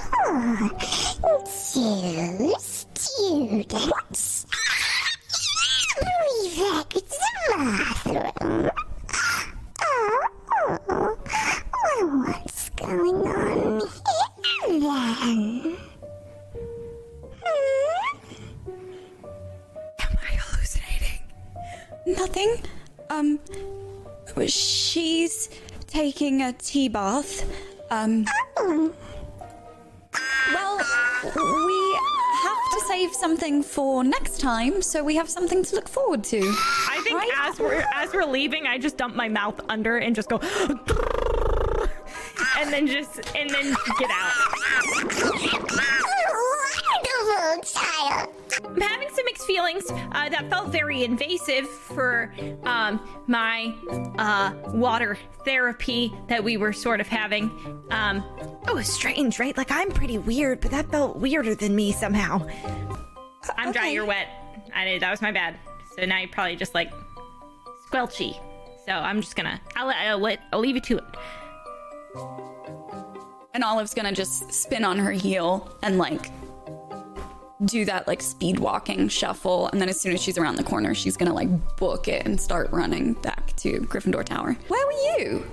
Two students revected the bathroom. Oh, what's going on here then? Am I hallucinating? Nothing. She's taking a tea bath. Well, we have to save something for next time, so we have something to look forward to. I think right? as we're leaving, I just dump my mouth under and just go, and then get out. Wonderful child. I'm having some mixed feelings. That felt very invasive for my water therapy that we were sort of having. It was strange, right? Like, I'm pretty weird, but that felt weirder than me somehow. I'm dry, you're wet. That was my bad. So now you're probably just like squelchy. So I'm just gonna, I'll leave you to it. And Olive's gonna just spin on her heel and like do that like speed walking shuffle, and then as soon as she's around the corner, she's gonna like book it and start running back to Gryffindor Tower. Where were you?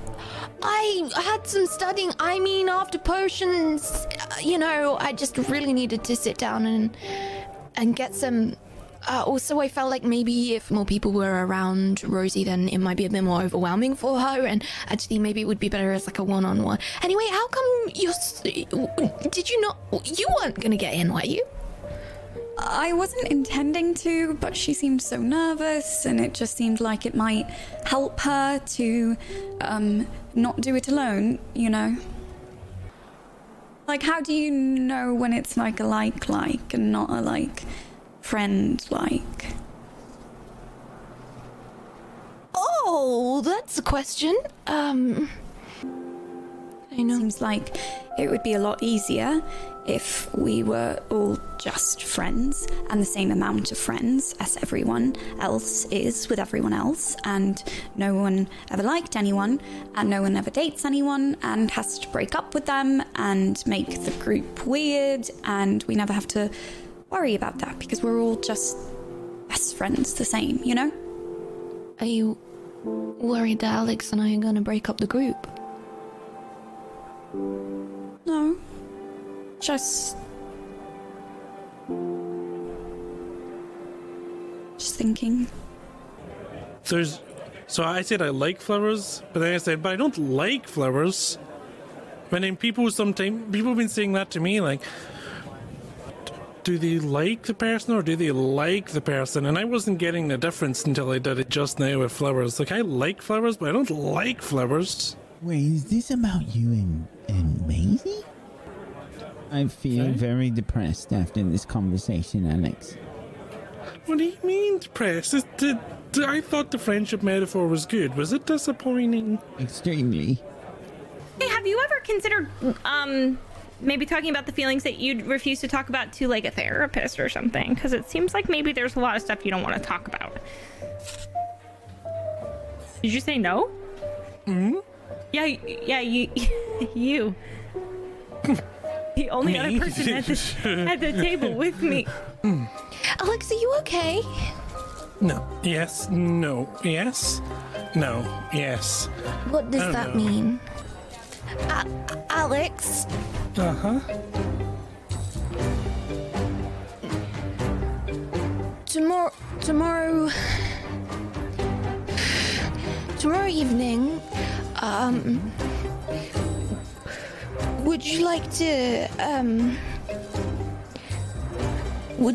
I had some studying. I mean, after potions, you know, I just really needed to sit down and get some. Also, I felt like maybe if more people were around Rosie, then it might be a bit more overwhelming for her, and actually maybe it would be better as like a one-on-one. Anyway, how come you weren't gonna get in, were you? I wasn't intending to, but she seemed so nervous, and it just seemed like it might help her to not do it alone, you know? Like, how do you know when it's like a like-like and not a like friend-like? Oh, that's a question. I know. Seems like it would be a lot easier if we were all just friends, and the same amount of friends as everyone else is with everyone else, and no one ever liked anyone, and no one ever dates anyone, and has to break up with them, and make the group weird, and we never have to worry about that, because we're all just best friends the same, you know? Are you worried that Alex and I are gonna break up the group? No. Just thinking. So I said I like flowers, but then I said, but I don't like flowers. But then people have been saying that to me, like, do they like the person or do they like the person? And I wasn't getting the difference until I did it just now with flowers. Like, I like flowers, but I don't like flowers. Wait, is this about you and Maisie? I feel very depressed after this conversation, Alex. What do you mean depressed? I thought the friendship metaphor was good. Was it disappointing? Extremely. Hey, have you ever considered maybe talking about the feelings that you'd refuse to talk about to like a therapist or something? Because it seems like maybe there's a lot of stuff you don't want to talk about. Did you say no? Mm-hmm. Yeah, you. The only other person at the table with me. Mm. Alex, are you okay? No. Yes. No. Yes. No. Yes. What does that mean? Alex? Uh-huh. Tomorrow evening, Would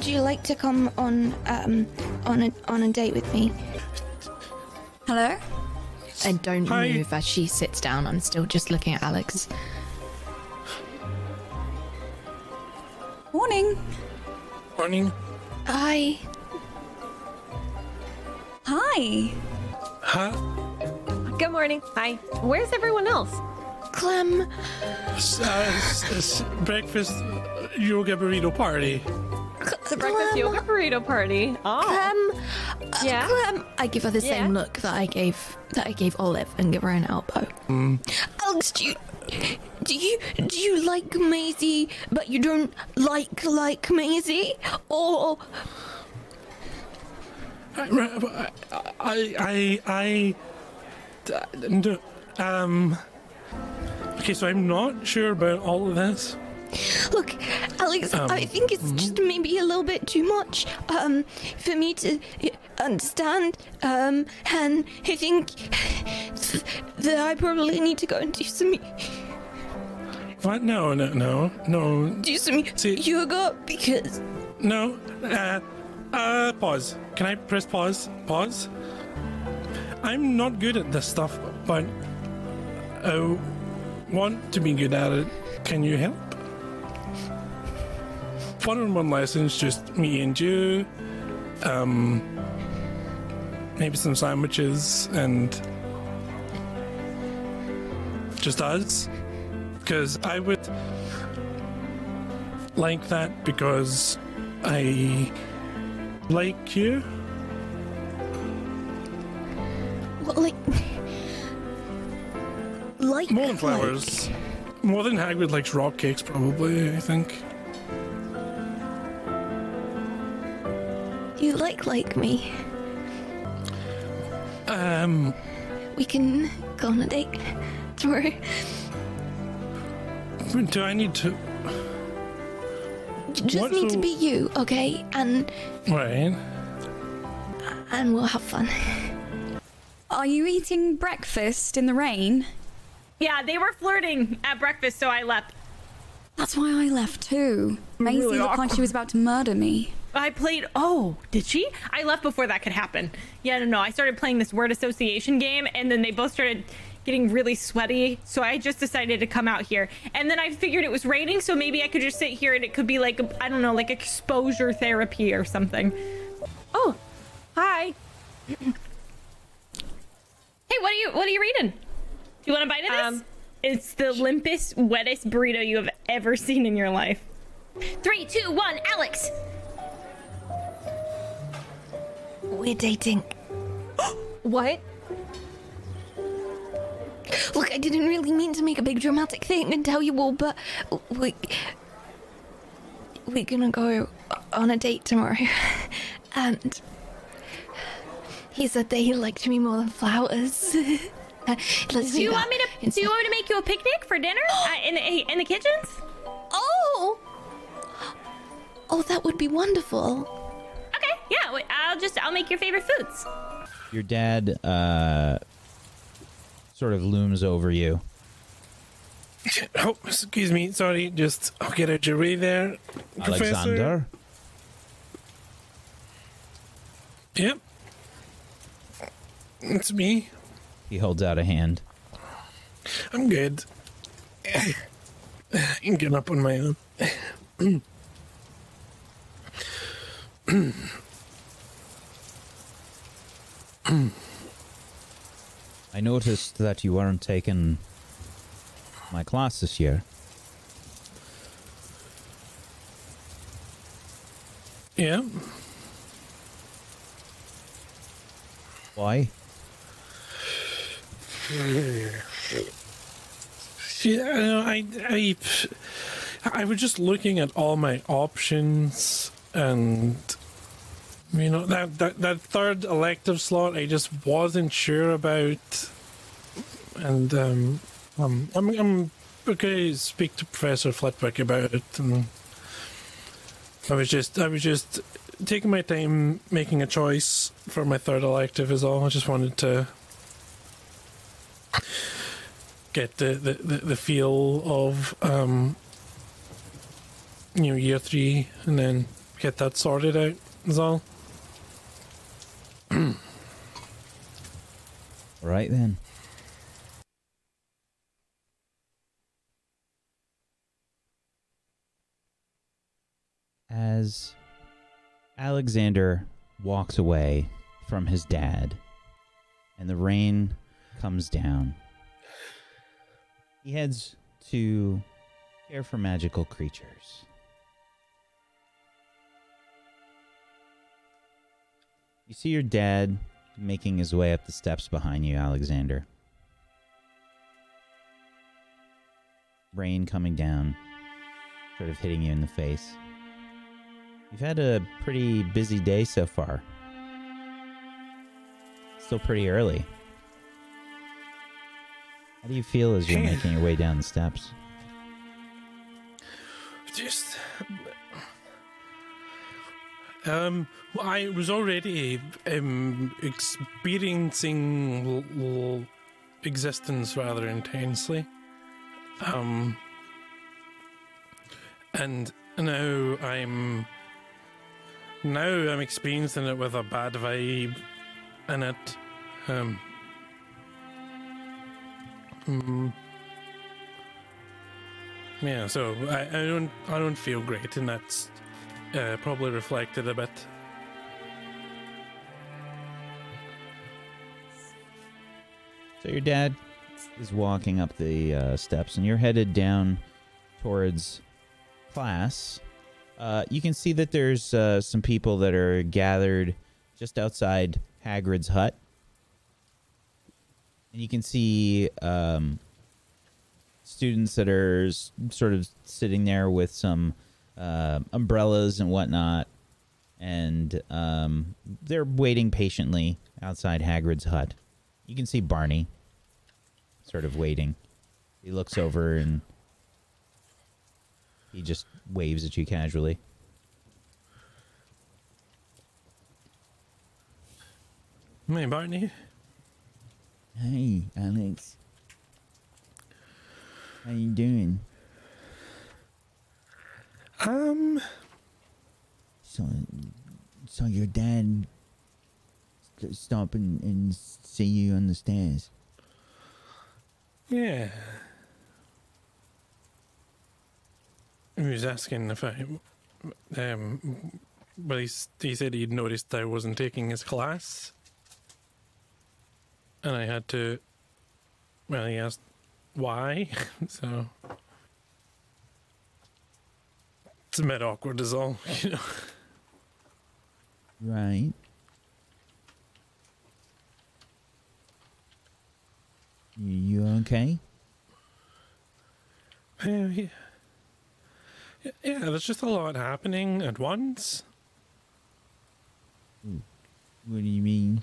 you like to come on a date with me? Hello? And don't move as she sits down. I'm still just looking at Alex. Morning. Morning. Hi. Hi. Huh? Good morning. Hi. Where's everyone else? Clem. Breakfast yoga burrito party. It's a breakfast yoga burrito party. Oh. Clem. Yeah. Clem. I give her the same look that I gave Olive and give her an elbow. Mm. Alex, do you Do you like Maisie, but you don't like Maisie? Or... Okay, so I'm not sure about all of this. Look, Alex, I think it's just maybe a little bit too much for me to understand, and I think that I probably need to go and do some... What? No. Do some yoga, because... No, pause. Can I press pause? Pause? I'm not good at this stuff, but I want to be good at it. Can you help? One-on-one lessons, just me and you, maybe some sandwiches and just us, because I would like that because I like you. Well, like more than flowers, like... more than Hagrid likes rock cakes, probably. I think. You like me. We can go on a date. Or... Do I need to... You just need to be you, okay? And... Right. And we'll have fun. Are you eating breakfast in the rain? Yeah, they were flirting at breakfast, so I left. That's why I left too. Maisie really looked like she was about to murder me. I played... Oh, did she? I left before that could happen. Yeah, no, I started playing this word association game, and then they both started getting really sweaty, so I just decided to come out here. And then I figured it was raining, so maybe I could just sit here and it could be like, I don't know, like exposure therapy or something. Oh, hi. Hey, what are you reading? You want a bite of this? It's the limpest, wettest burrito you have ever seen in your life. 3, 2, 1, Alex! We're dating. What? Look, I didn't really mean to make a big dramatic thing and tell you all, but we're gonna go on a date tomorrow. And he said that he liked me more than flowers. Do you want me to make you a picnic for dinner in the kitchens? Oh! Oh, that would be wonderful. Okay, yeah, I'll make your favorite foods. Your dad, sort of looms over you. Oh, excuse me, sorry, just, I'll get a jury there, Alexander? Professor. Yep. It's me. He holds out a hand. I'm good. I can get up on my own. I noticed that you weren't taking my class this year. Yeah. Why? Yeah, I was just looking at all my options. And, you know, that third elective slot I just wasn't sure about. And I'm going to speak to Professor Flitwick about it. And I was just taking my time making a choice for my third elective is all. I just wanted to get the feel of, you know, year three, and then get that sorted out, is all. Right then. As Alexander walks away from his dad, and the rain comes down, he heads to Care for Magical Creatures. You see your dad making his way up the steps behind you, Alexander. rain coming down, sort of hitting you in the face. You've had a pretty busy day so far. Still pretty early. How do you feel as you're making your way down the steps? Just... I was already experiencing existence rather intensely. And now I'm experiencing it with a bad vibe in it. Yeah, so I don't feel great, and that's probably reflected a bit. So your dad is walking up the steps, and you're headed down towards class. You can see that there's some people that are gathered just outside Hagrid's hut. And you can see students that are sort of sitting there with some umbrellas and whatnot. And they're waiting patiently outside Hagrid's hut. You can see Barney sort of waiting. He looks over and he just waves at you casually. Hey, Barney. Hey, Alex. How you doing? So your dad stopped and see you on the stairs. Yeah. He was asking if I, but he said he'd noticed I wasn't taking his class. And I had to, well, he asked why, so it's a bit awkward as all, you know. Right. You okay? Yeah. Yeah, there's just a lot happening at once. What do you mean?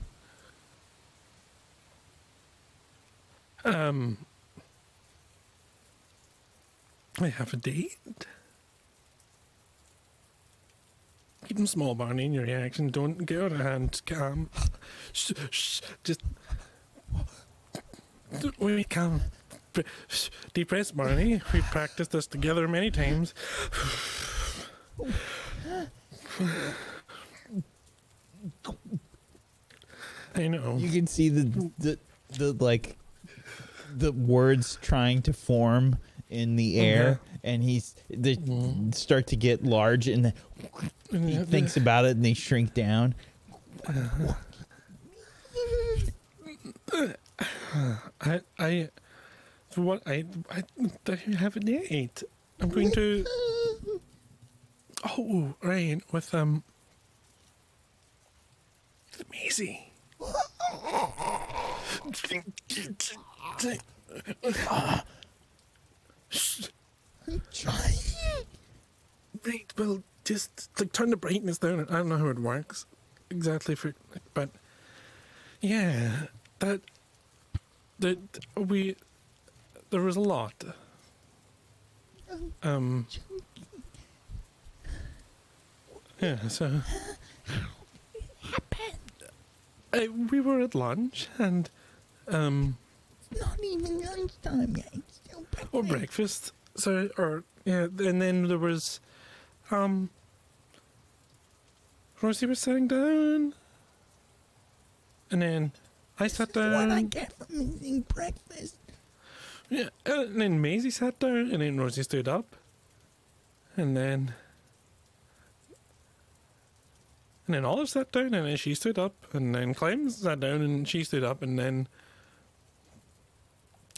I have a date. Keep them small, Barney, in your reaction. Don't get out of hand, calm. Just we calm. Depress, Barney. We've practiced this together many times. I know. You can see the words trying to form in the air, and they start to get large, and then he thinks about it, and they shrink down. I have a date. I'm going to. Oh, right, with Maisie. Right, well, just like turn the brightness down. I don't know how it works exactly for, but yeah, there was a lot. Yeah, so happened. We were at lunch, and it's not even lunchtime yet. It's still breakfast. Or breakfast. So, or yeah, and then there was, Rosie was sitting down, and then I sat down. What I get from eating breakfast. Yeah, and then Maisie sat down, and then Rosie stood up, and then Olive sat down, and then she stood up, and then Clem sat down, and she stood up, and then.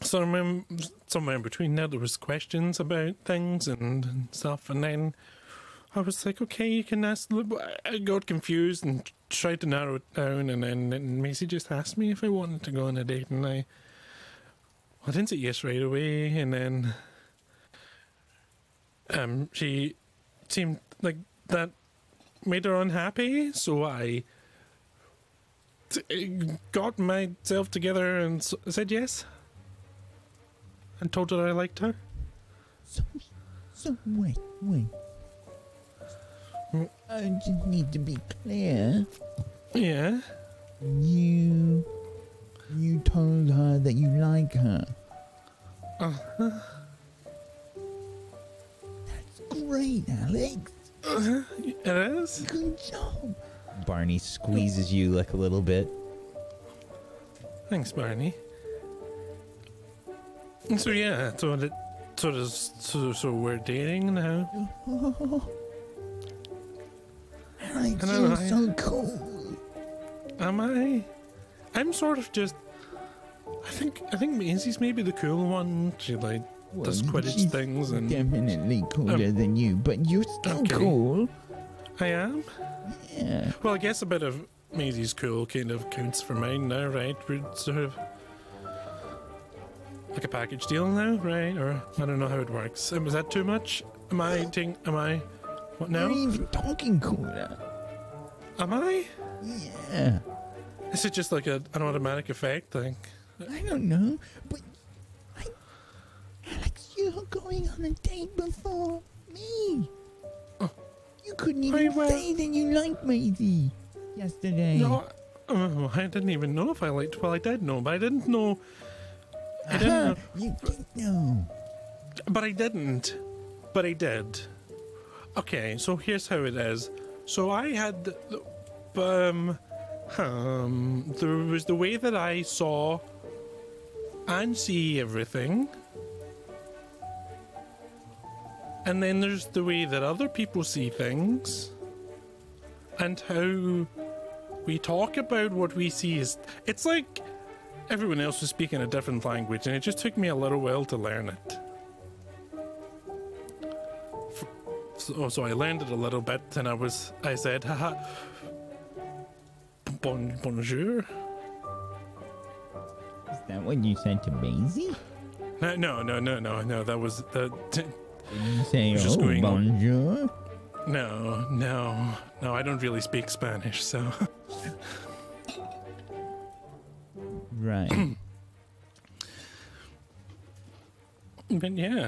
So somewhere in between there was questions about things and stuff, and then I was like, okay, you can ask. I got confused and tried to narrow it down, and then Maisie just asked me if I wanted to go on a date, and I didn't say yes right away, and then She seemed like that made her unhappy, so I got myself together and said yes. And told her I liked her. So wait. I just need to be clear. Yeah? You told her that you like her. Uh-huh. That's great, Alex. Uh-huh. It is? Good job. Barney squeezes you like a little bit. Thanks, Barney. So yeah, so we're dating now. Alex, you're so cool. Am I? I'm sort of just. I think Maisie's maybe the cool one. She like does Quidditch things and definitely cooler than you, but you're still cool. I am. Yeah. Well, I guess a bit of Maisie's cool kind of counts for mine now, right? We're sort of like a package deal now, right? Or I don't know how it works. Was that too much? Am I? What now? You're even talking cooler. Am I? Yeah. Is it just like an automatic effect thing? I don't know, but Alex, you're going on a date before me. Oh. You couldn't even say that you liked Maisie yesterday. No, I didn't even know if I liked. Well, I did know, but I didn't know. I didn't know. You did know. But I didn't. But I did. Okay, so here's how it is. So I had, there was the way that I saw and see everything. And then there's the way that other people see things. And how we talk about what we see is... It's like... Everyone else was speaking a different language, and it just took me a little while to learn it. So I learned it a little bit, and I said, haha, bonjour. Is that what you said to Maisie? No, that was the... Did you say, oh, bonjour? No, I don't really speak Spanish, so... Right. But yeah.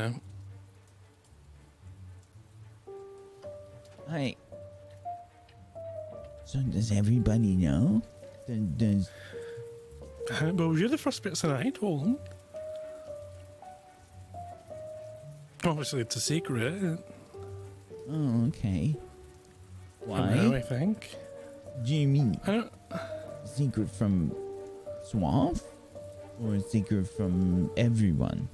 Hi. So does everybody know? Does... Well, you're the first person I told. Obviously, it's a secret. Oh, okay. Why? I think. Do you mean secret from... Swamp? Or a secret from everyone?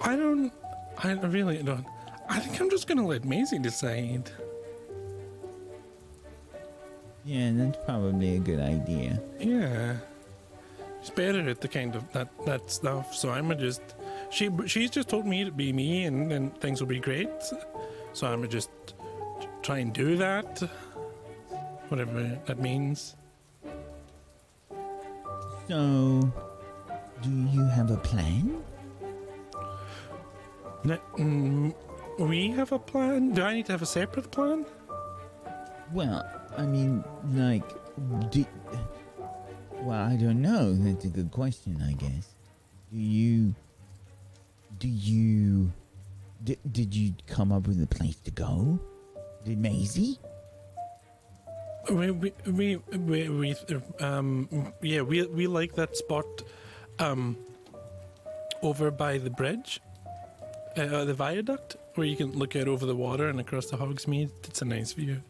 I really don't. I think I'm just gonna let Maisie decide. Yeah, that's probably a good idea. Yeah. She's better at the kind of that stuff, so I'ma just... She's just told me to be me and things will be great. So I'ma just try and do that. Whatever that means. So, do you have a plan? We have a plan? Do I need to have a separate plan? Well, I mean, like, I don't know. That's a good question, I guess. Did you come up with a place to go? Did Maisie? We like that spot over by the bridge, the viaduct, where you can look out over the water and across the Hogsmeade. It's a nice view.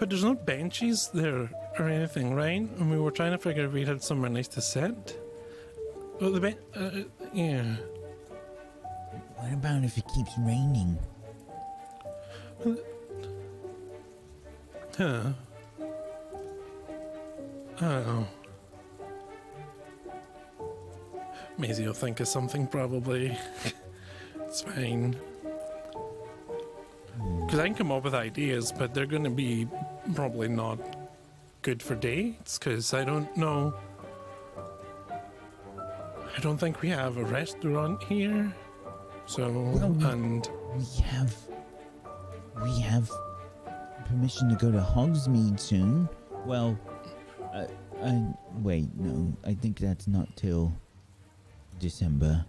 But there's no benches there or anything, right? And we were trying to figure if we had somewhere nice to sit. Well, yeah. What about if it keeps raining? Well, huh. Oh. Maisie will think of something, probably. It's fine. Because I can come up with ideas, but they're going to be probably not good for dates, because I don't know... I don't think we have a restaurant here. So, and we have permission to go to Hogsmeade soon. Well, wait, no, I think that's not till December.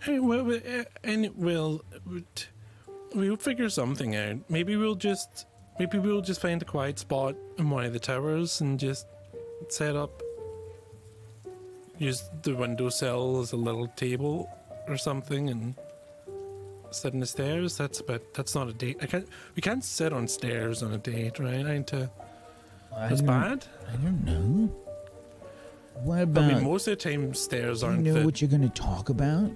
Hey, well, and it will. We'll figure something out. Maybe we'll just find a quiet spot in one of the towers and just set up. Use the windowsill as a little table or something and sit on the stairs. That's not a date. We can't sit on stairs on a date, right? That's bad. I don't know. What about? I mean, most of the time stairs aren't. You know what you're gonna talk about?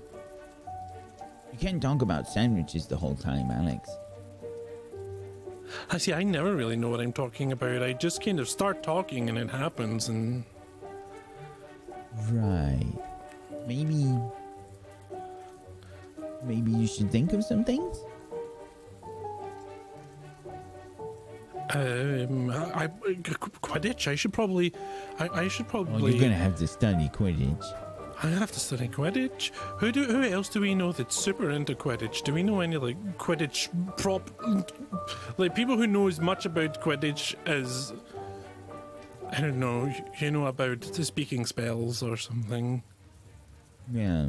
You can't talk about sandwiches the whole time, Alex. I see. I never really know what I'm talking about. I just kind of start talking and it happens. And right, maybe you should think of some things. Quidditch. I should probably. Well, you're gonna have to study Quidditch. I have to study Quidditch. Who else do we know that's super into Quidditch? Do we know any like Quidditch prop, like people who know as much about Quidditch as, I don't know, you know, about the speaking spells or something? Yeah,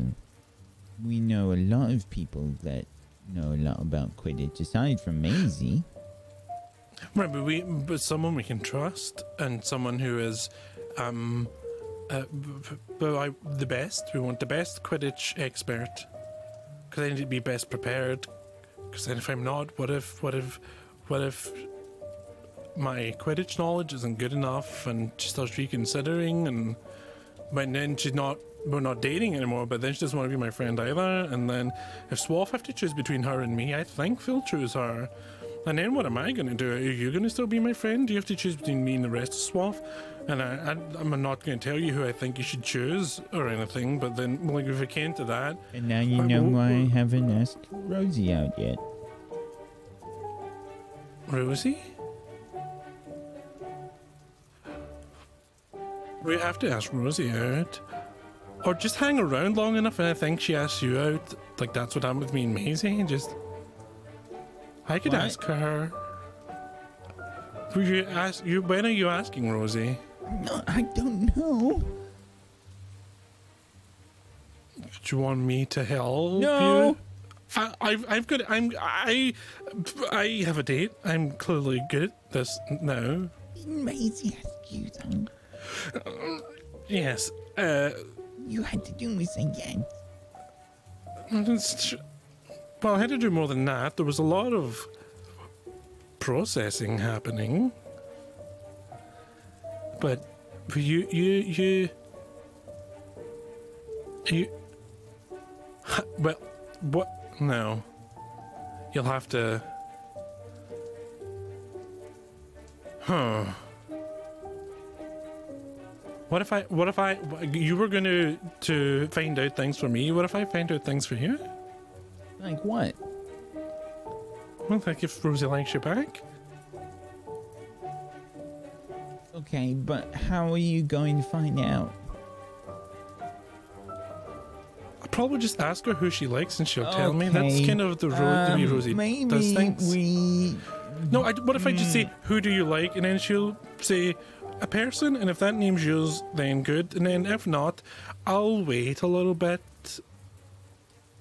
we know a lot of people that know a lot about Quidditch aside from Maisie. Right, but someone we can trust and someone who is, the best. We want the best Quidditch expert, because I need to be best prepared. Because then, if I'm not, what if my Quidditch knowledge isn't good enough, and she starts reconsidering, and then we're not dating anymore. But then she doesn't want to be my friend either. And then, if Swaff have to choose between her and me, I think they'll choose her. And then what am I going to do? Are you going to still be my friend? Do you have to choose between me and the rest of Swaff? And I'm not going to tell you who I think you should choose or anything, but then, like, if I came to that... And now you know why I haven't asked Rosie out yet. Rosie? We have to ask Rosie out. Or just hang around long enough and I think she asks you out. Like, that's what happened with me and Maisie, just... I could ask her. When are you asking Rosie? No, I don't know. Do you want me to help? No. You? I have a date. I'm clearly good at this now. Didn't Maisie ask you something? Yes. You had to do this again. Well, I had to do more than that. There was a lot of processing happening. But well, what? No. You'll have to... Huh. What if I... You were going to find out things for me. What if I find out things for you? Like what? Well, like if Rosie likes you back. Okay, but how are you going to find out? I'll probably just ask her who she likes and she'll tell me. That's kind of the road to be Rosie does things. What if I just say, who do you like? And then she'll say a person, and if that name's yours, then good. And then if not, I'll wait a little bit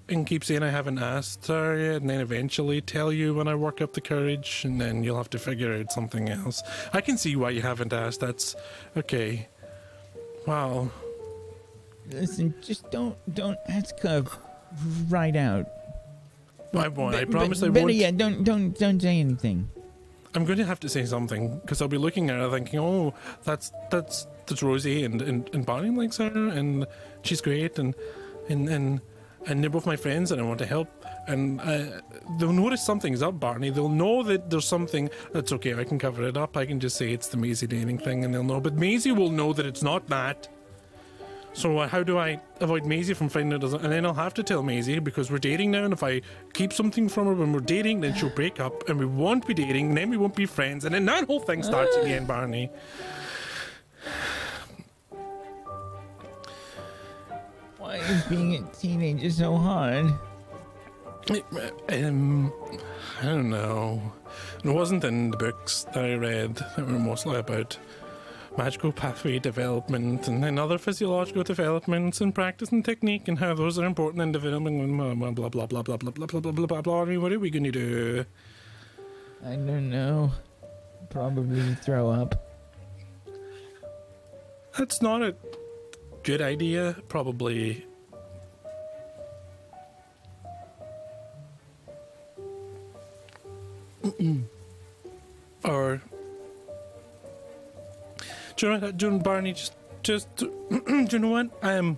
and keep saying I haven't asked her yet, and then eventually tell you when I work up the courage, and then you'll have to figure out something else. I can see why you haven't asked. That's okay. Wow. Listen, just don't ask her right out. I won't. I promise I won't. Better yet, don't say anything. I'm going to have to say something, because I'll be looking at her thinking, oh, that's Rosie, and Barney likes her, and she's great, and they're both my friends and I want to help, and they'll notice something's up, Barney. They'll know that there's something. That's okay, I can cover it up. I can just say it's the Maisie dating thing and they'll know. But Maisie will know that it's not that. So how do I avoid Maisie from finding out? And then I'll have to tell Maisie because we're dating now, and if I keep something from her when we're dating, then she'll break up and we won't be dating, and then we won't be friends, and then that whole thing starts again, Barney. Why is being a teenager so hard? I don't know. It wasn't in the books that I read that were mostly about magical pathway development and then other physiological developments and practice and technique and how those are important in developing blah blah blah. I mean, what are we gonna do? I don't know. Probably throw up. That's not a good idea, probably. Or do you know what, Barney? Just do you know what? Do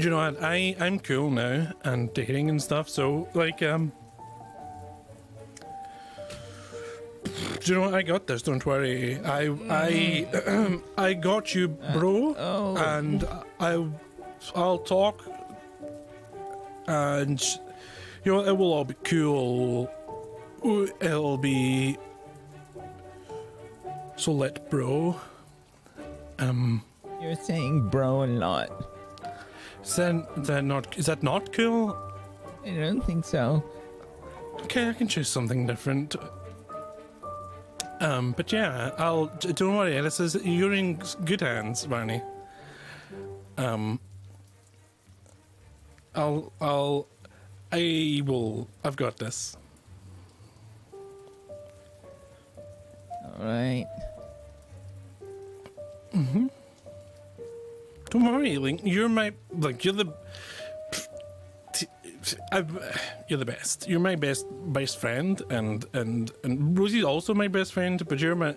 you know what? I'm cool now and dating and stuff. So like do you know what? I got this. Don't worry. I got you, bro. Oh. And I'll talk. And you know, it will all be cool. It'll be so lit, bro. You're saying bro a lot. Is that not cool? I don't think so. Okay, I can choose something different. But yeah, don't worry, Alice. You're in good hands, Barney. I've got this. Right. Mm-hmm. Don't worry, Link. You're the best. You're my best friend, and Rosie's also my best friend. But you're my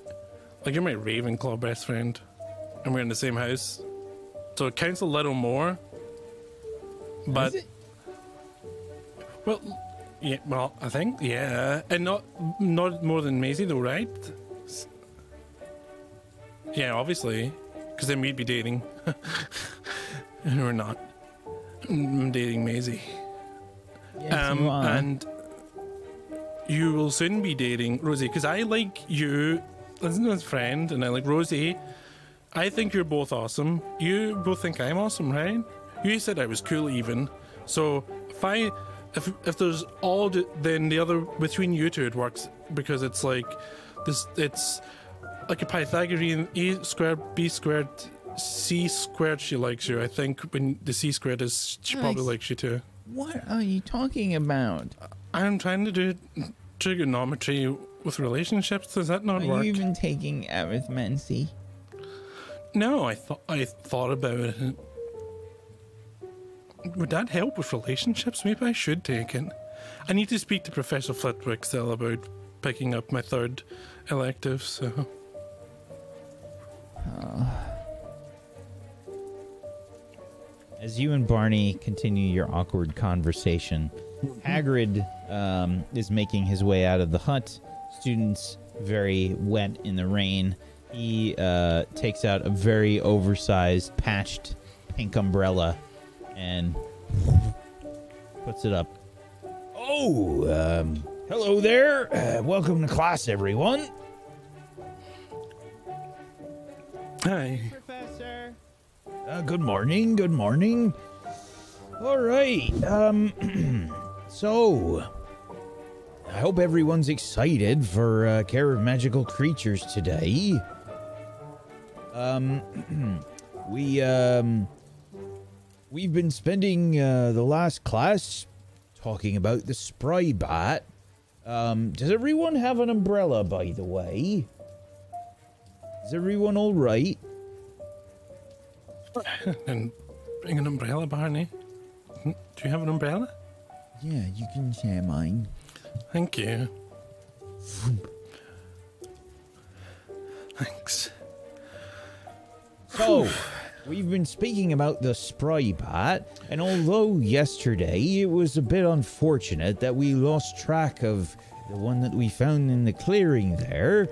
Ravenclaw best friend, and we're in the same house, so it counts a little more. But well, yeah. Well, I think yeah, and not more than Maisie though, right? Yeah, obviously, because then we'd be dating, and we're not. I'm dating Maisie. Yes, you are. And you will soon be dating Rosie, because I like you as a friend, and I like Rosie. I think you're both awesome. You both think I'm awesome, right? You said I was cool, even. So if there's odd, then the other between you two it works, because it's like this. It's like a Pythagorean a², b², c². She likes you. I think when the c² is, she probably likes you too. What are you talking about? I'm trying to do trigonometry with relationships. Does that not work? Are you even taking arithmancy? No, I thought about it. Would that help with relationships? Maybe I should take it. I need to speak to Professor Flitwick still about picking up my third elective, so. As you and Barney continue your awkward conversation, Hagrid is making his way out of the hut. Students very wet in the rain. He takes out a very oversized, patched pink umbrella and puts it up. Oh, hello there. Welcome to class, everyone. Hi. Professor. Good morning. Good morning. All right. So, I hope everyone's excited for Care of Magical Creatures today. We've been spending the last class talking about the spray bat. Does everyone have an umbrella, by the way? Is everyone all right? And bring an umbrella, Barney. Do you have an umbrella? Yeah, you can share mine. Thank you. Thanks. So, we've been speaking about the spray bat, and although yesterday it was a bit unfortunate that we lost track of the one that we found in the clearing there,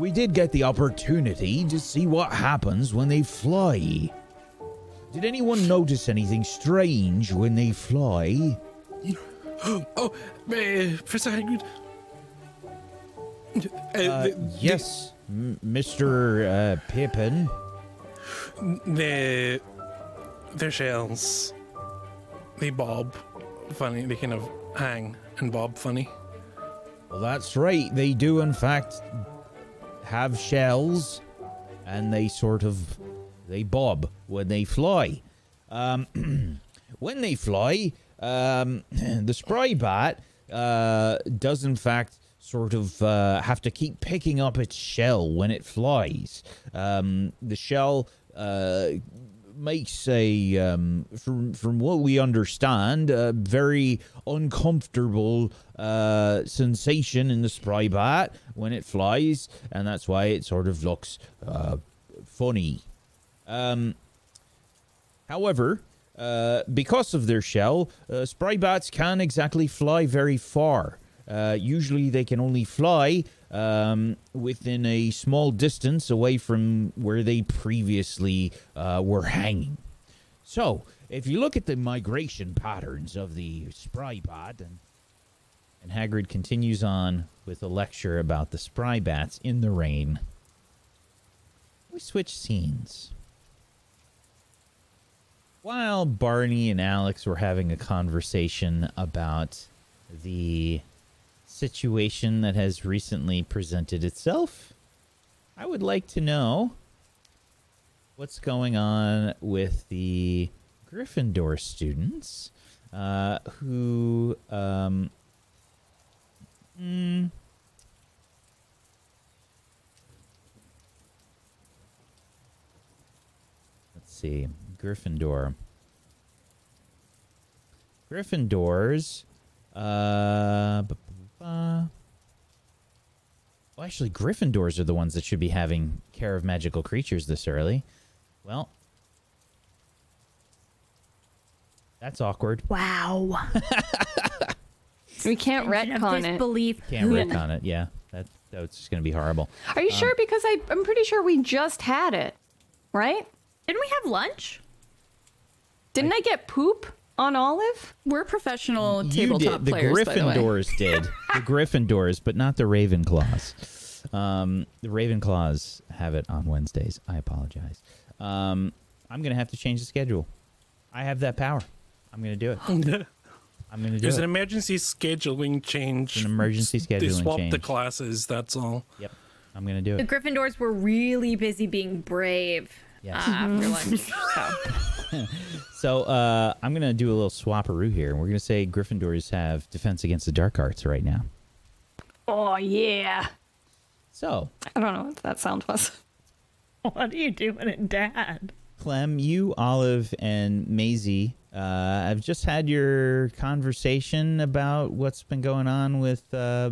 we did get the opportunity to see what happens when they fly. Did anyone notice anything strange when they fly? Oh, Professor Hagrid. Yes, Mr. Pippin. Their shells, they bob funny, they kind of hang and bob funny. Well, that's right, they do in fact have shells, and they sort of, they bob when they fly. When they fly, the spry bat does in fact sort of have to keep picking up its shell when it flies. The shell makes a, from what we understand, a very uncomfortable sensation in the spry bat when it flies, and that's why it sort of looks funny. However, because of their shell, spry bats can't exactly fly very far. Usually they can only fly within a small distance away from where they previously were hanging. So, if you look at the migration patterns of the spry bat, and Hagrid continues on with a lecture about the spry bats in the rain. We switch scenes. While Barney and Alex were having a conversation about the situation that has recently presented itself, I would like to know what's going on with the Gryffindor students who let's see, Gryffindors well, actually, Gryffindors are the ones that should be having Care of Magical Creatures this early. Well, that's awkward. Wow. We can't retcon it. Disbelief. Can't retcon it. Yeah, that's just gonna be horrible. Are you sure? Because I'm pretty sure we just had it, right? Didn't we have lunch? Didn't I get poop? On Olive? We're professional tabletop players, by the way. The Gryffindors did. The Gryffindors, but not the Ravenclaws. The Ravenclaws have it on Wednesdays. I apologize. I'm going to have to change the schedule. I have that power. I'm going to do it. I'm going to do it. There's an emergency scheduling change. It's an emergency scheduling change. They swapped the classes, that's all. Yep. I'm going to do it. The Gryffindors were really busy being brave. Yes. After lunch. So I'm going to do a little swapperoo here. We're going to say Gryffindors have Defense Against the Dark Arts right now. Oh, yeah. So. I don't know what that sound was. What are you doing it, Dad? Clem, you, Olive, and Maisie, I've just had your conversation about what's been going on with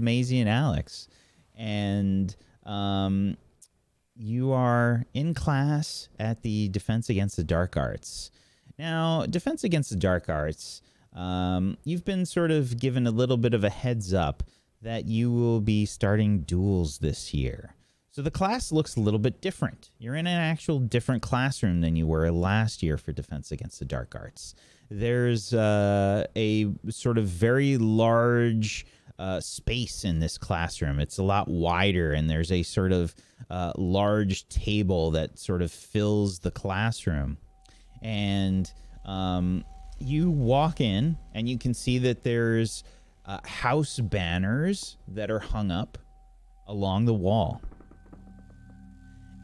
Maisie and Alex. And you are in class at the Defense Against the Dark Arts. Now, Defense Against the Dark Arts, you've been sort of given a little bit of a heads up that you will be starting duels this year. So the class looks a little bit different. You're in an actual different classroom than you were last year for Defense Against the Dark Arts. There's a sort of very large space in this classroom. It's a lot wider, and there's a sort of large table that sort of fills the classroom. And you walk in, and you can see that there's house banners that are hung up along the wall.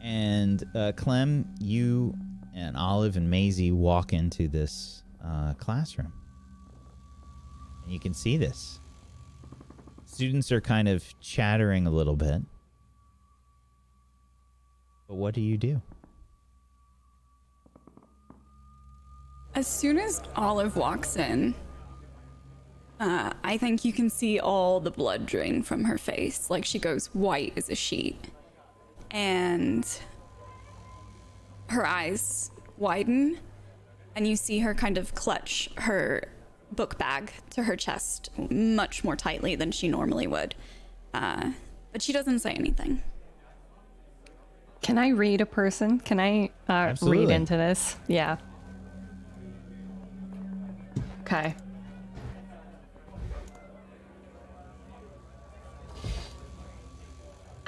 And Clem, you and Olive and Maisie walk into this classroom, and you can see this. Students are kind of chattering a little bit. But what do? As soon as Olive walks in, I think you can see all the blood drain from her face. Like, she goes white as a sheet. And her eyes widen, and you see her kind of clutch her book bag to her chest much more tightly than she normally would, but she doesn't say anything. Can I read a person? Can I read into this? Yeah. Okay.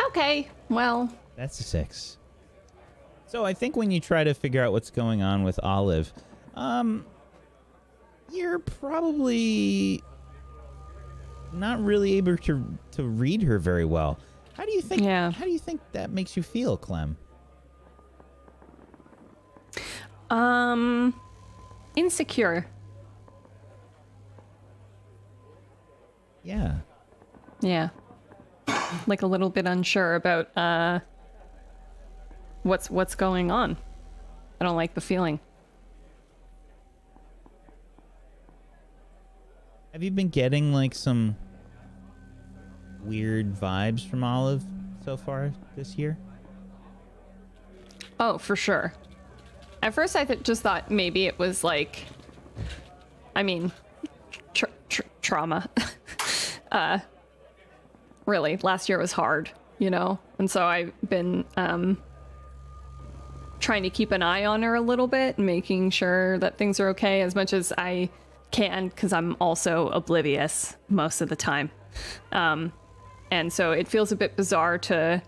Okay, well, that's a 6. So I think when you try to figure out what's going on with Olive, you're probably not really able to read her very well. How do you think? Yeah. How do you think that makes you feel, Clem? Insecure. Yeah. Yeah. Like a little bit unsure about what's going on. I don't like the feeling. Have you been getting like some weird vibes from Olive so far this year? Oh, for sure. At first I just thought maybe it was like, I mean, trauma. Really, last year was hard, you know? And so I've been trying to keep an eye on her a little bit, making sure that things are okay as much as I can, because I'm also oblivious most of the time. And so it feels a bit bizarre to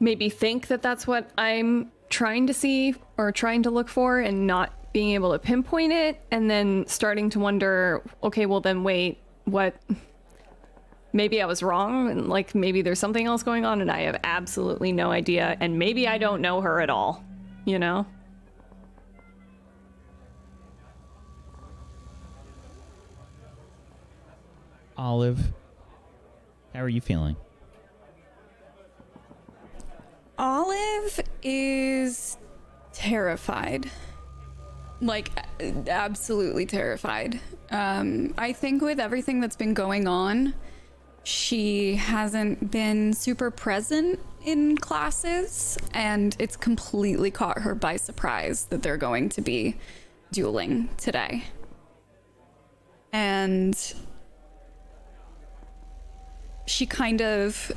maybe think that that's what I'm trying to see or trying to look for and not being able to pinpoint it, and then starting to wonder, okay, well then wait, what? Maybe I was wrong, and like maybe there's something else going on and I have absolutely no idea, and maybe I don't know her at all, you know? Olive, how are you feeling? Olive is terrified. Like, absolutely terrified. I think with everything that's been going on, she hasn't been super present in classes, and it's completely caught her by surprise that they're going to be dueling today. And she kind of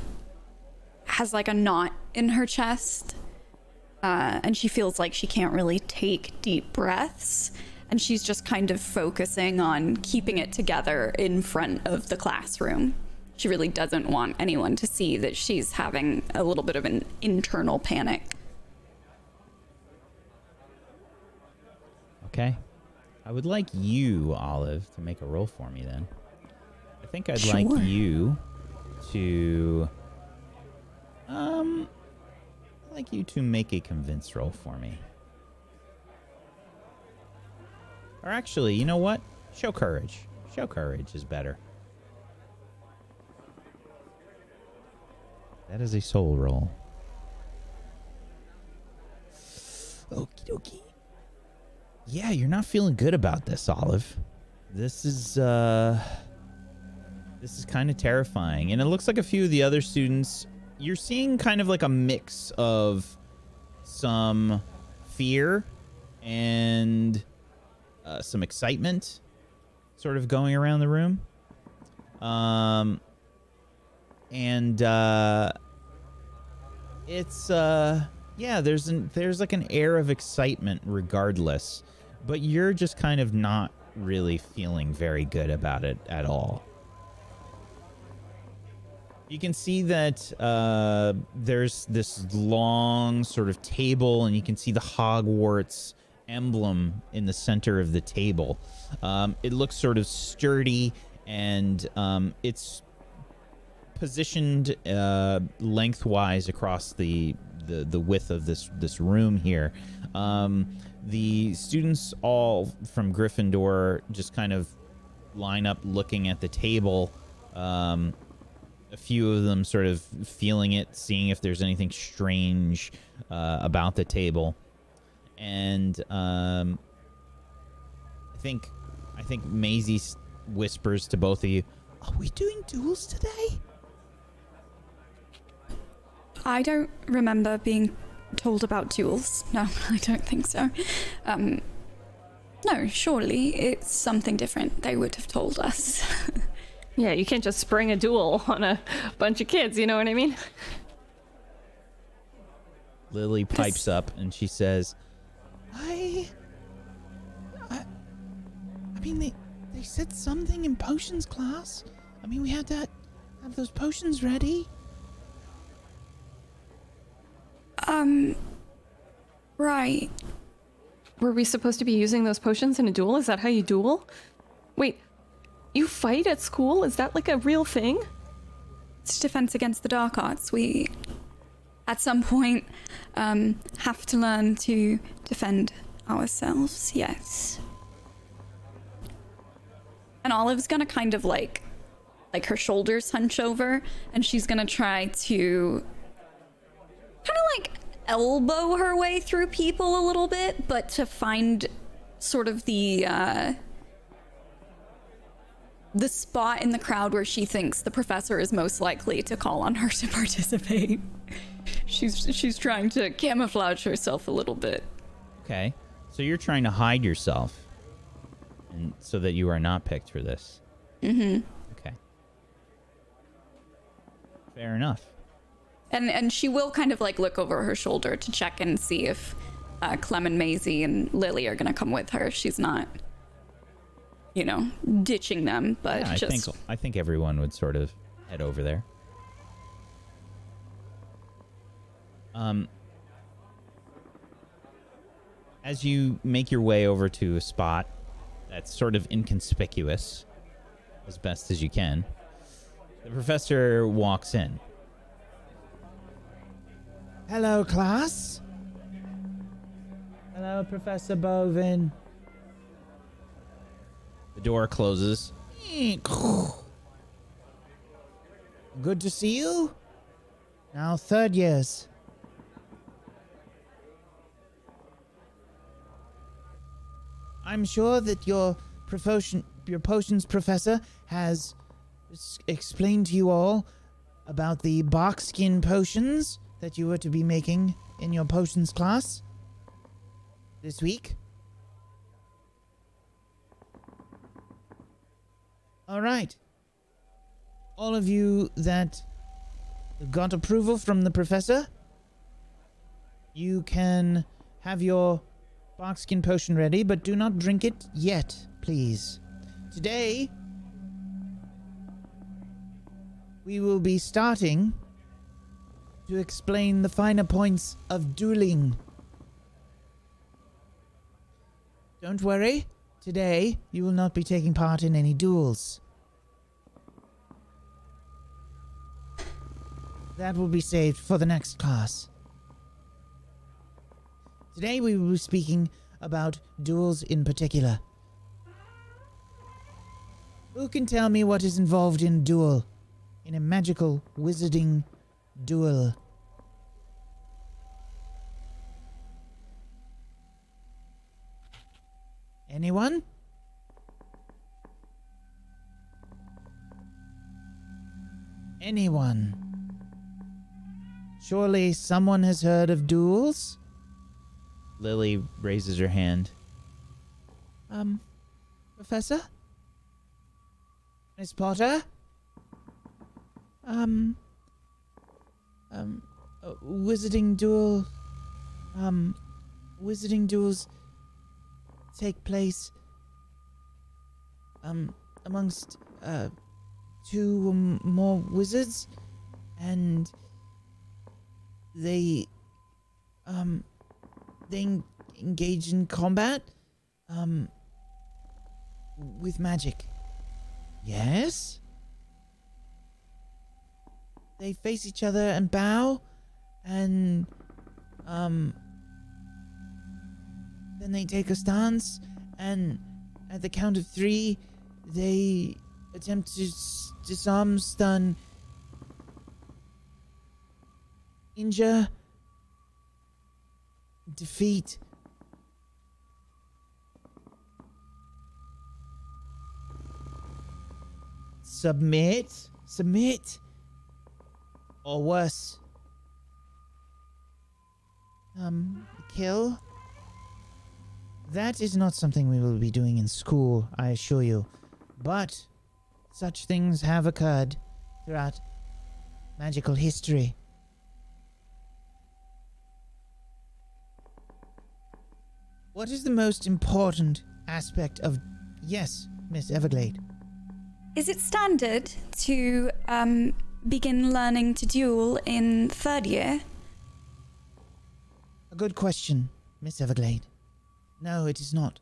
has like a knot in her chest, and she feels like she can't really take deep breaths. And she's just kind of focusing on keeping it together in front of the classroom. She really doesn't want anyone to see that she's having a little bit of an internal panic. Okay. I would like you, Olive, to make a roll for me then. I think I'd sure. like you to... I'd like you to make a convince roll for me. Or actually, you know what? Show courage. Show courage is better. That is a soul roll. Okie dokie. Yeah, you're not feeling good about this, Olive. This is kind of terrifying. And it looks like a few of the other students, you're seeing kind of like a mix of some fear and some excitement sort of going around the room. Yeah, there's like an air of excitement regardless, but you're just kind of not really feeling very good about it at all. You can see that there's this long sort of table, and you can see the Hogwarts emblem in the center of the table. It looks sort of sturdy, and it's positioned lengthwise across the width of this room here. The students all from Gryffindor just kind of line up looking at the table. A few of them sort of feeling it, seeing if there's anything strange about the table. And I think Maisie whispers to both of you, "Are we doing duels today?" I don't remember being told about duels. No, I don't think so. No, surely it's something different. They would have told us. Yeah, you can't just spring a duel on a bunch of kids, you know what I mean? Lily pipes up and she says, I mean, they said something in potions class. I mean, we had to have those potions ready. Right. Were we supposed to be using those potions in a duel? Is that how you duel? Wait, you fight at school? Is that like a real thing? It's Defense Against the Dark Arts. We, at some point, have to learn to defend ourselves, yes. And Olive's gonna kind of like her shoulders hunch over, and she's gonna try to kind of like elbow her way through people a little bit, but to find sort of the spot in the crowd where she thinks the professor is most likely to call on her to participate. She's trying to camouflage herself a little bit. Okay, so you're trying to hide yourself, and so that you are not picked for this. Mm-hmm. Okay. Fair enough. And she will kind of like look over her shoulder to check and see if Clem and Maisie and Lily are gonna come with her. She's not, you know, ditching them, but yeah, just... I think everyone would sort of head over there. As you make your way over to a spot that's sort of inconspicuous, as best as you can, the professor walks in. Hello, class. Hello, Professor Bovin. The door closes. Good to see you. Now, third years. I'm sure that your potions professor has explained to you all about the Barkskin potions that you were to be making in your potions class this week. All right. All of you that got approval from the professor, you can have your Barkskin potion ready, but do not drink it yet, please. Today, we will be starting to explain the finer points of dueling. Don't worry, today you will not be taking part in any duels. That will be saved for the next class. Today we will be speaking about duels in particular. Who can tell me what is involved in duel? In a magical wizarding duel. Anyone? Anyone? Surely someone has heard of duels? Lily raises her hand. Professor? Miss Potter? Wizarding duel... wizarding duels take place... amongst, 2 or more wizards, and... They engage in combat, with magic. Yes? They face each other and bow, and, then they take a stance, and at the count of 3, they attempt to disarm, stun, injure, defeat. Submit, or worse, kill. That is not something we will be doing in school, I assure you, but such things have occurred throughout magical history. What is the most important aspect of... Yes, Miss Everglade. Is it standard to begin learning to duel in 3rd year? A good question, Miss Everglade. No, it is not.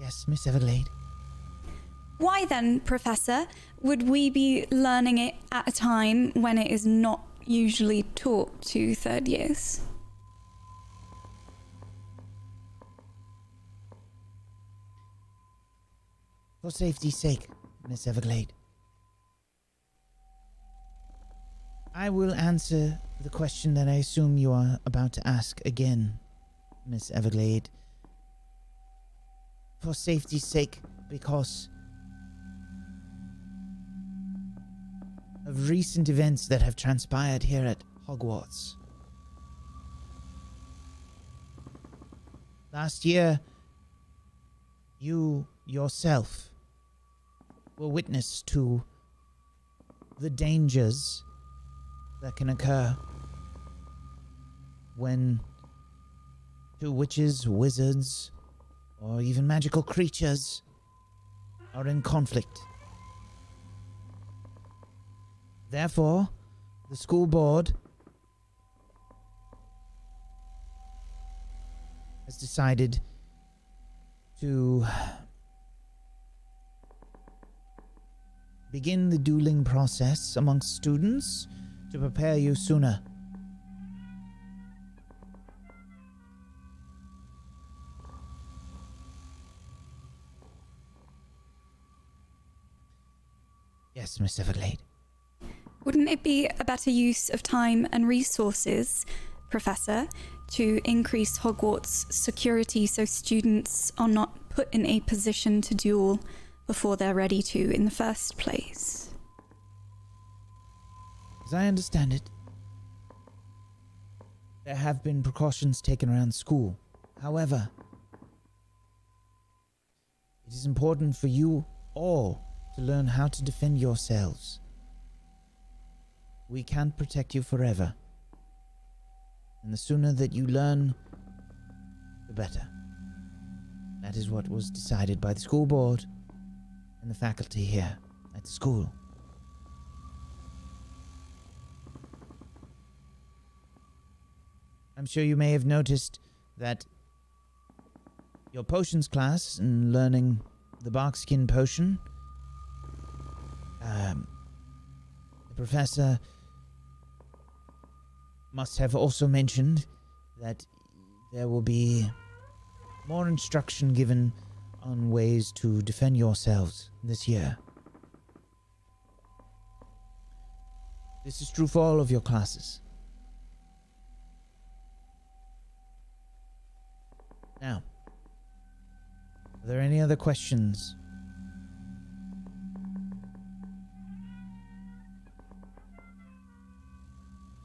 Yes, Miss Everglade. Why then, Professor, would we be learning it at a time when it is not usually taught to third years? For safety's sake, Miss Everglade. I will answer the question that I assume you are about to ask again, Miss Everglade. For safety's sake, because of recent events that have transpired here at Hogwarts. Last year, you yourself were witness to the dangers that can occur when two witches, wizards, or even magical creatures are in conflict. Therefore, the school board has decided to begin the dueling process amongst students to prepare you sooner. Yes, Miss Everglade. Wouldn't it be a better use of time and resources, Professor, to increase Hogwarts' security so students are not put in a position to duel before they're ready to in the first place? As I understand it, there have been precautions taken around school. However, it is important for you all to learn how to defend yourselves. We can't protect you forever, and the sooner that you learn, the better. That is what was decided by the school board and the faculty here at the school. I'm sure you may have noticed that your potions class and learning the Barkskin potion, the professor must have also mentioned that there will be more instruction given on ways to defend yourselves this year. This is true for all of your classes. Now, are there any other questions?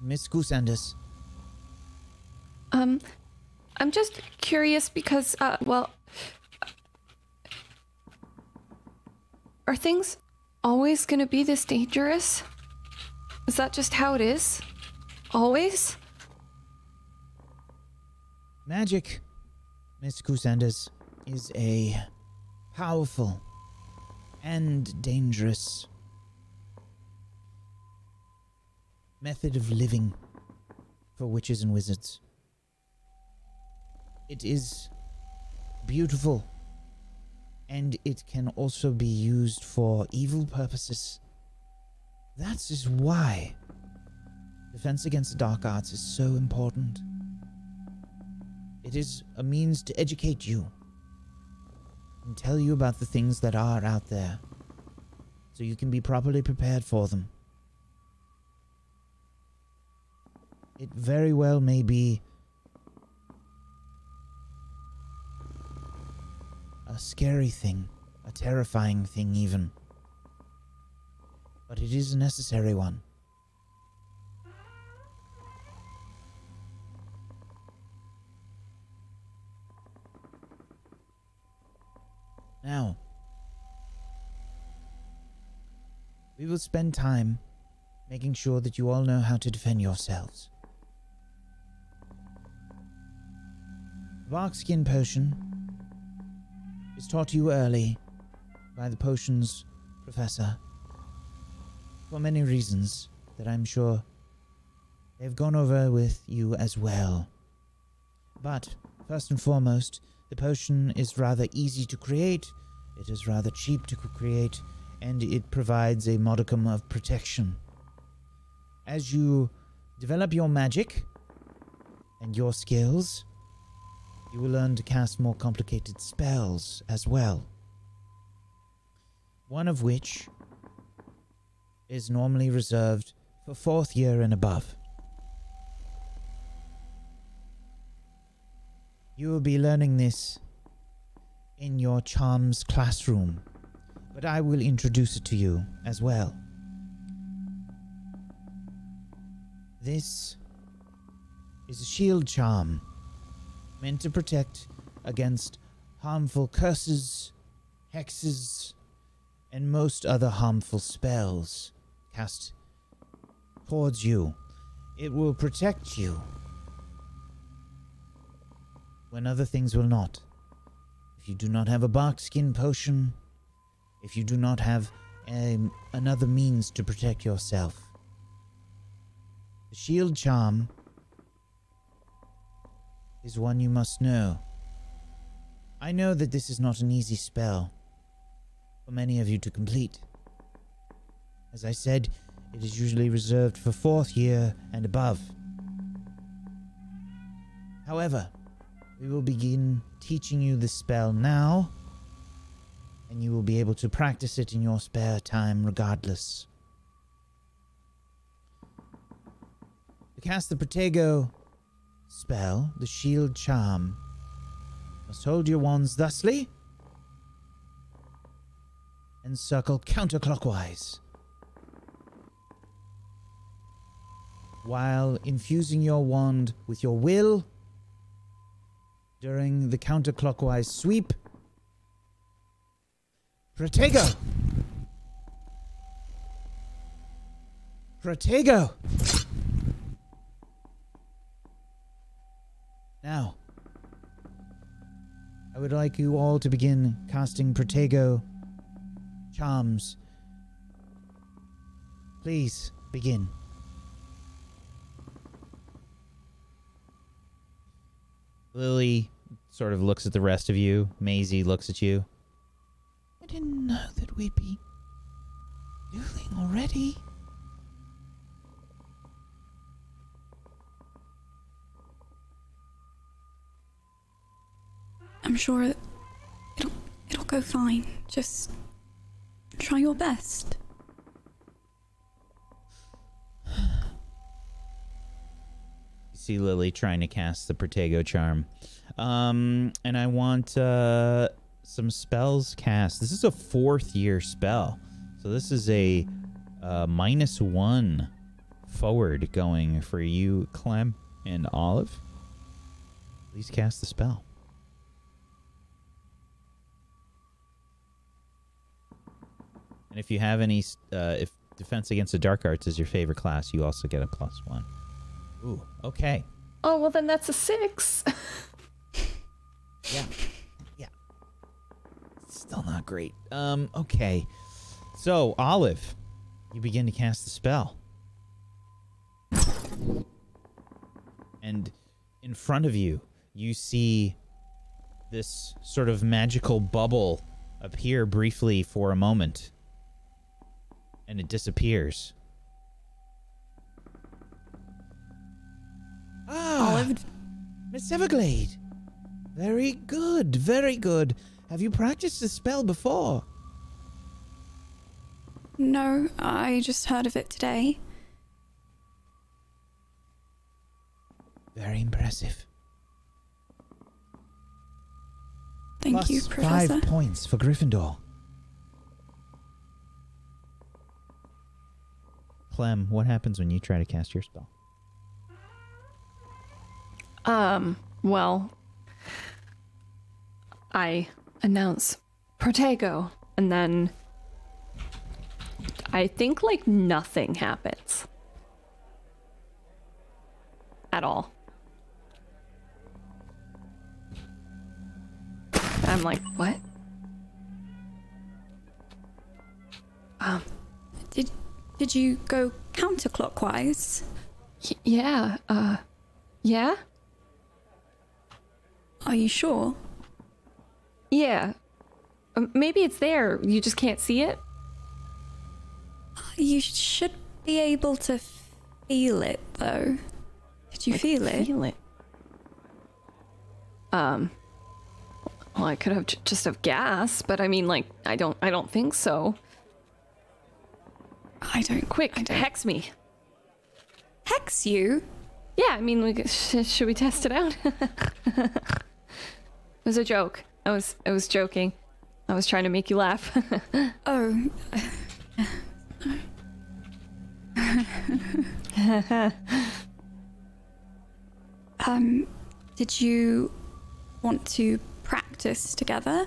Miss Goosanders. I'm just curious because, well, are things always gonna be this dangerous? Is that just how it is? Always? Magic, Miss Goosanders, is a powerful and dangerous method of living for witches and wizards. It is beautiful, and it can also be used for evil purposes. That is why Defense Against the Dark Arts is so important. It is a means to educate you and tell you about the things that are out there, so you can be properly prepared for them. It very well may be a scary thing, a terrifying thing even, but it is a necessary one. Now, we will spend time making sure that you all know how to defend yourselves. The Barkskin potion is taught to you early by the potions professor for many reasons. that I'm sure they've gone over with you as well. But, first and foremost, the potion is rather easy to create, it is rather cheap to create, and it provides a modicum of protection. As you develop your magic and your skills, you will learn to cast more complicated spells as well. One of which is normally reserved for 4th year and above. You will be learning this in your Charms classroom, but I will introduce it to you as well. This is a shield charm meant to protect against harmful curses, hexes, and most other harmful spells cast towards you. It will protect you when other things will not. If you do not have a Barkskin potion, if you do not have another means to protect yourself, the shield charm is one you must know. I know that this is not an easy spell for many of you to complete. As I said, it is usually reserved for 4th year and above. However, we will begin teaching you the spell now, and you will be able to practice it in your spare time regardless. To cast the Protego spell, the shield charm, you must hold your wands thusly, and circle counterclockwise while infusing your wand with your will during the counterclockwise sweep. Protego! Protego! Now, I would like you all to begin casting Protego charms. Please begin. Lily sort of looks at the rest of you. Maisie looks at you. I didn't know that we'd be dueling already. I'm sure it'll go fine. Just try your best. You see Lily trying to cast the Protego charm. And I want some spells cast. This is a 4th year spell. So this is a -1 forward going for you, Clem and Olive. Please cast the spell. And if you have any, if Defense Against the Dark Arts is your favorite class, you also get a +1. Ooh, okay. Oh, well then that's a 6. Yeah. Yeah. Still not great. Okay. So, Olive, you begin to cast the spell. And in front of you, you see this sort of magical bubble appear briefly for a moment. And it disappears. Ah, Olive. Miss Everglade. Very good, very good. Have you practiced the spell before? No, I just heard of it today. Very impressive. Thank you, Professor. Plus 5 points for Gryffindor. Clem, what happens when you try to cast your spell? Well, I announce Protego, and then I think like nothing happens at all. I'm like, what? Did you go counterclockwise? Yeah, yeah? Are you sure? Yeah. Maybe it's there, you just can't see it? You should be able to feel it, though. Did you feel it? Feel it? Well, I could have just gasped, but I mean, like, I don't think so. I don't. Quick, I don't. Hex me. Hex you? Yeah, I mean, we, should we test it out? It was a joke. I was joking. I was trying to make you laugh. Oh. Did you want to practice together?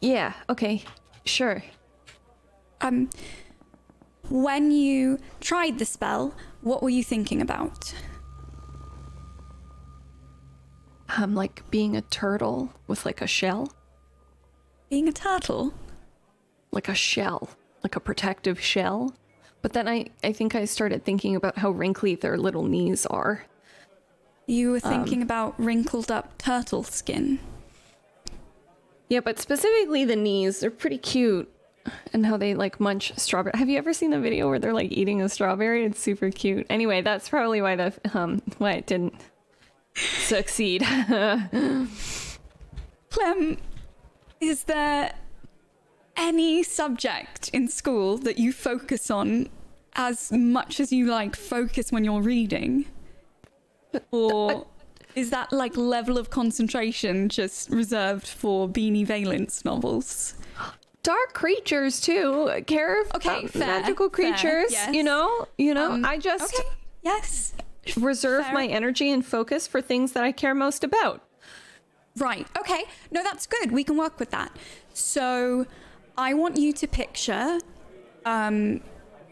Yeah, okay, sure. When you tried the spell, what were you thinking about? Like being a turtle with like a shell. Being a turtle? Like a shell, like a protective shell. But then I think I started thinking about how wrinkly their little knees are. You were thinking about wrinkled up turtle skin. Yeah, but specifically the knees, they're pretty cute. And how they like munch strawberry. Have you ever seen the video where they're like eating a strawberry? It's super cute. Anyway, that's probably why why it didn't succeed. Clem, is there any subject in school that you focus on as much as you like focus when you're reading? Or is that like level of concentration just reserved for Beanie Valence novels? Dark creatures too. Care of magical creatures. Fair, yes. You know. I just reserve my energy and focus for things that I care most about. Right. Okay. No, that's good. We can work with that. So, I want you to picture,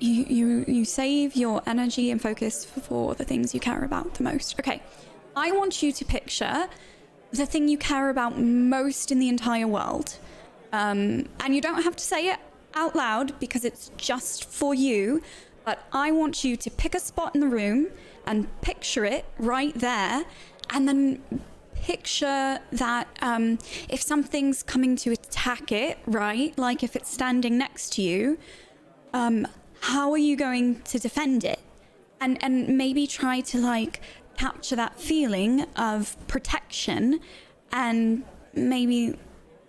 you save your energy and focus for the things you care about the most. Okay, I want you to picture the thing you care about most in the entire world. And you don't have to say it out loud because it's just for you, but I want you to pick a spot in the room and picture it right there, and then picture that if something's coming to attack it, right? Like if it's standing next to you, how are you going to defend it? And maybe try to like capture that feeling of protection, and maybe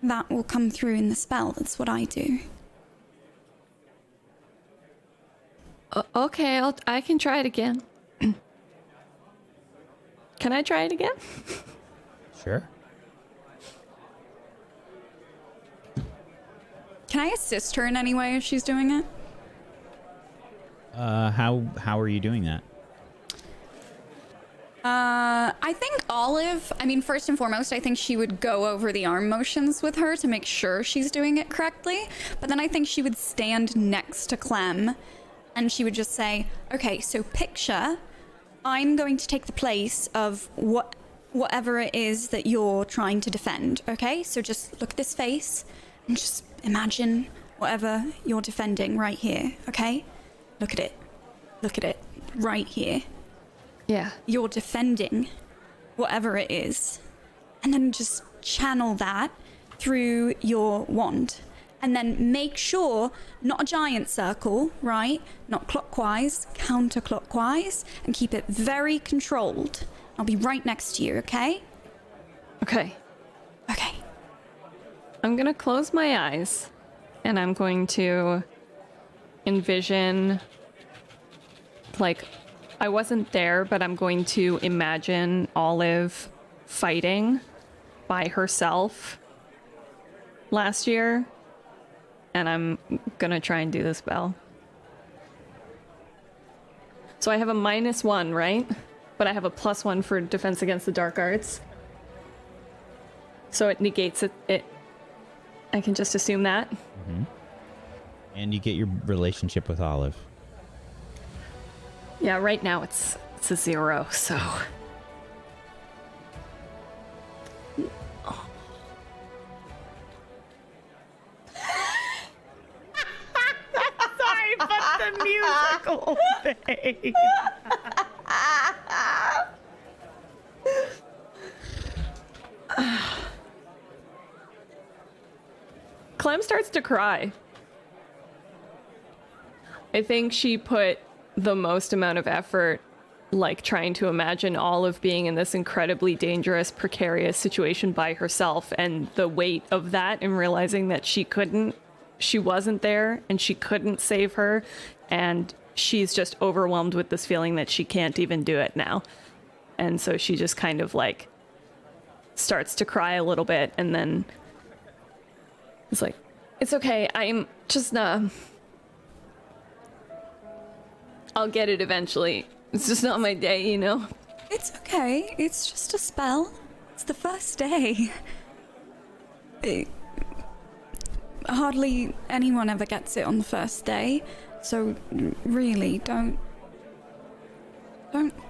that will come through in the spell. That's what I do. Okay, I can try it again. Can I try it again? Sure. Can I assist her in any way if she's doing it? How are you doing that? I think Olive, I mean, first and foremost, I think she would go over the arm motions with her to make sure she's doing it correctly. But then I think she would stand next to Clem and she would just say, okay, so picture, I'm going to take the place of whatever it is that you're trying to defend, okay? So just look at this face and just imagine whatever you're defending right here, okay? Look at it. Look at it. Right here. Yeah. You're defending whatever it is. And then just channel that through your wand. And then make sure, not a giant circle, right? Not clockwise, counterclockwise, and keep it very controlled. I'll be right next to you, okay? Okay. Okay. I'm gonna close my eyes and I'm going to envision, like, I wasn't there, but I'm going to imagine Olive fighting by herself last year, and I'm gonna try and do the spell. So I have a -1, right? But I have a +1 for Defense Against the Dark Arts. So it negates it. I can just assume that. Mm-hmm. And you get your relationship with Olive. Yeah, right now it's a 0, so. Oh. Sorry, but the music. whole thing. Clem starts to cry. I think she put the most amount of effort, like trying to imagine all of being in this incredibly dangerous, precarious situation by herself, and the weight of that, and realizing that she couldn't, she wasn't there and she couldn't save her, and she's just overwhelmed with this feeling that she can't even do it now. And so she just kind of like starts to cry a little bit, and then it's like, it's okay, I'm just I'll get it eventually. It's just not my day, you know? It's okay. It's just a spell. It's the first day. Hardly anyone ever gets it on the first day. So really, don't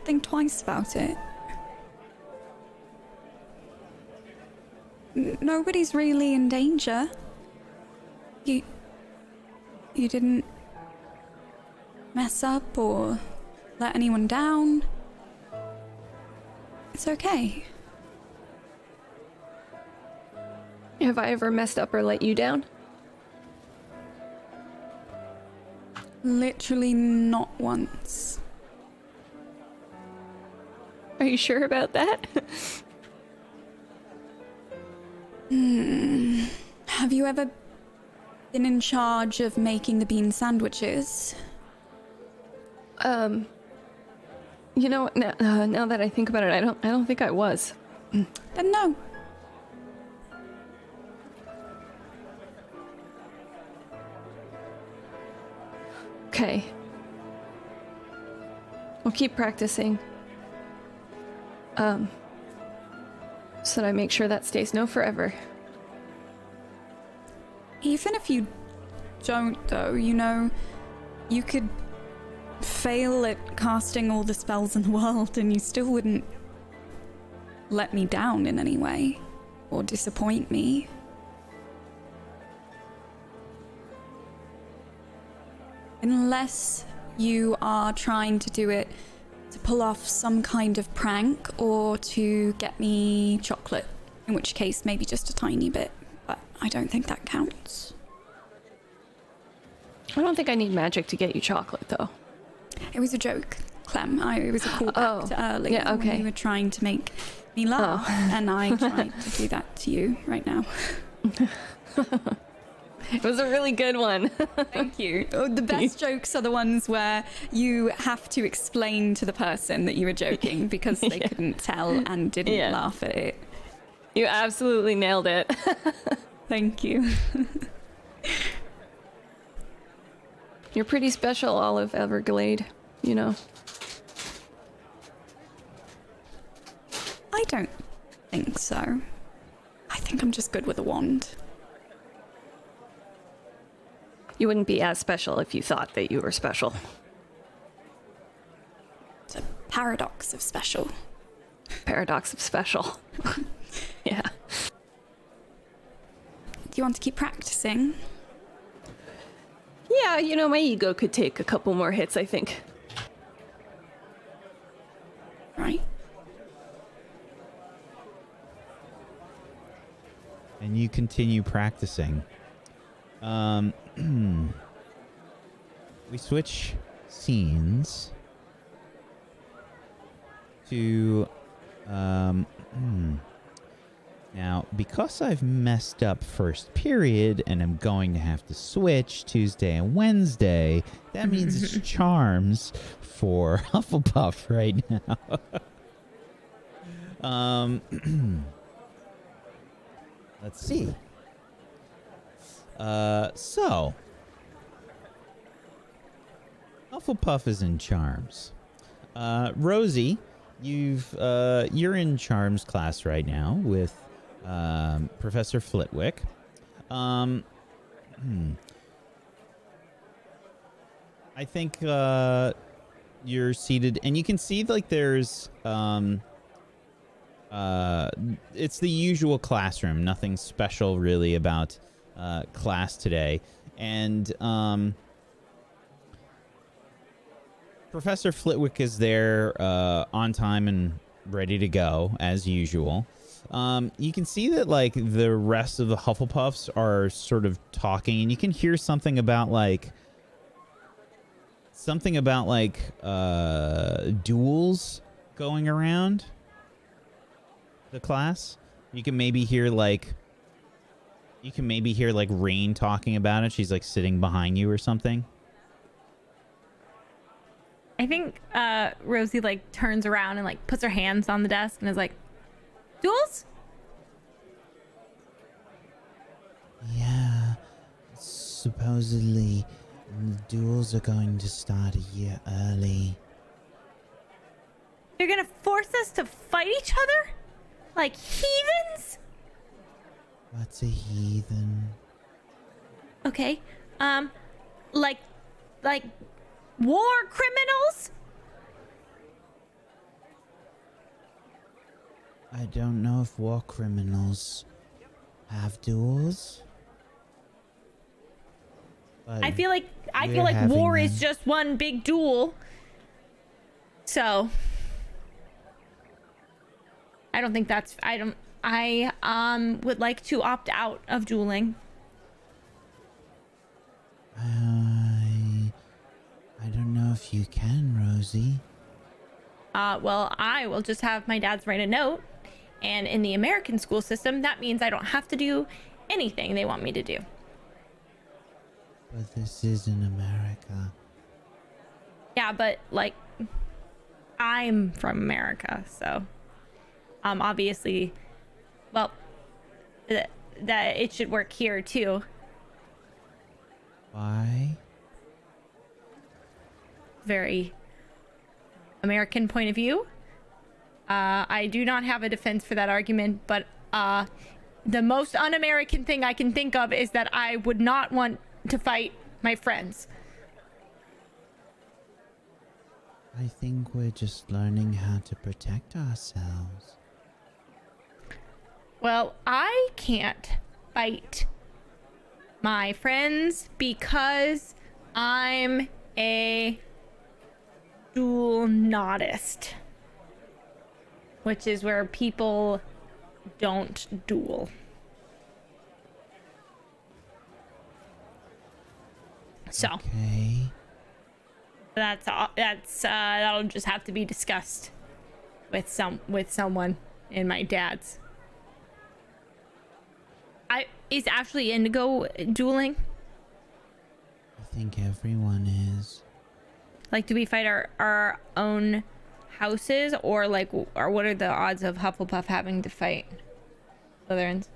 think twice about it. Nobody's really in danger. You didn't mess up or let anyone down. It's okay. Have I ever messed up or let you down? Literally not once. Are you sure about that? Have you ever been in charge of making the bean sandwiches? You know, now that I think about it, I don't think I was. Then no. Okay. I'll keep practicing. So that I make sure that stays no forever. Even if you don't, though, you know, you could fail at casting all the spells in the world and you still wouldn't let me down in any way or disappoint me. Unless you are trying to do it to pull off some kind of prank or to get me chocolate, in which case maybe just a tiny bit, but I don't think that counts. I don't think I need magic to get you chocolate, though. It was a joke, Clem. It was a callback to earlier. Yeah, okay. When you were trying to make me laugh, and I tried to do that to you right now. It was a really good one. Thank you. The best jokes are the ones where you have to explain to the person that you were joking because they couldn't tell and didn't laugh at it. You absolutely nailed it. Thank you. You're pretty special, Olive Everglade, you know. I don't think so. I think I'm just good with a wand. You wouldn't be as special if you thought that you were special. It's a paradox of special. Paradox of special. Yeah. Do you want to keep practicing? Yeah, you know, my ego could take a couple more hits, I think. Right. And you continue practicing. We switch scenes to... Now, because I've messed up first period and I'm going to have to switch Tuesday and Wednesday, that means it's Charms for Hufflepuff right now. Let's see. So Hufflepuff is in Charms. Rosie, you're in Charms class right now with Professor Flitwick. I think you're seated, and you can see like there's it's the usual classroom. Nothing special really about class today, and Professor Flitwick is there on time and ready to go as usual. You can see that like the rest of the Hufflepuffs are sort of talking, and you can hear something about like duels going around the class. You can maybe hear like Rain talking about it. She's like sitting behind you or something. I think Rosie like turns around and like puts her hands on the desk and is like, duels? Yeah, supposedly duels are going to start a year early. You're gonna force us to fight each other? Like heathens? What's a heathen? Okay, like war criminals? I don't know if war criminals have duels. I feel like war is just one big duel. So I don't think that's I would like to opt out of dueling. I don't know if you can, Rosie. Well, I will just have my dad's write a note, and in the American school system, that means I don't have to do anything they want me to do. But this is in America. Yeah, but like, I'm from America, so obviously, well, that it should work here too. Why? Very American point of view. I do not have a defense for that argument, but the most un-American thing I can think of is that I would not want to fight my friends. I think we're just learning how to protect ourselves. Well, I can't fight my friends because I'm a dual nodist, which is where people don't duel. So okay. That's all, that's that'll just have to be discussed with someone in my dad's. Is actually Indigo dueling? I think everyone is. Like, do we fight our own houses, or like, or what are the odds of Hufflepuff having to fight Slytherins?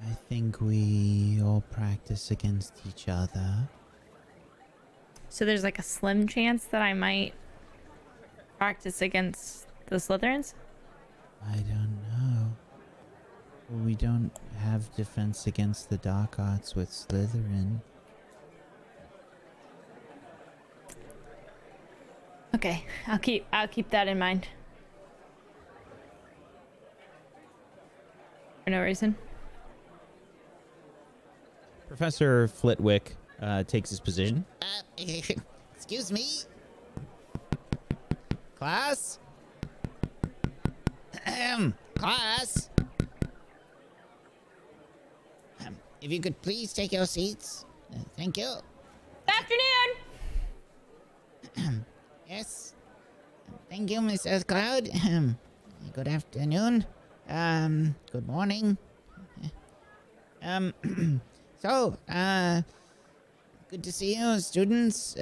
I think we all practice against each other. So there's like a slim chance that I might practice against the Slytherins? I don't know. We don't have Defense Against the Dark Arts with Slytherin. Okay, I'll keep that in mind. For no reason. Professor Flitwick takes his position. Excuse me, class. Class. If you could please take your seats. Thank you. Afternoon. Yes. Thank you, Mrs. Cloud. Good afternoon. Good morning. So, good to see you, students.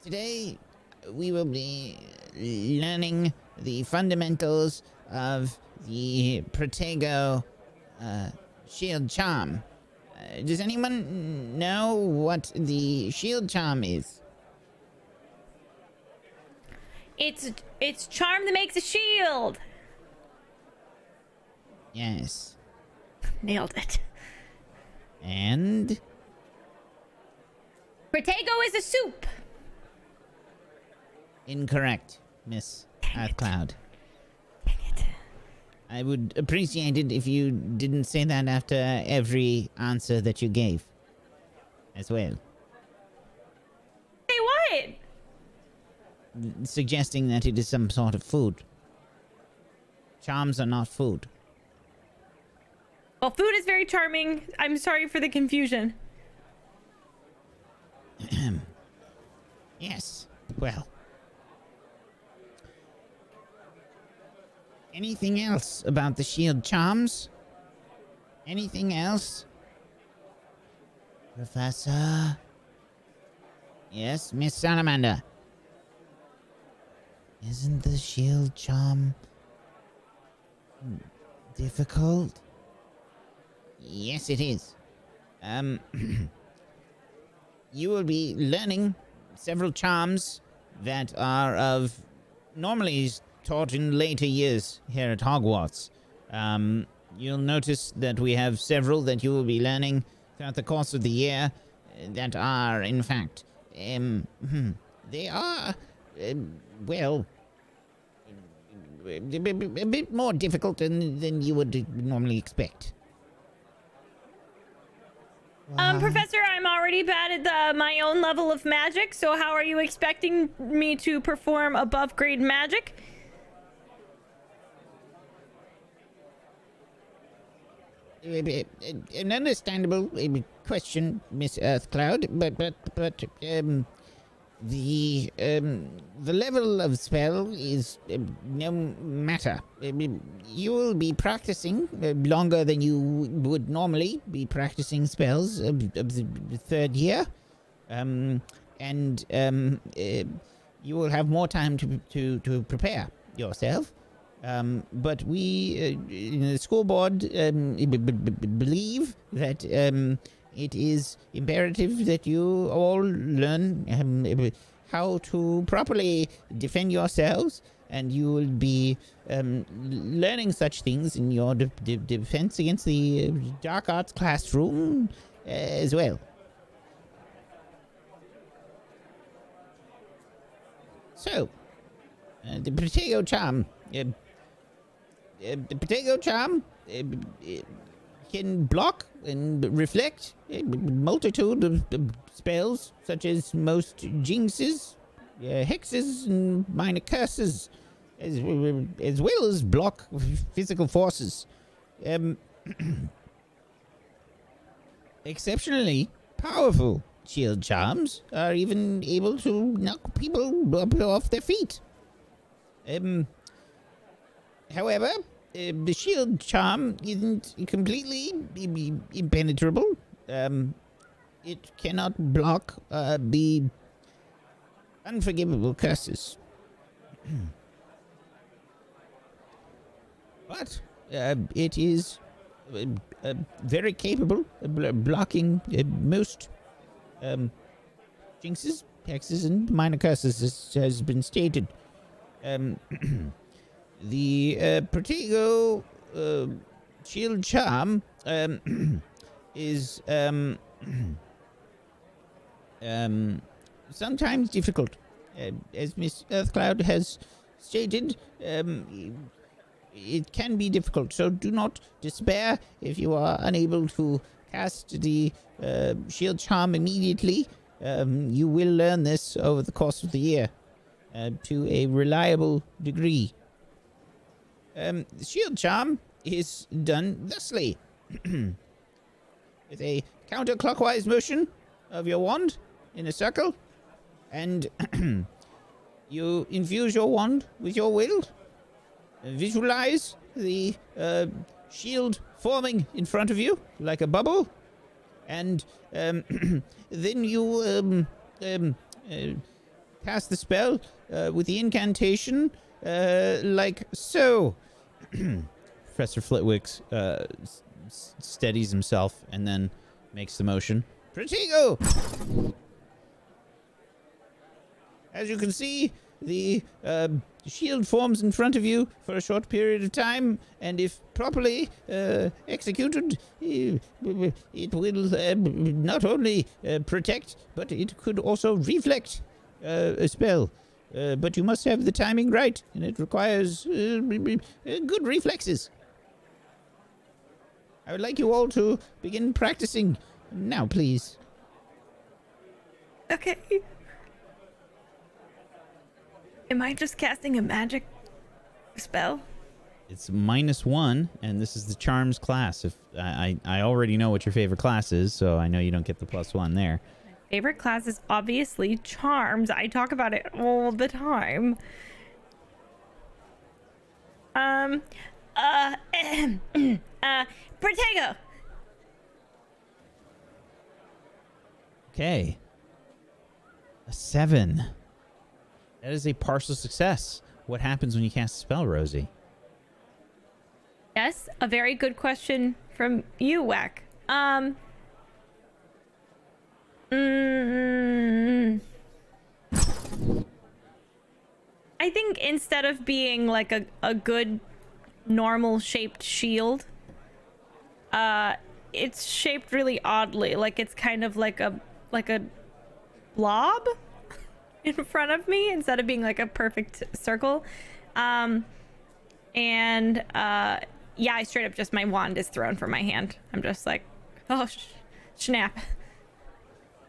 Today, we will be learning the fundamentals of the Protego Shield Charm. Does anyone know what the Shield Charm is? It's charm that makes a shield. Yes. Nailed it. And? Protego is a soup. Incorrect, Miss Earthcloud. Dang it. I would appreciate it if you didn't say that after every answer that you gave as well. Say what? suggesting that it is some sort of food. Charms are not food. Well, food is very charming. I'm sorry for the confusion. Yes. Well. Anything else about the shield charms? Anything else? Professor? Yes, Miss Salamander. Isn't the shield charm difficult? Yes, it is. You will be learning several charms that are of normally taught in later years here at Hogwarts. You'll notice that we have several that you will be learning throughout the course of the year that are, in fact, they are, well, a bit more difficult than you would normally expect. Professor, I'm already bad at my own level of magic, so how are you expecting me to perform above grade magic? An understandable question, Miss Earthcloud, but the level of spell is no matter. You will be practicing longer than you would normally be practicing spells of the third year, and you will have more time to prepare yourself. But we in the school board believe that it is imperative that you all learn how to properly defend yourselves, and you will be learning such things in your Defense Against the Dark Arts classroom as well. So, the Protego charm. The Protego charm can block and reflect a multitude of spells, such as most jinxes, hexes, and minor curses, as well as block physical forces. Exceptionally powerful shield charms are even able to knock people off their feet. However, the shield charm isn't completely impenetrable. It cannot block the unforgivable curses. But it is very capable of blocking most jinxes, hexes, and minor curses, as has been stated. The Protego shield charm is sometimes difficult. As Miss Earthcloud has stated, it can be difficult, so do not despair if you are unable to cast the shield charm immediately. You will learn this over the course of the year to a reliable degree. The shield charm is done thusly. With a counterclockwise motion of your wand in a circle, and you infuse your wand with your will, visualize the shield forming in front of you like a bubble, and then you cast the spell with the incantation like so. Professor Flitwick steadies himself and then makes the motion. Protego! As you can see, the shield forms in front of you for a short period of time, and if properly executed, it will not only protect, but it could also reflect a spell. But you must have the timing right, and it requires good reflexes. I would like you all to begin practicing now, please. Okay. Am I just casting a magic spell? It's -1, and this is the Charms class. If I already know what your favorite class is, so I know you don't get the +1 there. My favorite class is obviously Charms. I talk about it all the time. Protego! Okay. A 7. That is a partial success. What happens when you cast a spell, Rosie? Yes, a very good question from you, Wack. I think instead of being like a good normal shaped shield, it's shaped really oddly. Like it's kind of like a blob in front of me instead of being like a perfect circle. Yeah, I straight up just, my wand is thrown from my hand. I'm just like, oh, snap.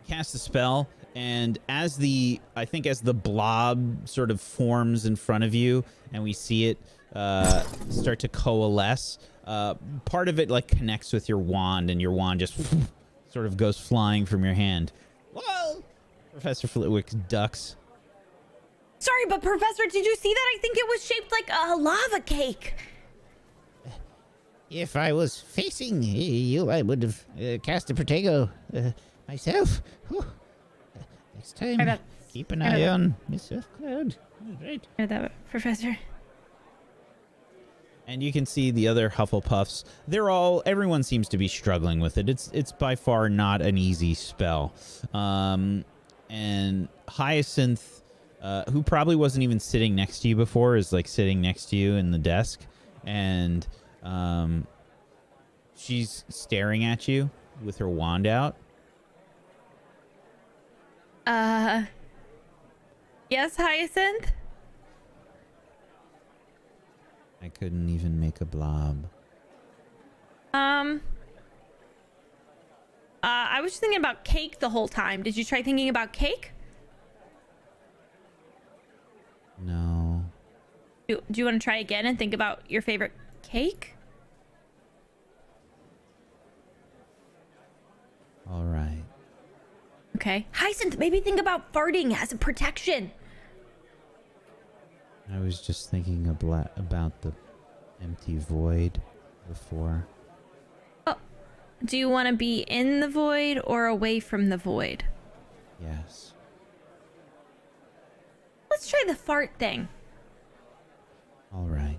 Cast a spell, and as the, I think as the blob sort of forms in front of you, and we see it start to coalesce, part of it like connects with your wand, and your wand just sort of goes flying from your hand. Whoa! Professor Flitwick ducks. Sorry, but Professor, did you see that? I think it was shaped like a lava cake. If I was facing you, I would have cast a Protego myself. Whew. Next time, keep an eye on Miss Cloud. Right. That, Professor. And you can see the other Hufflepuffs. They're all, everyone seems to be struggling with it. It's by far not an easy spell. And Hyacinth, who probably wasn't even sitting next to you before, is like sitting next to you in the desk. And she's staring at you with her wand out. Yes, Hyacinth? I couldn't even make a blob. I was just thinking about cake the whole time. Did you try thinking about cake? No. Do you want to try again and think about your favorite cake? All right. Okay. Hyacinth, maybe think about farting as a protection. I was just thinking about the empty void before. Oh. Do you want to be in the void or away from the void? Yes. Let's try the fart thing. All right.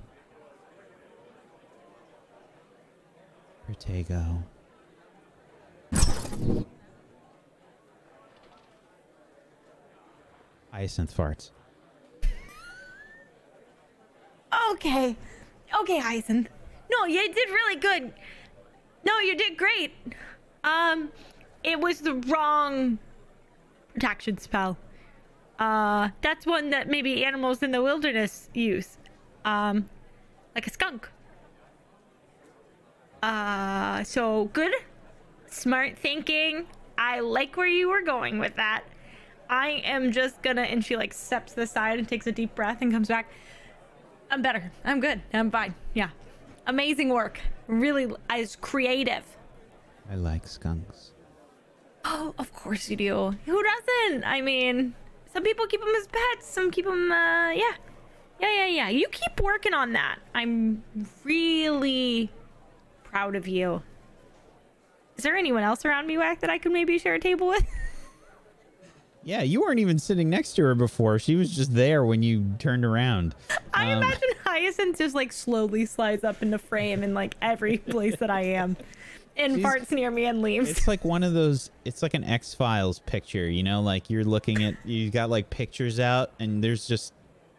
Protego. Hyacinth farts. Okay. Okay, Hyacinth. No, you did really good. No, you did great. It was the wrong protection spell. That's one that maybe animals in the wilderness use. Like a skunk. So good, smart thinking. I like where you were going with that. I am just gonna, and she like steps to the side and takes a deep breath and comes back. I'm better. I'm good. I'm fine. Yeah. Amazing work. Really as creative. I like skunks. Oh, of course you do. Who doesn't? I mean, some people keep them as pets. Some keep them, yeah. Yeah. You keep working on that. I'm really proud of you. Is there anyone else around me, Wack, that I could maybe share a table with? Yeah, you weren't even sitting next to her before. She was just there when you turned around. I imagine Hyacinth just like slowly slides up into frame in like every place that I am and farts near me and leaves. It's like one of those, it's like an X-Files picture, you know, like you're looking at, you got like pictures out and there's just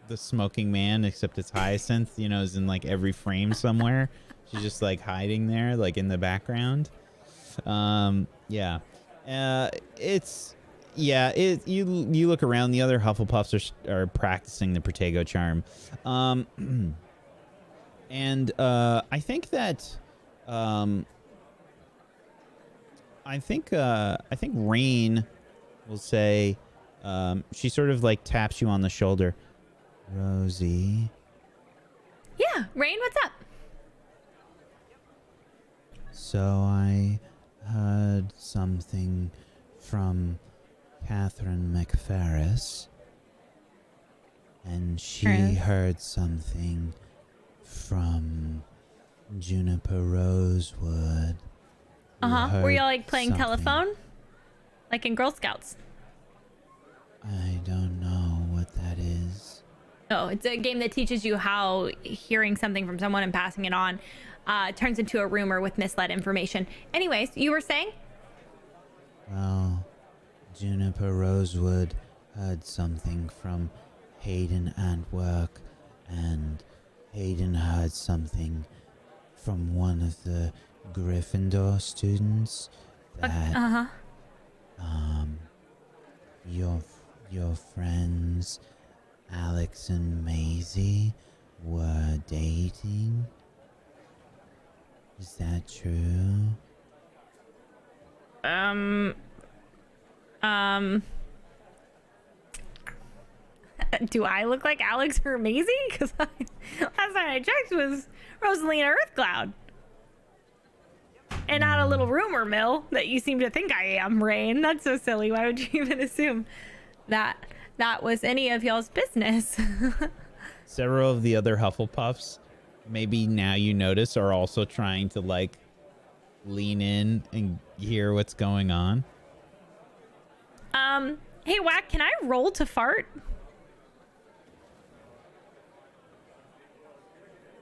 the smoking man, except it's Hyacinth, you know, is in like every frame somewhere. She's just like hiding there, like in the background. Yeah. It's, yeah, you look around, the other Hufflepuffs are practicing the Protego charm. I think that, I think Rain will say, she sort of like taps you on the shoulder. Rosie. Yeah, Rain, what's up? So I heard something from Catherine McFerris, and she heard something from Juniper Rosewood. Were y'all like playing telephone? Like in Girl Scouts? I don't know what that is. No, it's a game that teaches you how hearing something from someone and passing it on turns into a rumor with misled information. Anyways, you were saying? Well, Juniper Rosewood heard something from Hayden Antwerp, and Hayden heard something from one of the Gryffindor students that your friends Alex and Maisie were dating. Is that true? Do I look like Alex or Maisie? Because last time I checked was Rosalina Earthcloud. And not a little rumor mill that you seem to think I am, Rain. That's so silly. Why would you even assume that that was any of y'all's business? Several of the other Hufflepuffs, maybe now you notice, are also trying to like lean in and hear what's going on. Hey, Wack, can I roll to fart?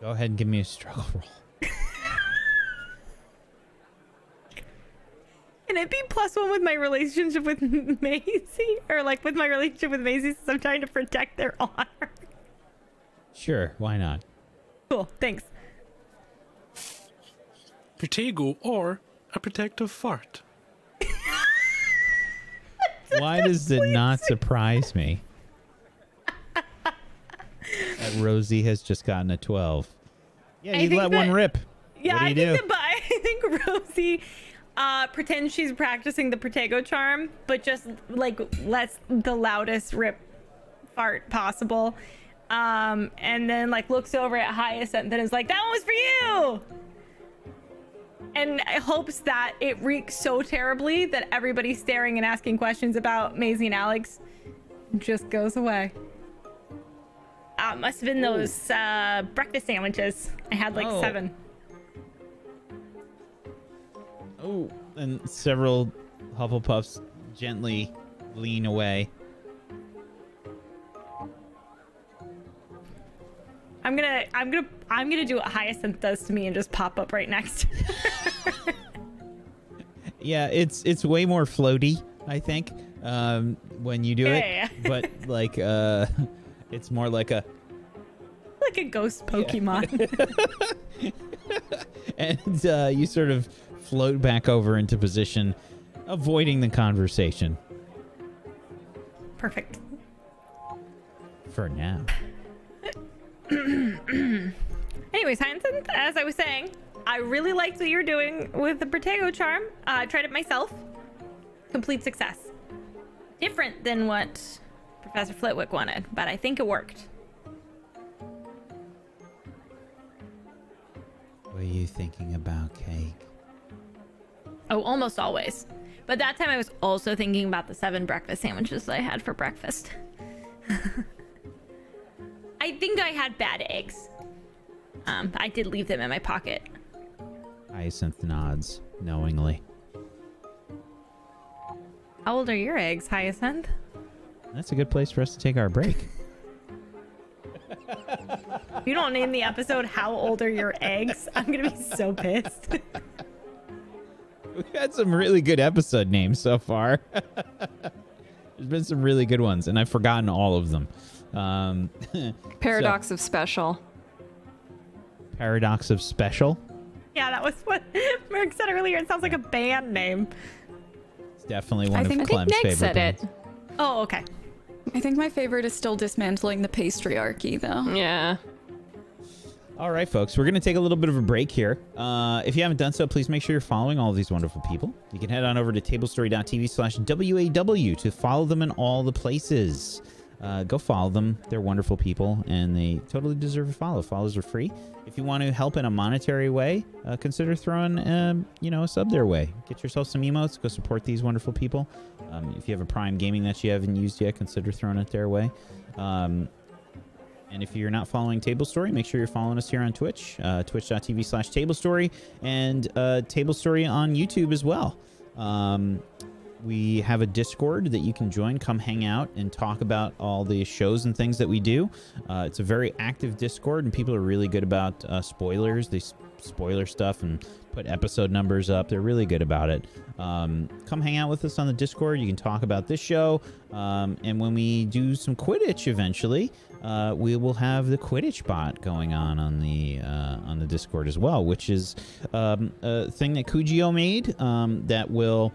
Go ahead and give me a struggle roll. Can it be +1 with my relationship with Maisie? Or like with my relationship with Maisie, since I'm trying to protect their honor. Sure, why not? Cool, thanks. Protego or a protective fart. Why does it not surprise me that Rosie has just gotten a 12? Yeah, you let one rip. Yeah, I think, I think Rosie... pretend she's practicing the Protego charm, but just like lets the loudest rip fart possible, and then like looks over at Hyacinth and then is like, "That one was for you," and hopes that it reeks so terribly that everybody staring and asking questions about Maisie and Alex just goes away. Ah, must have been those breakfast sandwiches. I had like 7. Oh, and several Hufflepuffs gently lean away. I'm gonna do what Hyacinth does to me and just pop up right next. Yeah, it's way more floaty, I think, when you do it. Yeah. But like, it's more like a. Like a ghost Pokemon. Yeah. And you sort of float back over into position, avoiding the conversation. Perfect. For now. Anyways, Hyacinth, as I was saying, I really liked what you were doing with the Protego charm. I tried it myself. Complete success. Different than what Professor Flitwick wanted, but I think it worked. Were you thinking about cake? Oh, almost always. But that time I was also thinking about the 7 breakfast sandwiches that I had for breakfast. I think I had bad eggs. I did leave them in my pocket. Hyacinth nods knowingly. How old are your eggs, Hyacinth? That's a good place for us to take our break. You don't name the episode "How Old Are Your Eggs?" I'm going to be so pissed. We've had some really good episode names so far. There's been some really good ones, and I've forgotten all of them. Paradox of Special. Paradox of Special? Yeah, that was what Merrick said earlier. It sounds like a band name. It's definitely one of Clem's favorite. I think Meg said it. Oh, okay. I think my favorite is still Dismantling the Pastryarchy, though. Yeah. All right, folks, we're going to take a little bit of a break here. If you haven't done so, please make sure you're following all of these wonderful people. You can head on over to tablestory.tv/WAW to follow them in all the places. Go follow them. They're wonderful people, and they totally deserve a follow. Follows are free. If you want to help in a monetary way, consider throwing, a sub their way. Get yourself some emotes. Go support these wonderful people. If you have a Prime Gaming that you haven't used yet, consider throwing it their way. And if you're not following Table Story, make sure you're following us here on Twitch, twitch.tv/TableStory, and Table Story on YouTube as well. We have a Discord that you can join. Come hang out and talk about all the shows and things that we do. It's a very active Discord, and people are really good about spoilers. They spoiler stuff and put episode numbers up. They're really good about it. Come hang out with us on the Discord. You can talk about this show. And when we do some Quidditch eventually, we will have the Quidditch bot going on the Discord as well, which is a thing that Kujio made that will...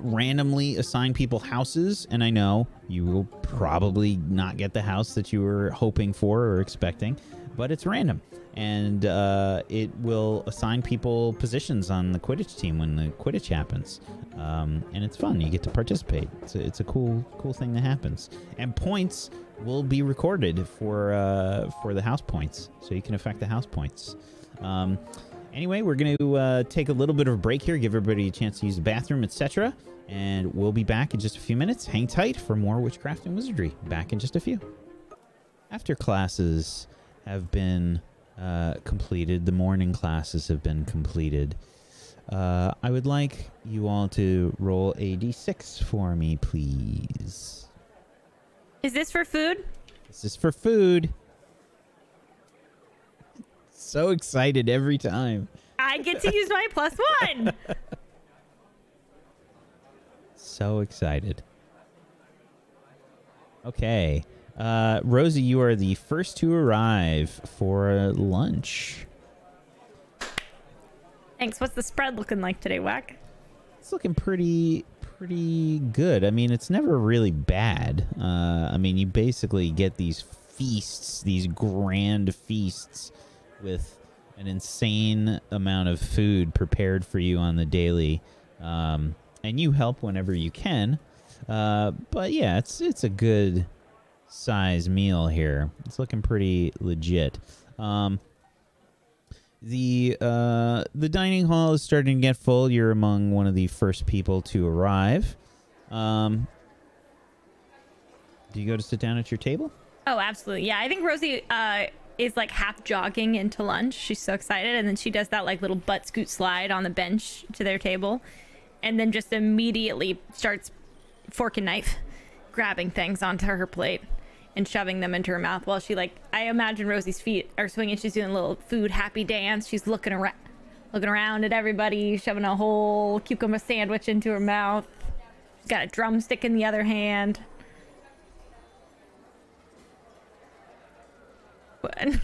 randomly assign people houses, and I know you will probably not get the house that you were hoping for or expecting, but it's random, and it will assign people positions on the Quidditch team when the Quidditch happens, and it's fun. You get to participate. It's a cool thing that happens, and points will be recorded for the house points, so you can affect the house points. Anyway, we're going to take a little bit of a break here, give everybody a chance to use the bathroom, etc. And we'll be back in just a few minutes. Hang tight for more Witchcraft and Wizardry. Back in just a few. After classes have been completed, the morning classes have been completed. I would like you all to roll a d6 for me, please. Is this for food? This is for food. So excited every time. I get to use my +1. So excited. Okay. Rosie, you are the first to arrive for lunch. Thanks. What's the spread looking like today, Wack? It's looking pretty good. I mean, it's never really bad. I mean, you basically get these feasts, these grand feasts, with an insane amount of food prepared for you on the daily, and you help whenever you can. But yeah, it's a good size meal here. It's looking pretty legit. The dining hall is starting to get full. You're among one of the first people to arrive. Do you go to sit down at your table? Oh, absolutely. Yeah, I think Rosie is like half jogging into lunch. She's so excited, and then she does that like little butt scoot slide on the bench to their table, and then just immediately starts fork and knife grabbing things onto her plate and shoving them into her mouth while she, like, I imagine Rosie's feet are swinging. She's doing a little food happy dance. She's looking around at everybody, shoving a whole cucumber sandwich into her mouth. She's got a drumstick in the other hand.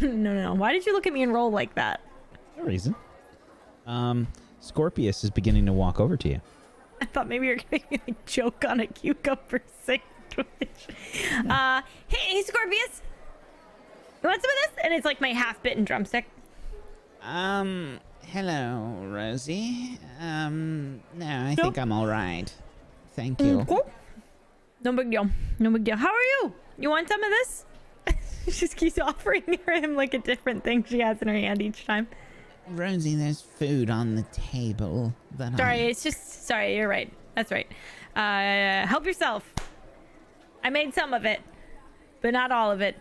No. Why did you look at me and roll like that? No reason. Scorpius is beginning to walk over to you. I thought maybe you were going to choke on a cucumber sandwich. No. Hey, Scorpius. You want some of this? And it's like my half-bitten drumstick. Hello, Rosie. No, I think I'm all right. Thank you. Cool. No big deal. No big deal. How are you? You want some of this? She just keeps offering him like a different thing she has in her hand each time. Rosie, there's food on the table. Sorry, you're right. That's right. Help yourself. I made some of it, but not all of it.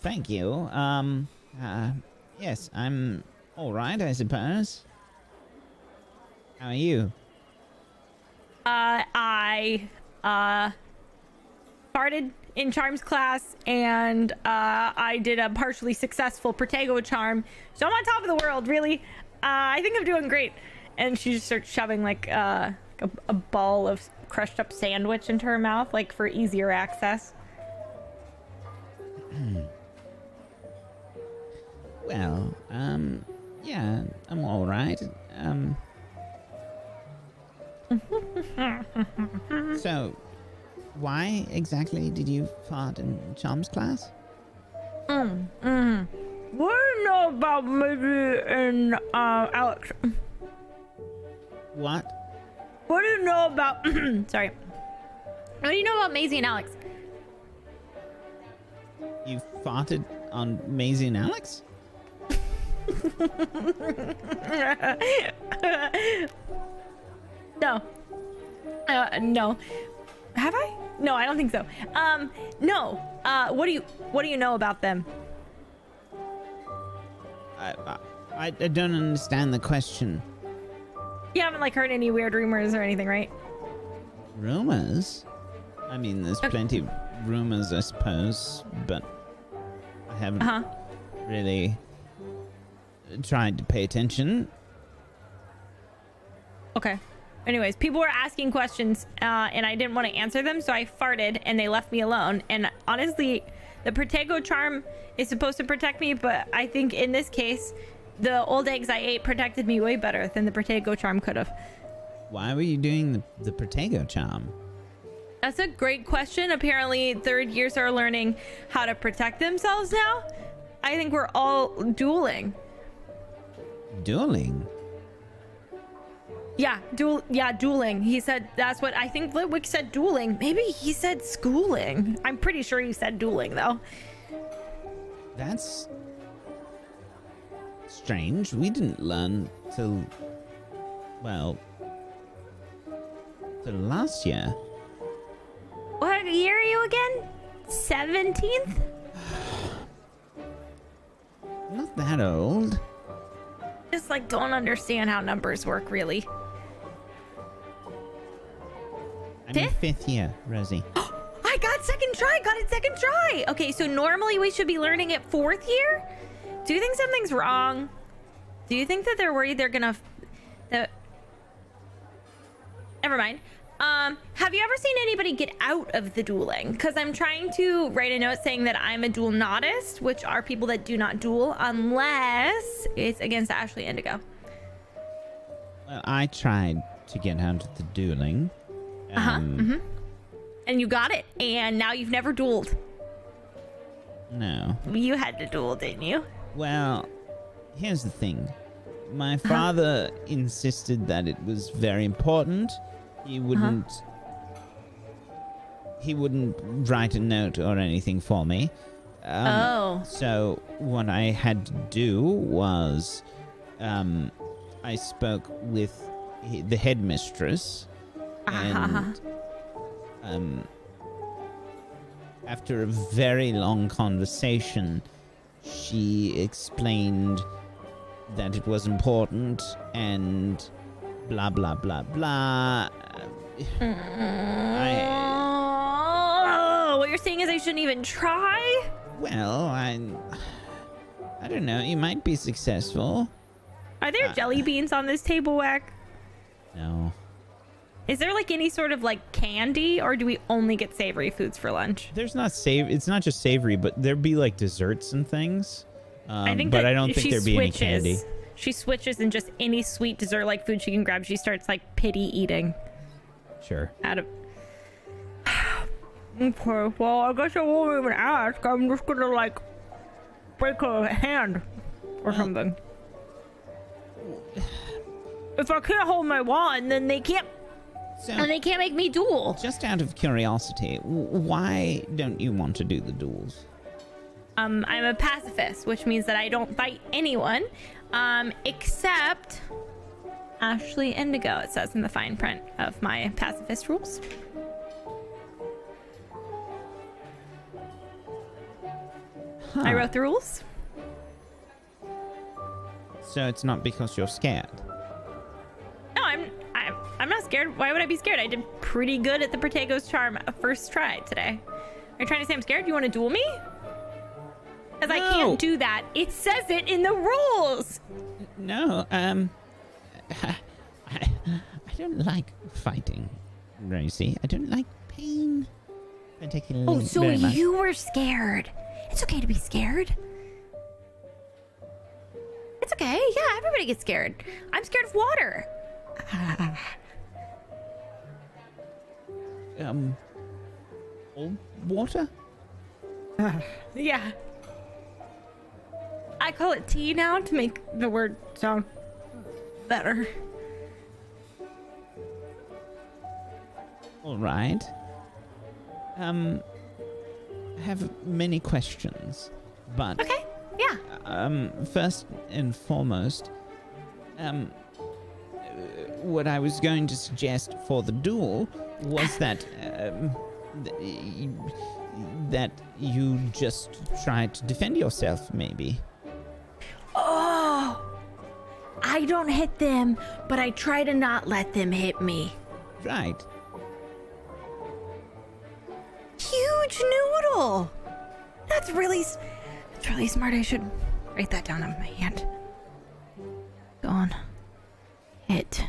Thank you. Yes, I'm all right, I suppose. How are you? I farted in Charms class, and I did a partially successful Protego charm, so I'm on top of the world, really. I think I'm doing great. And she just starts shoving like a ball of crushed up sandwich into her mouth, like for easier access. Well, yeah, I'm all right. So why exactly did you fart in Charms class? What do you know about maybe in Alex? What? What do you know about What do you know about Maisie and Alex? You farted on Maisie and Alex? No. No. Have I? No, I don't think so. No. What do you know about them? I don't understand the question. You haven't like heard any weird rumors or anything, right? Rumors? I mean, there's plenty of rumors, I suppose, but I haven't really tried to pay attention. Okay. Anyways, people were asking questions, and I didn't want to answer them, so I farted, and they left me alone. And honestly, the Protego charm is supposed to protect me, but I think in this case, the old eggs I ate protected me way better than the Protego charm could have. Why were you doing the Protego charm? That's a great question. Apparently, third years are learning how to protect themselves now. I think we're all dueling. Dueling? Yeah, dueling. He said that's what I think Flitwick said, dueling. Maybe he said schooling. I'm pretty sure he said dueling, though. That's strange. We didn't learn till, well, till last year. What year are you again? 17th? Not that old. Just like don't understand how numbers work, really. I'm in 5th year, Rosie. I got second try. Got it second try. Okay, so normally we should be learning it 4th year. Do you think something's wrong? Do you think that they're worried they're gonna? Never mind. Have you ever seen anybody get out of the dueling? Because I'm trying to write a note saying that I'm a duel nodist, which are people that do not duel unless it's against Ashley Indigo. Well, I tried to get out of the dueling. And you got it, and now you've never dueled. No. You had to duel, didn't you? Well, here's the thing. My father insisted that it was very important. He wouldn't write a note or anything for me. So what I had to do was, I spoke with the headmistress, and after a very long conversation, she explained that it was important and blah blah blah blah. What you're saying is I shouldn't even try? Well, I don't know. You might be successful. Are there jelly beans on this table, Wack? No. Is there like any sort of like candy, or do we only get savory foods for lunch? There's not It's not just savory, but there'd be like desserts and things. I don't think there'd be any candy. She switches, and just any sweet dessert-like food she can grab, she starts like pity eating. Sure. Okay, well, I guess I won't even ask. I'm just gonna like break her hand or something. If I can't hold my wand, then they can't. And they can't make me duel. Just out of curiosity, why don't you want to do the duels? I'm a pacifist, which means that I don't fight anyone. Except Ashley Indigo, it says in the fine print of my pacifist rules. Huh. I wrote the rules. So it's not because you're scared? No, I'm not scared. Why would I be scared? I did pretty good at the Protego's charm first try today. Are you trying to say I'm scared? You want to duel me? Because no. I can't do that. It says it in the rules. No, I don't like fighting, Rosie. I don't like pain. Oh, so you were scared. It's okay to be scared. It's okay. Yeah, everybody gets scared. I'm scared of water. Water? Yeah. I call it tea now to make the word sound better. All right. have many questions, but okay, yeah. First and foremost, what I was going to suggest for the duel was that that you just try to defend yourself, maybe. Oh, I don't hit them, but I try to not let them hit me. Right. Huge noodle. That's really smart. I should write that down on my hand. Go on. Hit.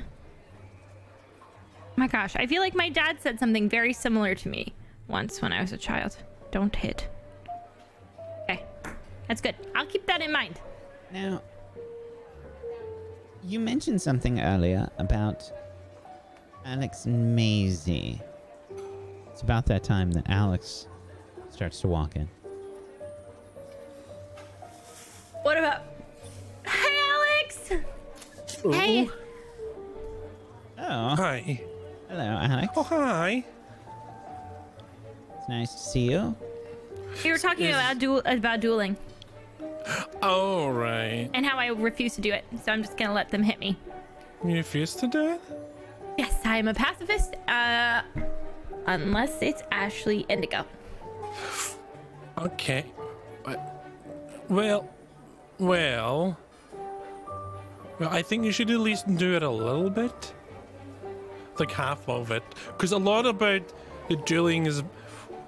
Oh my gosh, I feel like my dad said something very similar to me once when I was a child. Don't hit. Okay, that's good. I'll keep that in mind. Now, you mentioned something earlier about Alex and Maisie. It's about that time that Alex starts to walk in. What about... Hey, Alex! Ooh. Hey! Oh. Hi. Hello, Alex. Oh, hi. It's nice to see you. We were talking about dueling. Oh, right. And how I refuse to do it, so I'm just gonna let them hit me. You refuse to do it? Yes, I am a pacifist. Unless it's Ashley Indigo. Okay. Well, I think you should at least do it a little bit. Like half of it. Because a lot about the dueling is...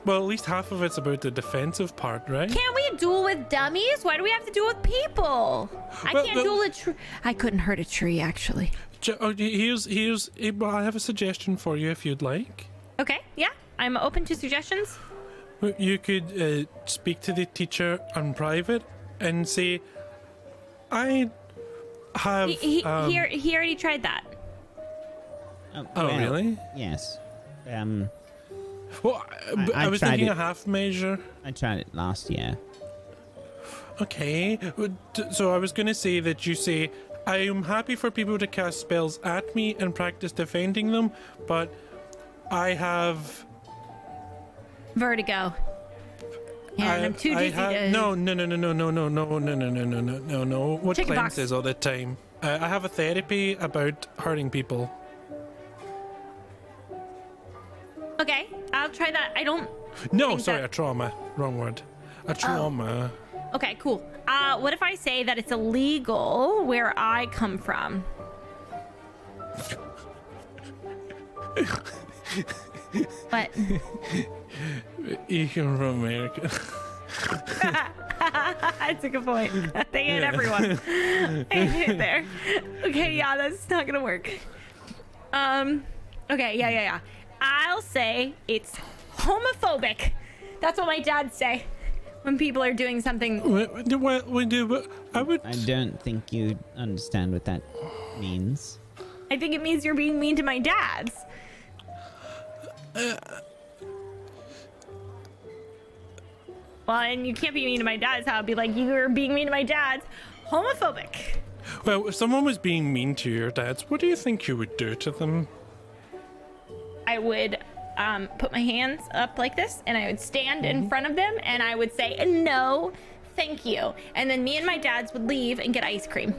Well, at least half of it's about the defensive part, right? Can't we duel with dummies? Why do we have to duel with people? I can't duel a tree. I couldn't hurt a tree, actually. I have a suggestion for you if you'd like. Okay, yeah. I'm open to suggestions. You could speak to the teacher in private and say, I have... He already tried that. Oh, well, really? Yes. Well, I was thinking a half measure. I tried it last year. Okay, so I was going to say that you say, I am happy for people to cast spells at me and practice defending them, but I have... vertigo. Yeah, and I'm too dizzy to... No. What Glenn says all the time. I have a therapy about hurting people. Okay, I'll try that. I don't... No, sorry, a trauma. Wrong word. A trauma. Oh. Okay, cool. What if I say that it's illegal where I come from? What? You come from America. That's a good point. They hate everyone. They hate there. Okay, yeah, that's not gonna work. Okay, yeah. I'll say it's homophobic. That's what my dad say when people are doing something. I don't think you understand what that means. I think it means you're being mean to my dads. Well, and you can't be mean to my dads. I'll be like, you're being mean to my dads. Homophobic. Well, if someone was being mean to your dads, what do you think you would do to them? I would put my hands up like this, and I would stand in front of them, and I would say, no, thank you. And then me and my dads would leave and get ice cream.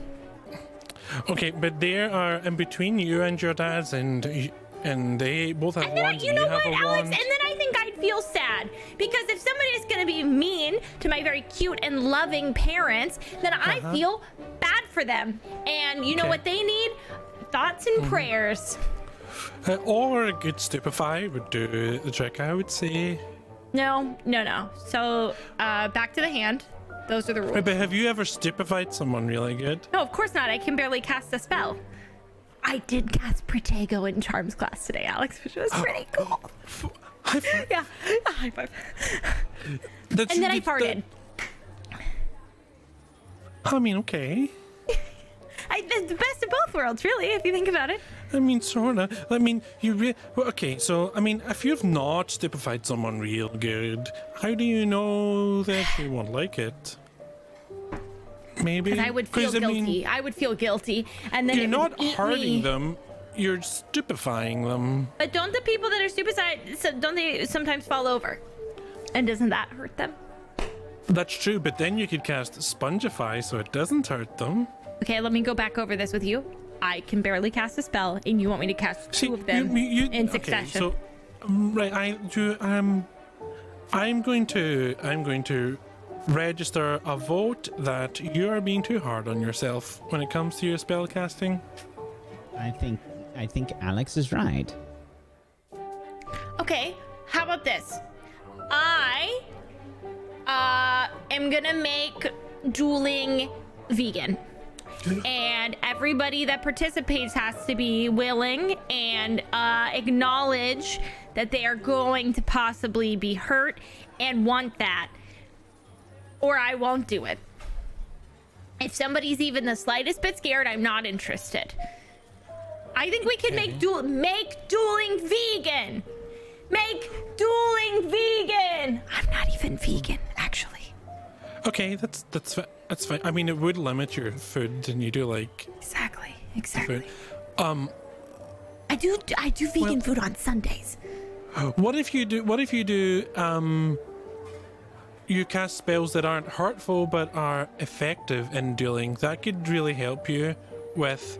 Okay, but there are in between you and your dads, and they both have wands. You know what, Alex? And then I think I'd feel sad, because if somebody is going to be mean to my very cute and loving parents, then I feel bad for them. And you know what they need? Thoughts and prayers. Or a good Stupefy would do the trick, I would say. No. So, back to the hand. Those are the rules. Wait, but have you ever stupefied someone really good? No, of course not. I can barely cast a spell. I did cast Protego in Charms class today, Alex, which was pretty cool. High five. Yeah, high five. And then I farted. I mean, okay. It's the best of both worlds, really, if you think about it. I mean, sorta. I mean, okay, so, I mean, if you've not stupefied someone real good, how do you know that you won't like it? Maybe? Because I would feel guilty. I would feel guilty. And then you're not hurting them. You're stupefying them. But don't the people that are stupefied, don't they sometimes fall over? And doesn't that hurt them? That's true, but then you could cast Spongify, so it doesn't hurt them. Okay, let me go back over this with you. I can barely cast a spell, and you want me to cast two of them in succession. Okay, so, right, I'm going to register a vote that you are being too hard on yourself when it comes to your spell casting. I think Alex is right. Okay, how about this? I am gonna make dueling vegan, and everybody that participates has to be willing and acknowledge that they are going to possibly be hurt and want that, or I won't do it. If somebody's even the slightest bit scared, I'm not interested. I think we can make dueling vegan. Make dueling vegan. I'm not even vegan, actually. Okay, that's fine. I mean, it would limit your food, and you do like exactly. Food. I do vegan food on Sundays. What if you do? What if you do? You cast spells that aren't hurtful but are effective in dueling. That could really help you with.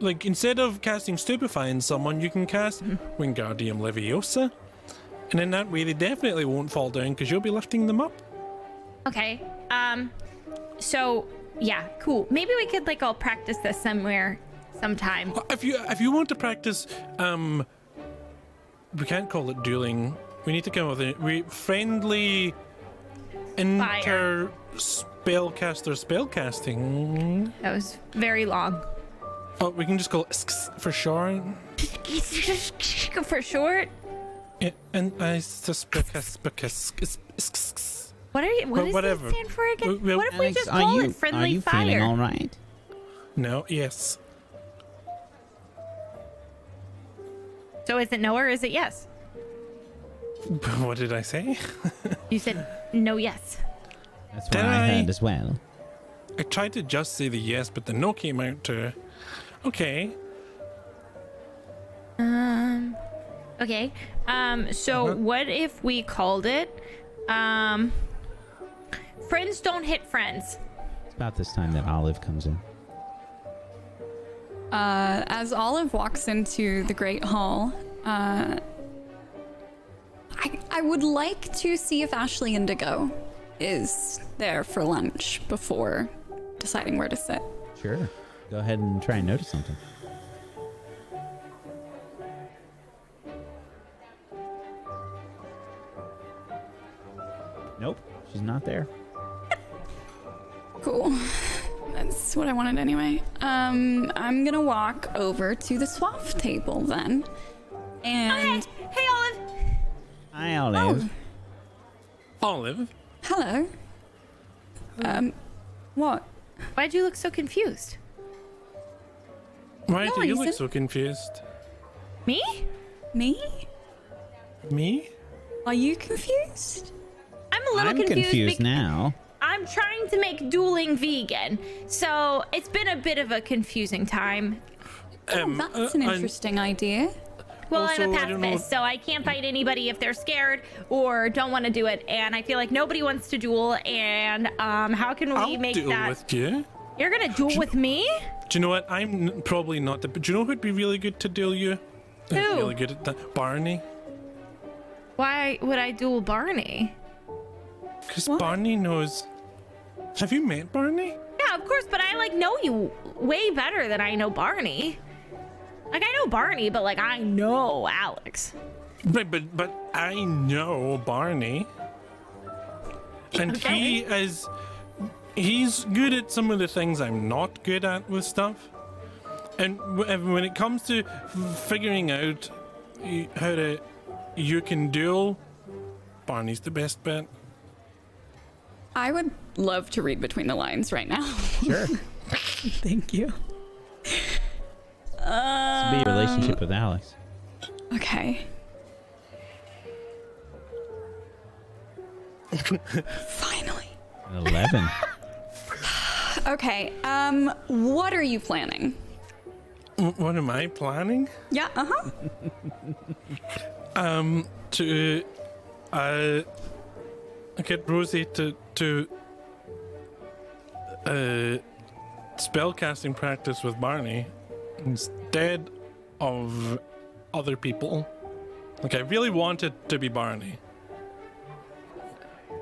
Like, instead of casting Stupefy in someone, you can cast Wingardium Leviosa. And in that way, they definitely won't fall down because you'll be lifting them up. Okay. So, yeah, cool. Maybe we could, like, all practice this somewhere sometime. If you want to practice, we can't call it dueling. We need to come up with a friendly inter-spellcaster spellcasting. That was very long. Oh, we can just call it for short. For short? Yeah, and I suspect what are you? What does that stand for again? Well, what if Alex, we just call it friendly fire? Are you feeling all right? No. Yes. So is it no or is it yes? What did I say? You said no. Yes. That's what I heard as well. I tried to just say the yes, but the no came out too. Okay. Okay. So what if we called it Friends Don't Hit Friends? It's about this time that Olive comes in. As Olive walks into the Great Hall, I would like to see if Ashley Indigo is there for lunch before deciding where to sit. Sure. Go ahead and try and notice something. Nope, she's not there. Cool. That's what I wanted anyway. I'm gonna walk over to the swap table then. And hey, Olive. Hi, Olive. Oh. Olive. Hello. What? Why'd you look so confused? Why do you look so confused? Me? Me? Me? Are you confused? I'm a little confused now. I'm trying to make dueling vegan, so it's been a bit of a confusing time. Oh, that's an interesting idea. Well, also, I'm a pacifist, so I can't fight anybody if they're scared or don't want to do it, and I feel like nobody wants to duel, and how can we make that... I'll duel with you. You're going to duel with me? Do you know what? I'm probably not the... But do you know who'd be really good to duel you? Who? Really good at that? Barney. Why would I duel Barney? Because Barney knows... Have you met Barney? Yeah, of course, but I, like, know you way better than I know Barney. Like, I know Barney, but, like, I know Alex. Right, but I know Barney. And he is... He's good at some of the things I'm not good at with stuff. And when it comes to figuring out how to you can duel, Barney's the best bet. I would love to read between the lines right now. Sure. Thank you. This will be your relationship with Alex. Okay. Finally. 11. Okay, what are you planning? What am I planning? Yeah, to get Rosie to spellcasting practice with Barney instead of other people. Like, I really wanted to be Barney.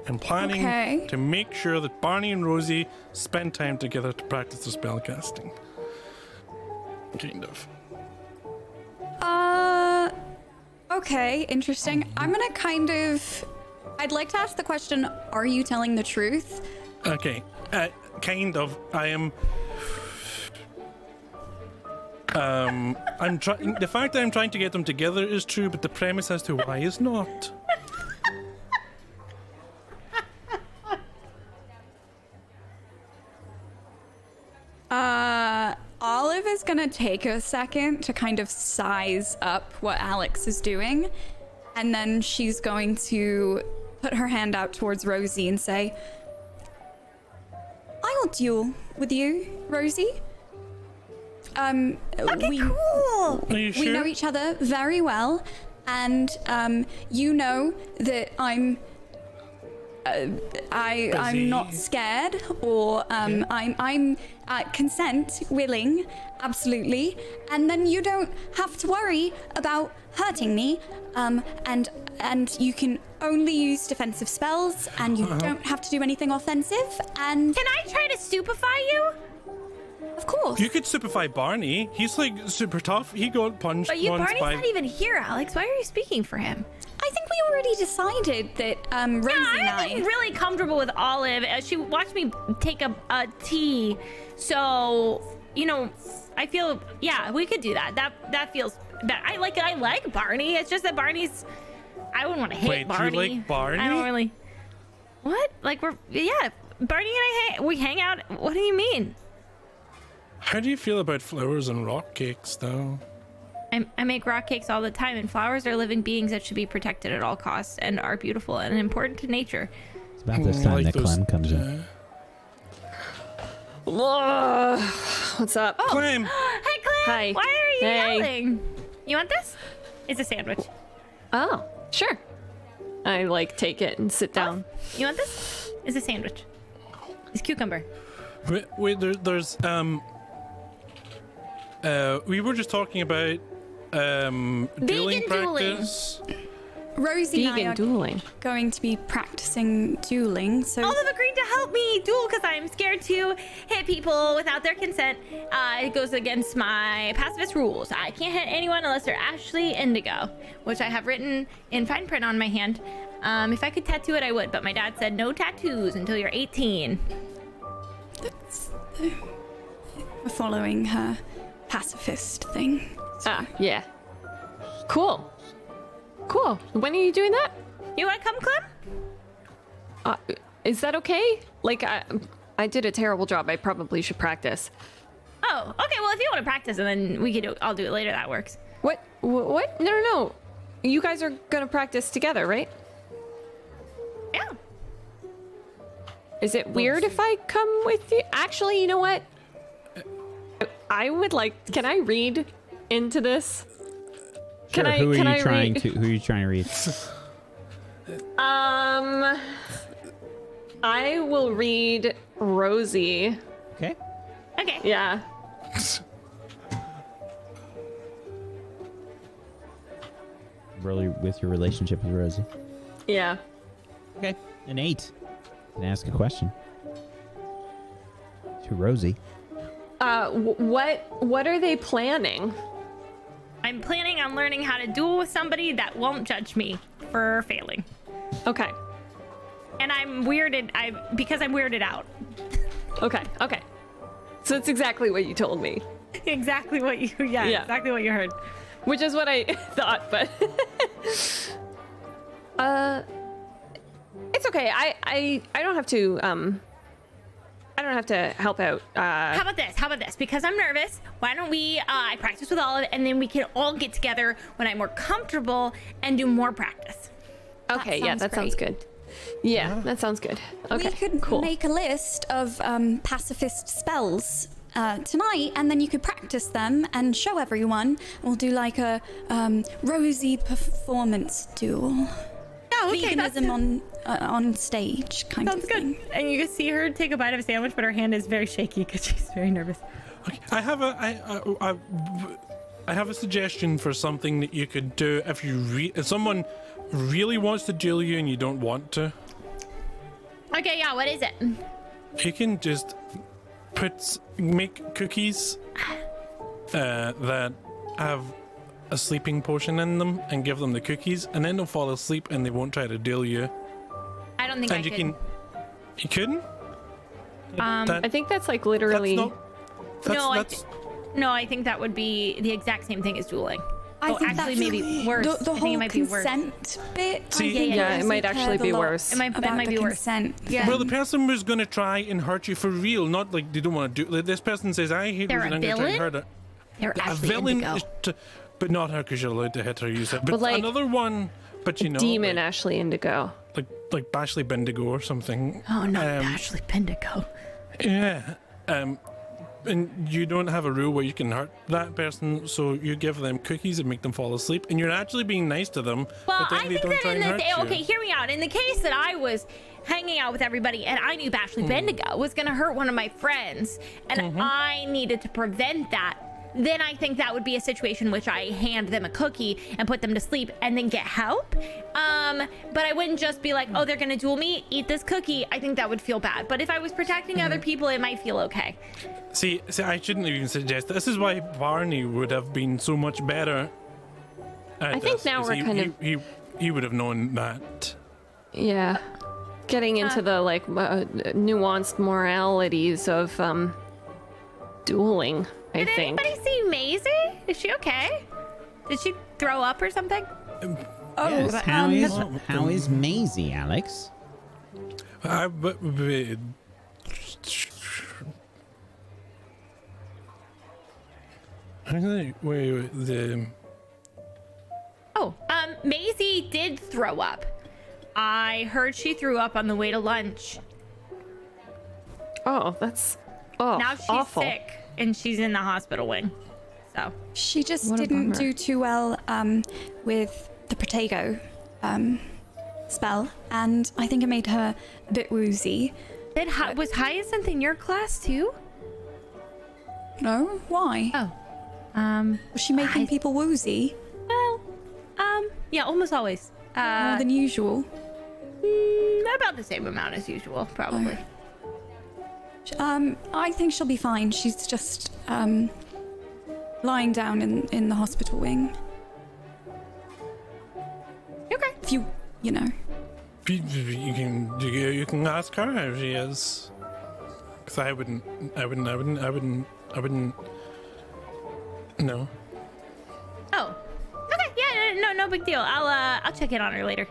I'm planning to make sure that Barney and Rosie spend time together to practice their spellcasting. Kind of. Okay, interesting. I'm gonna kind of... I'd like to ask the question, are you telling the truth? Okay, kind of. I am... I'm trying... The fact that I'm trying to get them together is true, but the premise as to why is not. Olive is gonna take a second to kind of size up what Alex is doing, and then she's going to put her hand out towards Rosie and say, I will duel with you, Rosie. Okay, cool. Are you sure? We know each other very well, and you know that I'm not scared, or I'm consent willing, absolutely. And then you don't have to worry about hurting me, and you can only use defensive spells, and you don't have to do anything offensive. And can I try to stupefy you? Of course. You could stupefy Barney. He's like super tough. He got punched. But Barney's not even here, Alex. Why are you speaking for him? I think we already decided that Rosie and I... I'm really comfortable with Olive. She watched me take a tea. So, you know, I feel, yeah, we could do that. That feels better. I like Barney. It's just that Barney's... I wouldn't want to hate Barney. Wait, you like Barney? I don't really... What? Like, we're... Yeah, Barney and I, we hang out. What do you mean? How do you feel about flowers and rock cakes, though? I make rock cakes all the time, and flowers are living beings that should be protected at all costs and are beautiful and important to nature. It's about this time that Clem comes in. What's up? Oh. Clem! Hi, Clem! Hi. Why are you yelling? You want this? It's a sandwich. Oh, sure. I, like, take it and sit down. You want this? It's a sandwich. It's cucumber. Wait, there's, we were just talking about dueling practice. Rosie and I are going to be practicing dueling. So Olive agreed to help me duel because I'm scared to hit people without their consent. It goes against my pacifist rules. I can't hit anyone unless they're actually indigo, which I have written in fine print on my hand. If I could tattoo it, I would, but my dad said no tattoos until you're 18. We're following her pacifist thing. Ah, yeah. Cool. Cool. When are you doing that? You want to come, Clem? Is that okay? Like, I did a terrible job. I probably should practice. Oh, okay. Well, if you want to practice, and then we could I'll do it later. That works. What? No. You guys are going to practice together, right? Yeah. Is it weird if I come with you? Actually, you know what? I would like. Can I read into this? Sure. Who are you trying to read? I will read Rosie. Okay. Okay. Yeah. Really, with your relationship with Rosie. Yeah. Okay. An 8. And ask a question to Rosie. What are they planning? I'm planning on learning how to duel with somebody that won't judge me for failing. Okay. And I'm weirded out. Okay. So it's exactly what you told me. Exactly what you heard. Which is what I thought, but it's okay. I don't have to help out. How about this? Because I'm nervous, why don't we I practice with Olive, and then we can all get together when I'm more comfortable and do more practice. Okay, that sounds good. Yeah, that sounds good. Okay, we could make a list of pacifist spells tonight, and then you could practice them and show everyone. We'll do like a Rosie performance duel. Oh, okay. Veganism on stage, kind of. Sounds good. And you can see her take a bite of a sandwich, but her hand is very shaky because she's very nervous. Okay, I have a suggestion for something that you could do if you if someone really wants to duel you and you don't want to. Okay, yeah. What is it? You can just make cookies that have a sleeping potion in them and give them the cookies, and then they'll fall asleep and they won't try to duel you. I don't think. And I you couldn't. I think that's like literally. That's not, no, I think that would be the exact same thing as dueling. I think actually maybe worse. The whole consent bit. Yeah, it might actually be worse. It might be worse. Well, the person who's going to try and hurt you for real, not like they don't want to do. Like, this person says, "I hate you," and I'm going to try and hurt her. They're actually a villain, but not her because you're allowed to hit her. Use it, but like, another one. But you know, demon like, Ashley Indigo. Like Bashley Bendigo or something. Oh no, Bashley Bendigo. Yeah. And you don't have a rule where you can hurt that person, so you give them cookies and make them fall asleep, and you're actually being nice to them. Well, I think that in the hear me out. In the case that I was hanging out with everybody and I knew Bashley Bendigo was going to hurt one of my friends, and I needed to prevent that, then I think that would be a situation in which I hand them a cookie and put them to sleep and then get help. But I wouldn't just be like, oh, they're gonna duel me, eat this cookie. I think that would feel bad. But if I was protecting other people, it might feel okay. See, I shouldn't even suggest. This is why Barney would have been so much better. I think now we're he would have known that. Yeah, getting into the like nuanced moralities of dueling. Did anybody see Maisie? Is she okay? Did she throw up or something? Yes, but how is Maisie, Alex? Maisie did throw up. I heard she threw up on the way to lunch. Oh, that's now she's awful. Sick. And she's in the hospital wing, so she just didn't do too well with the Protego spell, and I think it made her a bit woozy. Was Hyacinth in your class too? No, why? Was she making people woozy? Well, yeah, almost always. More than usual. About the same amount as usual, probably. Oh. I think she'll be fine. She's just lying down in the hospital wing. Okay. If you know. You can ask her how she is. Because I wouldn't. No. Oh. Okay. Yeah. No big deal. I'll check in on her later.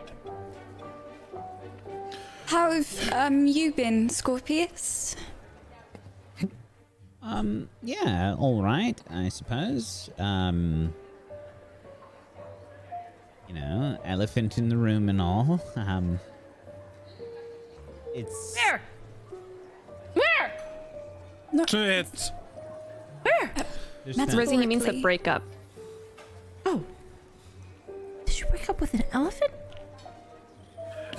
How have you been, Scorpius? Yeah, all right, I suppose. You know, elephant in the room and all. It's... Where? No. It's... Where? That's Rosie, he means the breakup. Oh. Did you break up with an elephant?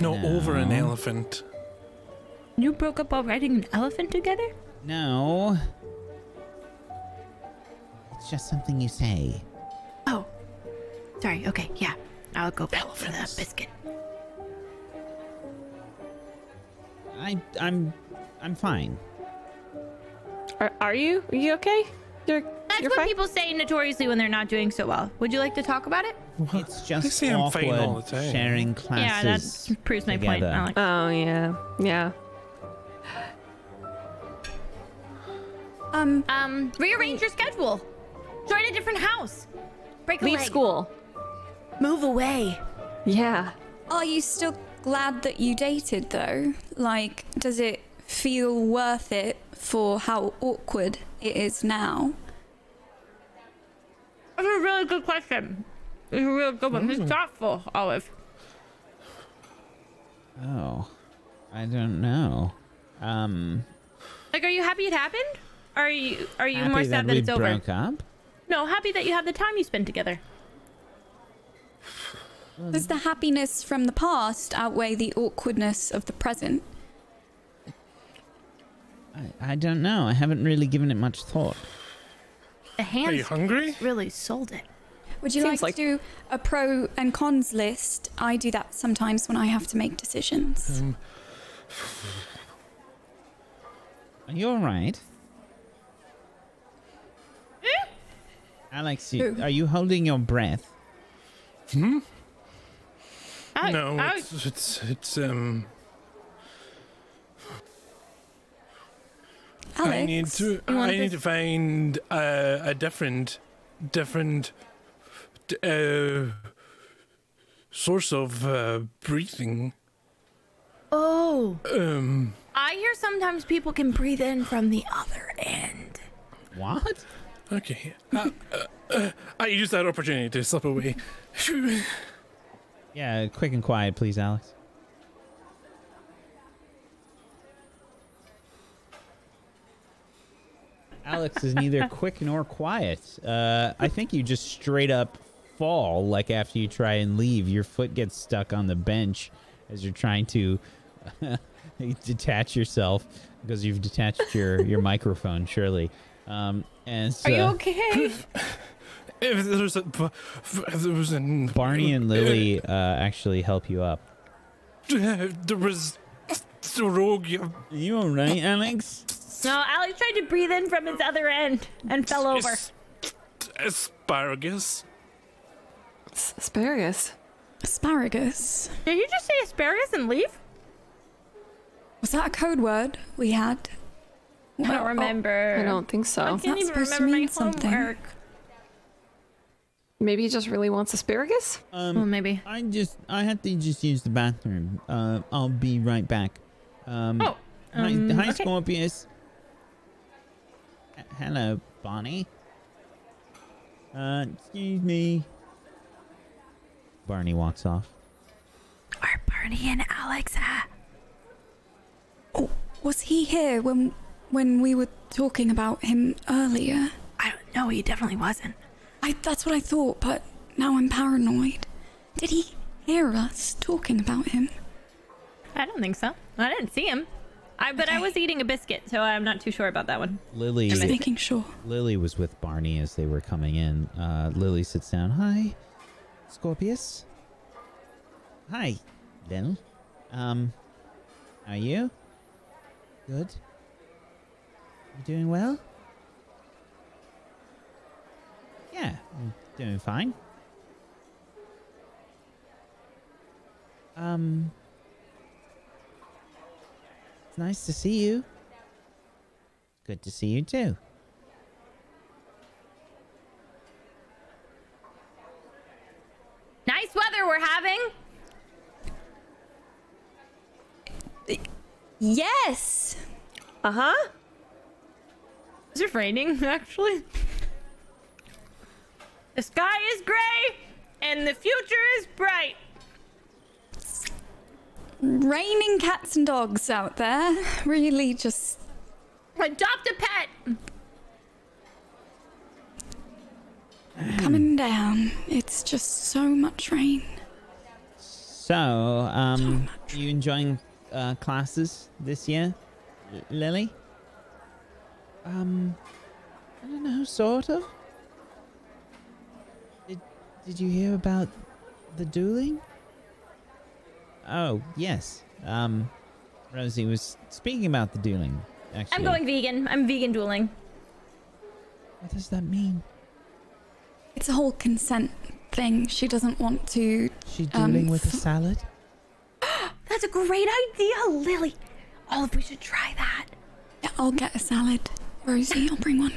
No, over an elephant. You broke up while riding an elephant together? No. It's just something you say. Oh. Sorry, okay, yeah. I'll go back for the biscuit. I'm fine. Are you? Are you okay? That's what people say notoriously when they're not doing so well. Would you like to talk about it? It's just awkward all the time. Sharing classes. Yeah, that proves my point, Alex. Oh, yeah. Yeah. Rearrange your schedule. Join a different house. Leave school. Move away. Yeah. Are you still glad that you dated, though? Like, does it feel worth it for how awkward it is now? That's a really good question. It's a real good one. It's thoughtful, Olive. Oh, I don't know. Like, are you happy it happened? Or are you more sad that it's over? Happy that we broke up? No, happy that you have the time you spend together. Does the happiness from the past outweigh the awkwardness of the present? I don't know. I haven't really given it much thought. The hands really sold it. Would you like to do a pro and cons list? I do that sometimes when I have to make decisions. Are you all right? Alex, are you holding your breath? Hmm? No, it's Alex, I need to find a different source of breathing. Oh. I hear sometimes people can breathe in from the other end. What? Okay. I used that opportunity to slip away. Yeah, quick and quiet, please, Alex. Alex is neither quick nor quiet. I think you just straight up fall, like after you try and leave. Your foot gets stuck on the bench as you're trying to detach yourself, because you've detached your microphone, surely. And so, are you okay? If there was a Barney and Lily actually help you up. There was a rogue. You all right, Alex? No, Alex tried to breathe in from his other end and fell over. Asparagus. Asparagus. Asparagus. Did you just say asparagus and leave? Was that a code word we had? Well, I don't remember. I don't think so. I can't even remember my homework. Maybe he just really wants asparagus? Well, maybe. I have to just use the bathroom. I'll be right back. Hi, okay. Scorpius. Hello, Barney. Excuse me. Barney walks off. Are Barney and Alex at? Oh, was he here when we were talking about him earlier? I don't know. He definitely wasn't. That's what I thought, but now I'm paranoid. Did he hear us talking about him? I don't think so. I didn't see him. But I was eating a biscuit, so I'm not too sure about that one. Lily, just making sure. Lily was with Barney as they were coming in. Lily sits down. Hi, Scorpius. Hi, Lil. Are you good? You doing well? Yeah, I'm doing fine. It's nice to see you. Good to see you too. Nice weather we're having. Yes. Uh-huh. Is it raining actually? The sky is gray and the future is bright. Raining cats and dogs out there. Really just... Adopt a pet! Coming down. It's just so much rain. So, are you enjoying classes this year, Lily? I don't know, sort of. Did you hear about the dueling? Oh, yes. Rosie was speaking about the dueling, actually. I'm going vegan. I'm vegan dueling. What does that mean? It's a whole consent thing. She doesn't want to... She's dueling with a salad? That's a great idea, Lily. All of we should try that. Yeah, I'll get a salad. Rosie, I'll bring one.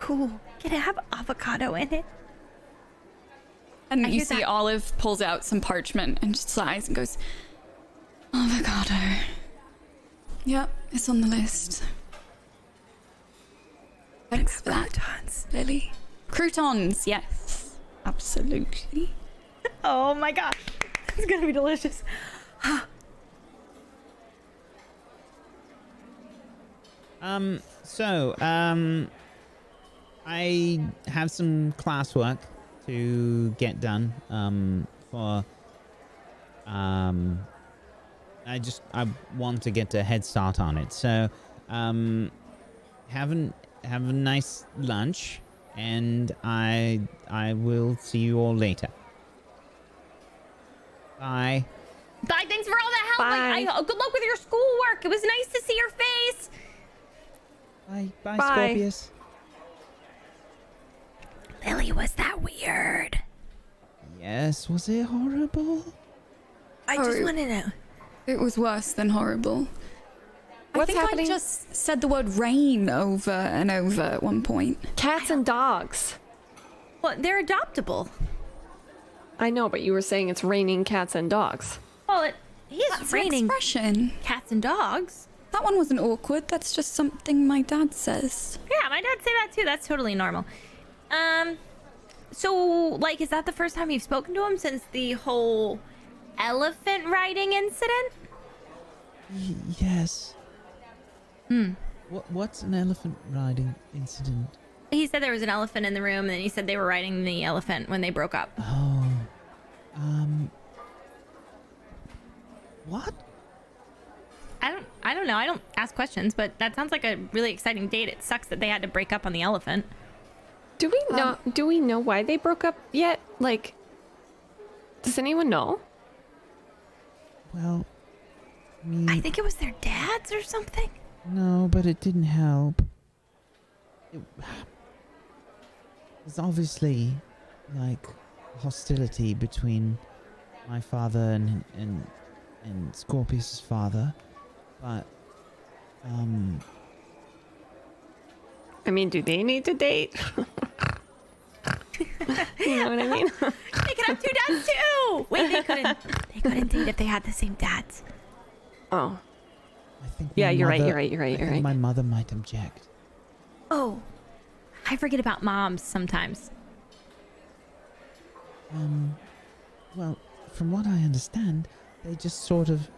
Cool. Can it have avocado in it? And you see that. Olive pulls out some parchment and just sighs and goes, avocado. Yep, it's on the list. Thanks for that, Lily. Croutons, yes. Absolutely. Oh my gosh. It's gonna be delicious. I have some classwork to get done for I want to get a head start on it. So have a nice lunch, and I will see you all later. Bye. Bye. Thanks for all the help. Bye. Good luck with your schoolwork. It was nice to see your face. Bye. Bye, bye. Scorpius. Lily, was that weird? Yes. Was it horrible? I just want to know. It was worse than horrible. I think I just said the word rain over and over at one point. Cats and dogs. Well, they're adoptable. I know, but you were saying it's raining cats and dogs. Well, that's raining cats and dogs. That one wasn't awkward. That's just something my dad says. Yeah, my dad says that too. That's totally normal. So, like, is that the first time you've spoken to him since the whole elephant riding incident? Yes. Hmm. What's an elephant riding incident? He said there was an elephant in the room, and he said they were riding the elephant when they broke up. Oh. What? I don't know. I don't ask questions, but that sounds like a really exciting date. It sucks that they had to break up on the elephant. Do we know? Do we know why they broke up yet? Like, does anyone know? Well, I think it was their dads or something. No, but it didn't help. There's obviously, like, hostility between my father and Scorpius's father, but I mean, do they need to date? You know what I mean? They could have two dads too. Wait, they couldn't date if they had the same dads. Oh. I think you're right. My mother might object. Oh, I forget about moms sometimes. Well, from what I understand, they just sort of,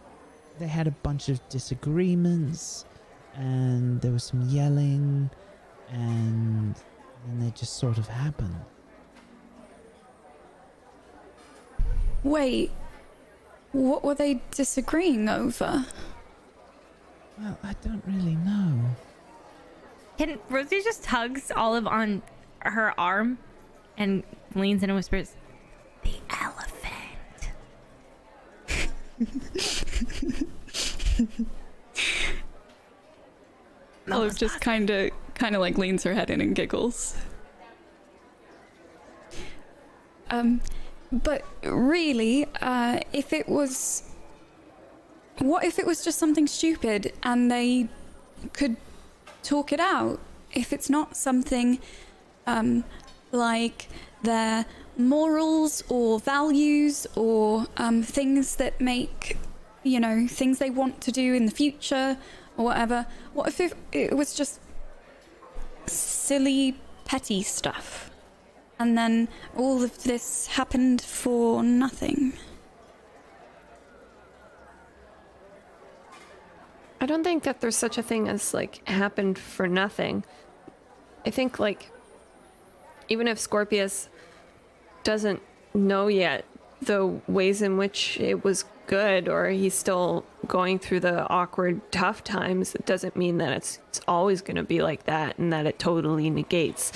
they had a bunch of disagreements, and there was some yelling, and then they just sort of happened. Wait, what were they disagreeing over? Well, I don't really know. Can Rosie just hugs Olive on her arm and leans in and whispers, "The elephant." Olive just kind of like leans her head in and giggles. But really, what if it was just something stupid and they could talk it out? If it's not something like their morals or values or things that make, you know, things they want to do in the future or whatever. What if it was just silly, petty stuff? And then all of this happened for nothing. I don't think that there's such a thing as, like, happened for nothing. I think, like, even if Scorpius doesn't know yet the ways in which it was good, or he's still going through the awkward, tough times, it doesn't mean that it's always going to be like that, and that it totally negates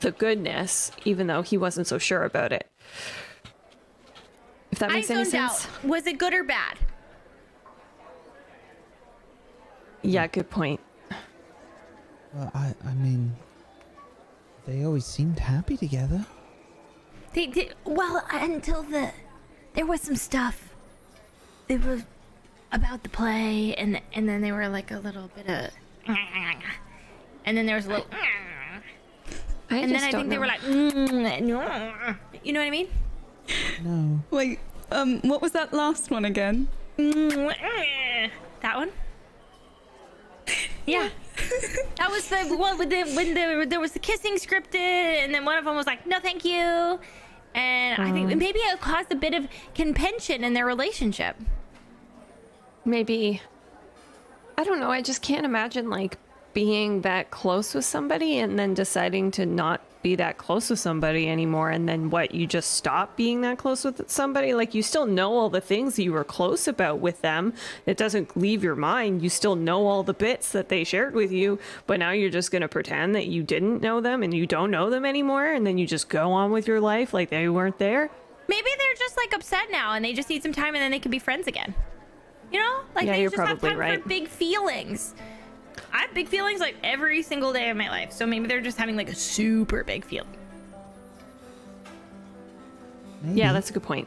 the goodness, even though he wasn't so sure about it. If that makes any sense. Was it good or bad? Yeah, good point. Well, I mean, they always seemed happy together. They did. Well, until there was some stuff. It was about the play, and then they were like a little bit of, and then there was a little. And then I think they were like, you know what I mean? No. Wait, what was that last one again? That one? Yeah. That was the one when there was the kissing scripted, and then one of them was like, "No, thank you." And I think maybe it caused a bit of contention in their relationship. Maybe. I don't know. I just can't imagine, like, being that close with somebody and then deciding to not be that close with somebody anymore, and then what, you just stop being that close with somebody? Like, you still know all the things that you were close about with them. It doesn't leave your mind. You still know all the bits that they shared with you, but now you're just going to pretend that you didn't know them and you don't know them anymore, and then you just go on with your life like they weren't there. Maybe they're just like upset now and they just need some time and then they can be friends again. You know, like, yeah, they just have time for big feelings. I have big feelings like every single day of my life, so maybe they're just having like a super big feeling. Maybe. Yeah, that's a good point.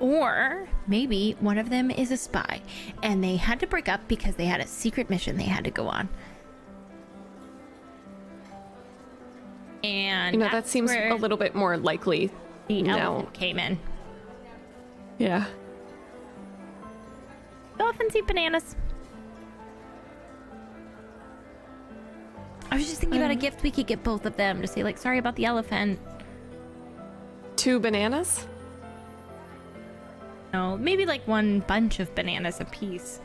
Or maybe one of them is a spy and they had to break up because they had a secret mission they had to go on. And you know, that seems a little bit more likely. The elephant came in. Yeah. Elephants eat bananas. I was just thinking about a gift we could get both of them to say, like, sorry about the elephant. 2 bananas? No, maybe like one bunch of bananas apiece.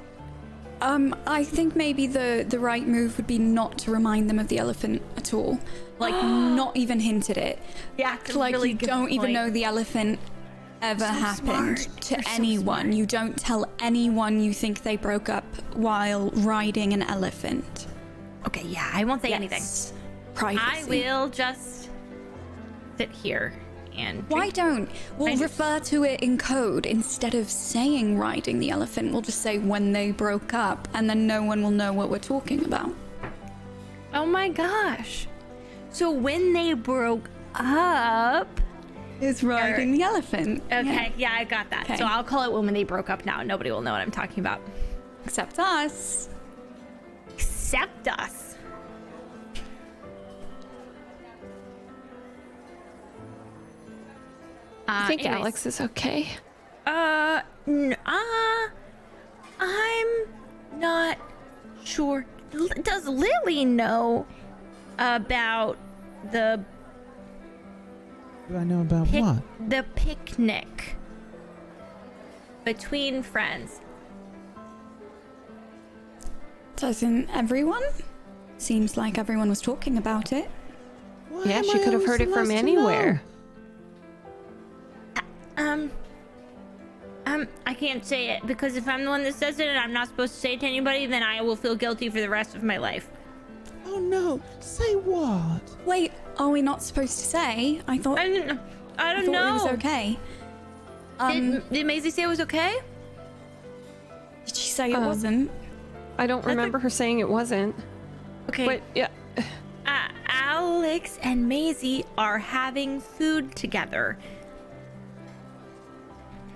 I think maybe the right move would be not to remind them of the elephant at all. Like, not even hint at it. Yeah, act like really you don't even know the elephant ever happened to anyone. You don't tell anyone you think they broke up while riding an elephant. Okay, yeah, I won't say anything. Privacy. I will just sit here and drink. Why don't we'll refer to it in code instead of saying riding the elephant? We'll just say when they broke up, and then no one will know what we're talking about. Oh my gosh! So when they broke up is riding the elephant. Okay, yeah, I got that. Okay. So I'll call it when they broke up now. Nobody will know what I'm talking about, except us. Except us. I think anyways. Alex is okay. I'm not sure. Does Lily know about the? Do I know about what? The picnic between friends. Doesn't everyone? Seems like everyone was talking about it. Why yeah, she could have heard it from anywhere. I can't say it because if I'm the one that says it and I'm not supposed to say it to anybody, then I will feel guilty for the rest of my life. Oh no! Say what? Wait, are we not supposed to say? I thought. I don't know. It was okay. Did Maisie say it was okay? Did she say it wasn't? I don't remember her saying it wasn't. Okay. But yeah. Alex and Maisie are having food together.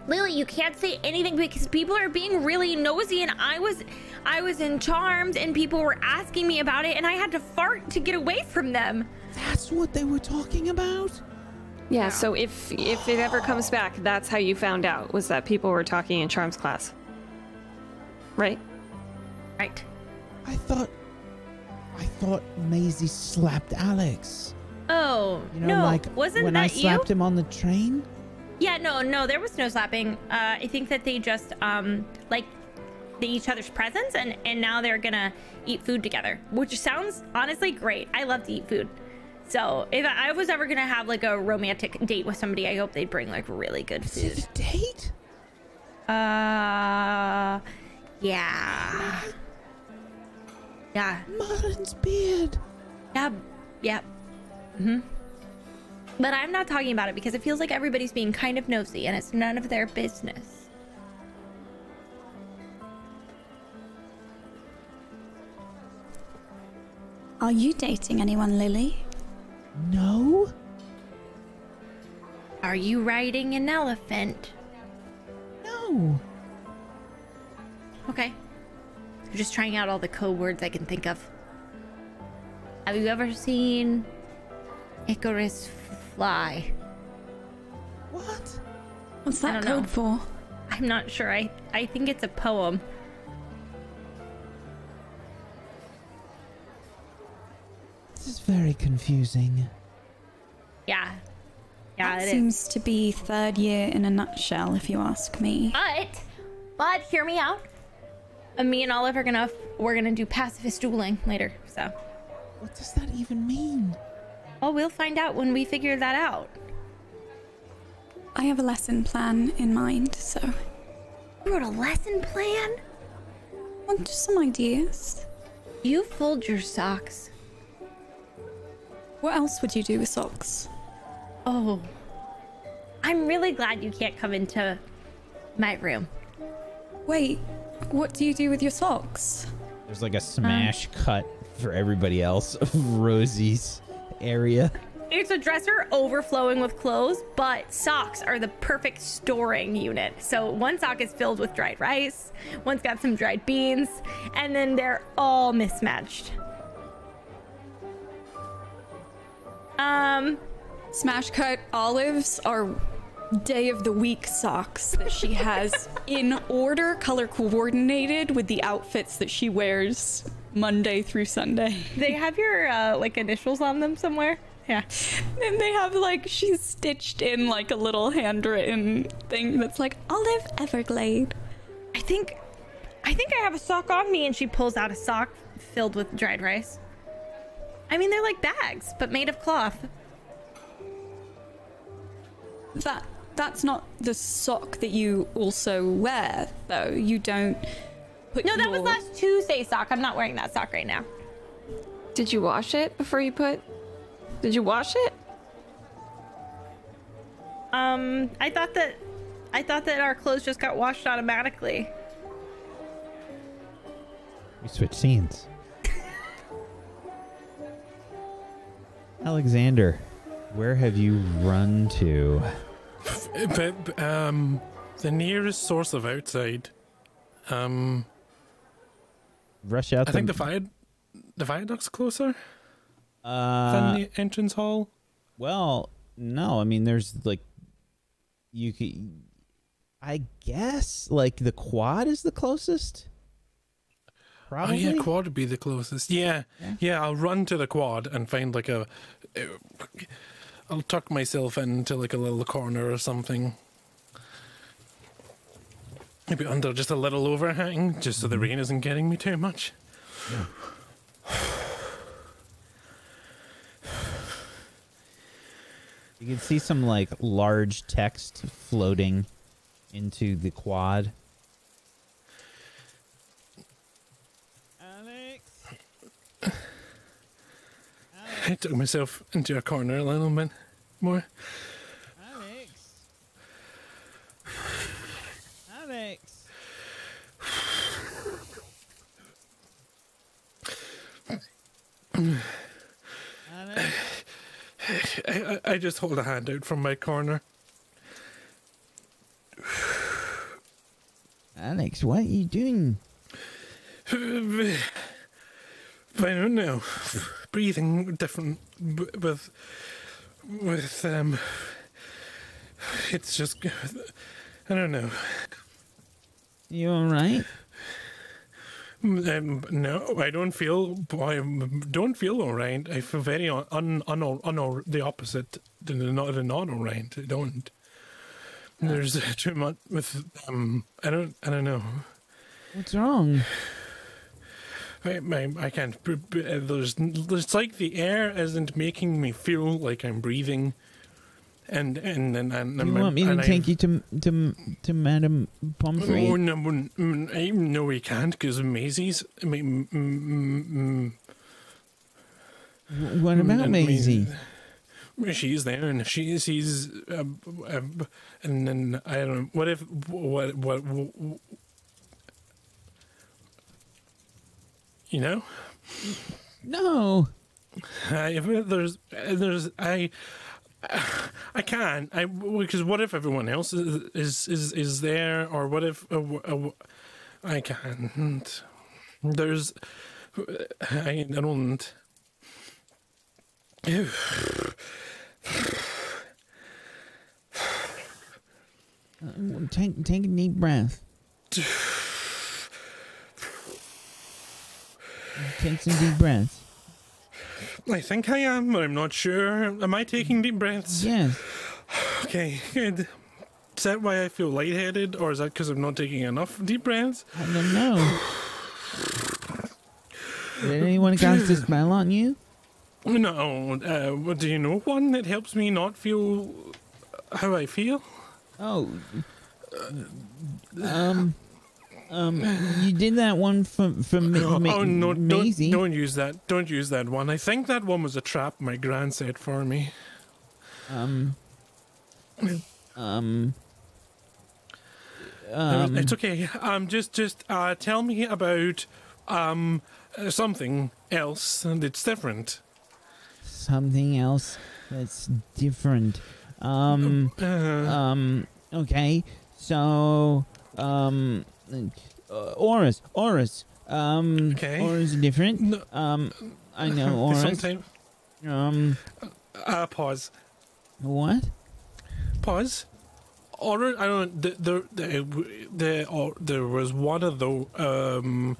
Lily, you can't say anything because people are being really nosy, and I was in Charms and people were asking me about it and I had to fart to get away from them. That's what they were talking about? Yeah, yeah. So if it ever comes back, that's how you found out, was that people were talking in Charms class. Right? Right. I thought Maisie slapped Alex. Oh, you know, no. Like, wasn't when that I slapped you? Him on the train? Yeah, no, there was no slapping. I think that they just, like, each other's presents, and now they're gonna eat food together, which sounds honestly great. I love to eat food. So if I was ever gonna have, like, a romantic date with somebody, I hope they'd bring, like, really good food. Is it a date? Yeah. Yeah. Martin's beard. Yeah. Yeah. Mm-hmm. But I'm not talking about it because it feels like everybody's being kind of nosy and it's none of their business. Are you dating anyone, Lily? No. Are you riding an elephant? No. Okay. I'm just trying out all the code words I can think of. Have you ever seen Icarus fly? What? What's that code for? I'm not sure. I think it's a poem. This is very confusing. Yeah. Yeah, it seems to be third year in a nutshell, if you ask me. But hear me out. Me and Olive are gonna do pacifist dueling later, so. What does that even mean? Well, we'll find out when we figure that out. I have a lesson plan in mind, so... You wrote a lesson plan? Well, just some ideas. You fold your socks. What else would you do with socks? Oh. I'm really glad you can't come into my room. Wait, what do you do with your socks? There's like a smash cut for everybody else of Rosie's area. It's a dresser overflowing with clothes, but socks are the perfect storing unit. So one sock is filled with dried rice, one's got some dried beans, and then they're all mismatched. Smash cut, olives are day of the week socks that she has in order, color coordinated with the outfits that she wears Monday through Sunday. They have your like initials on them somewhere. Yeah. And they have like, she's stitched in like a little handwritten thing that's like Olive Everglade. I think I have a sock on me, and she pulls out a sock filled with dried rice. I mean, they're like bags, but made of cloth. That's not the sock that you also wear, though. You don't put your... No, that was last Tuesday's sock. I'm not wearing that sock right now. Did you wash it before you put... Did you wash it? I thought that our clothes just got washed automatically. We switched scenes. Alexander, where have you run to? The nearest source of outside. Rush out. I think the viaduct's closer than the entrance hall. Well, no, I mean, there's like, you could, I guess, like the quad is the closest. Probably. Oh yeah, quad would be the closest. Yeah, yeah, yeah. I'll run to the quad and find like a... I'll tuck myself into like a little corner or something. Maybe under just a little overhang, just so the rain isn't getting me too much. Yeah. You can see some like large text floating into the quad. I took myself into a corner a little bit more. Alex. Alex. I just hold a hand out from my corner. Alex, what are you doing? I don't know. Breathing different with it's just, I don't know. You all right? No, I don't feel. I don't feel all right. I feel very the opposite. Not all right. I don't. There's too much with. I don't know. What's wrong? I can't. There's like the air isn't making me feel like I'm breathing, and you want me to take you to Madame Pomfrey? Oh no, we can't because Maisie's. What about Maisie? She's there, and she sees, and then I don't. What if what you know? No. I can't. Because what if everyone else is there, or what if I can't? There's I don't. Take a deep breath. Take some deep breaths. I think I am, but I'm not sure. Am I taking deep breaths? Yes. Okay, good. Is that why I feel lightheaded, or is that because I'm not taking enough deep breaths? I don't know. Did anyone cast a spell on you? No, do you know one that helps me not feel how I feel? Oh. You did that one from me. Oh, no, don't use that. Don't use that one. I think that one was a trap my gran set for me. It's okay. Just tell me about something else that's different. Something else that's different. Okay. So, Aura's. Okay. Aura's different. No. I know Aura's. Sometimes. Pause. What? Pause. Aura. I don't. There was one of the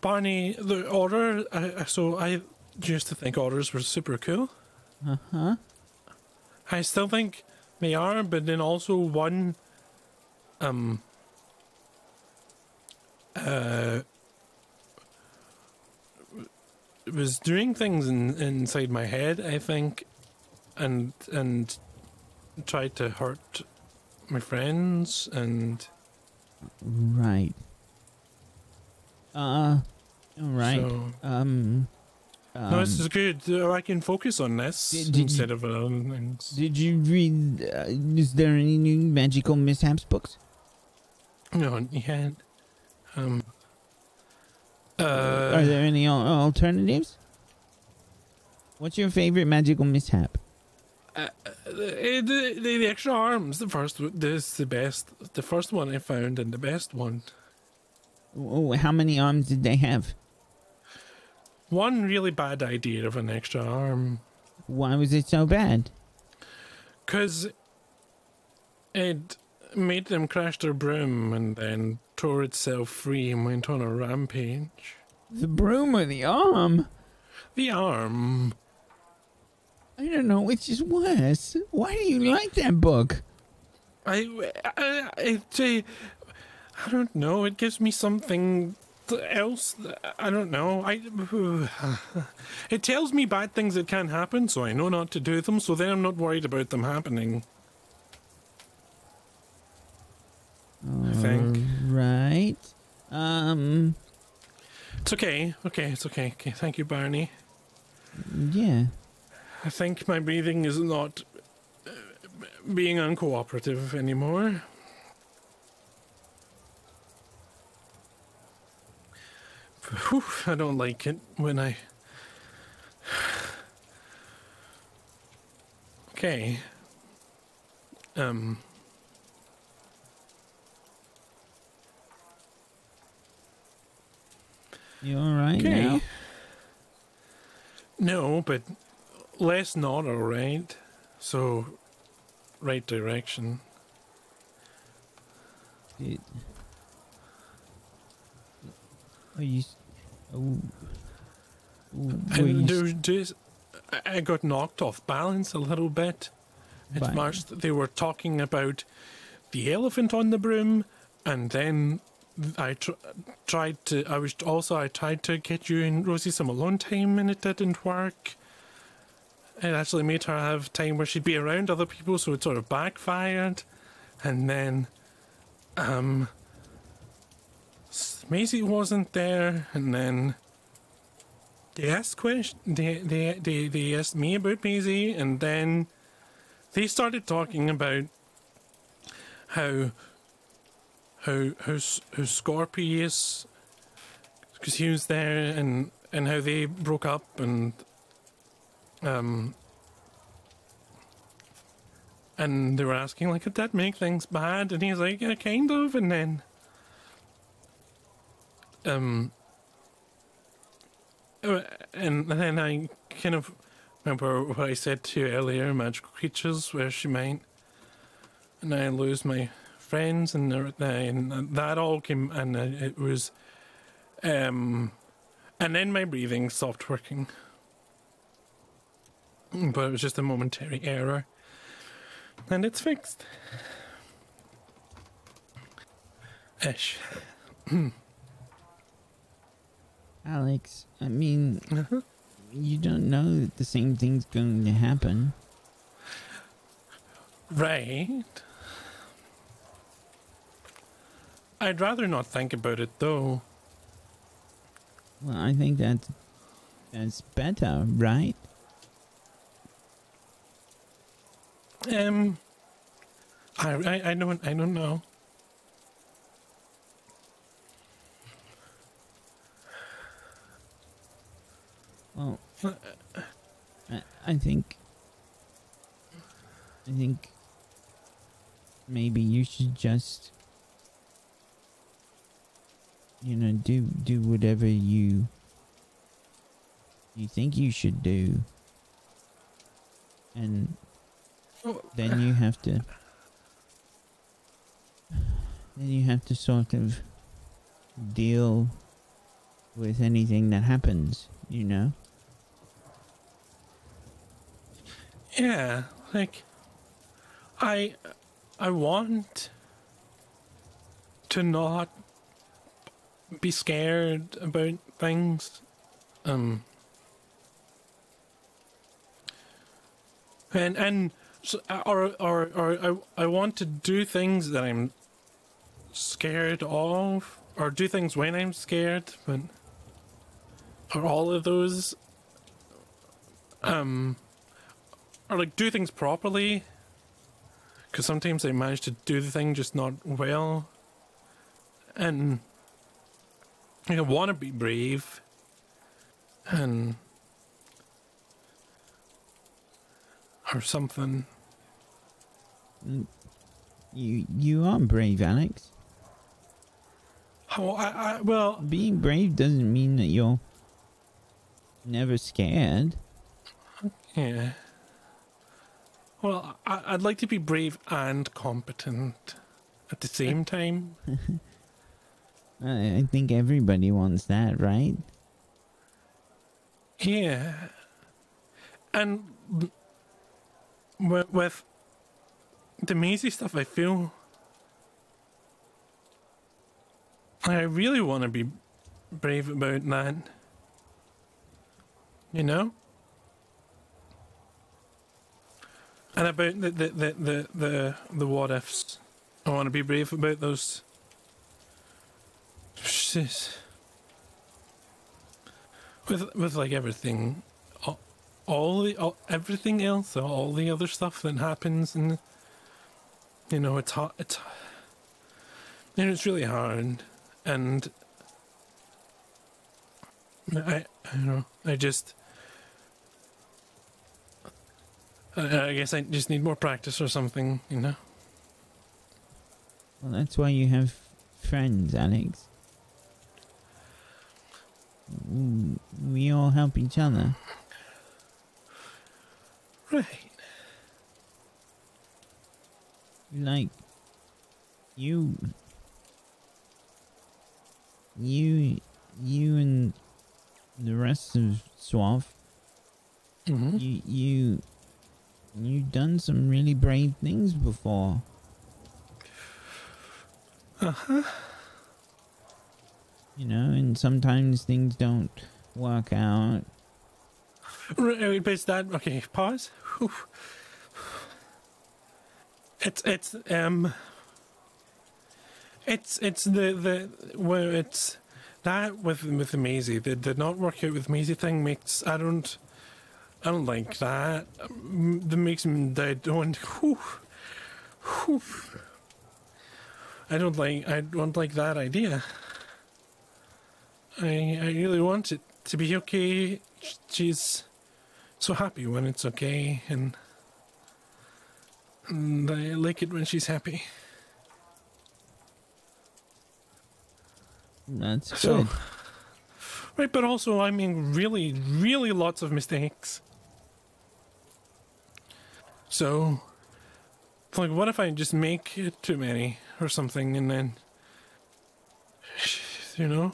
Barney. The Aura. So I used to think Auras were super cool. Uh huh. I still think they are, but then also one. It was doing things inside my head, I think, and tried to hurt my friends and. Right. Alright. So, no, this is good. I can focus on this instead of other things. Did you read? Is there any new magical mishaps books? No, you had. Are there any alternatives? What's your favorite magical mishap? The extra arms. The first one I found and the best one. Oh, how many arms did they have? One really bad idea of an extra arm. Why was it so bad? 'Cause it made them crash their broom and then tore itself free and went on a rampage. The broom or the arm? The arm. I don't know which is worse. Why do you like that book? I don't know. It gives me something else. I don't know. It tells me bad things that can happen, so I know not to do them, so then I'm not worried about them happening. I think. Right. It's okay. Okay, it's okay. Okay, thank you, Barney. Yeah. I think my breathing is not being uncooperative anymore. Whew, I don't like it when I. Okay. You alright now? No, but less not alright. So, right direction. Dude. Are you? Oh. I got knocked off balance a little bit. It's much they were talking about the elephant on the broom, and then I tried to. I tried to get you and Rosie some alone time, and it didn't work. It actually made her have time where she'd be around other people, so it sort of backfired. And then, Maisie wasn't there, and then they asked me about Maisie, and then they started talking about how Scorpius, because he was there, and how they broke up, and they were asking like, could that make things bad? And he's like, yeah, kind of, and then. And then I kind of remember what I said to you earlier, magical creatures, where she might, and I lose my friends, and that all came, and it was, and then my breathing stopped working, but it was just a momentary error, and it's fixed. Ish. Alex, I mean, you don't know that the same thing's going to happen. Right. I'd rather not think about it, though. Well, I think that's better, right? I don't know. Well, I think maybe you should just, you know, do whatever you think you should do, and then you have to sort of deal with anything that happens, you know. Yeah, like I want to not be scared about things. Or I want to do things that I'm scared of, or do things when I'm scared, but or all of those, or like do things properly, because sometimes I manage to do the thing just not well, and I want to be brave, and or something. You are brave, Alex. Oh, well, being brave doesn't mean that you're never scared. Yeah. Well, I'd like to be brave and competent at the same time. I think everybody wants that, right? Yeah. And with the Mazy stuff, I feel I really want to be brave about that, you know? And about the what ifs. I want to be brave about those. Jeez. With like everything, all everything else, all the other stuff that happens, and you know, it's hard. You know, it's really hard, and I don't know. I guess I just need more practice or something, you know. Well, that's why you have friends, Alex. We all help each other. Right. Like, you and the rest of Swaff, mm-hmm. You've done some really brave things before. Uh-huh. You know, and sometimes things don't work out. Right, but it's that, okay, pause. Whew. It's that with the Mazy. The did not work out with Mazy thing makes, I don't like that. That makes me, I don't like that idea. I really want it to be okay. She's so happy when it's okay, and I like it when she's happy. That's so good. Right, but also I mean really, really lots of mistakes. So like what if I just make too many or something, and then you know,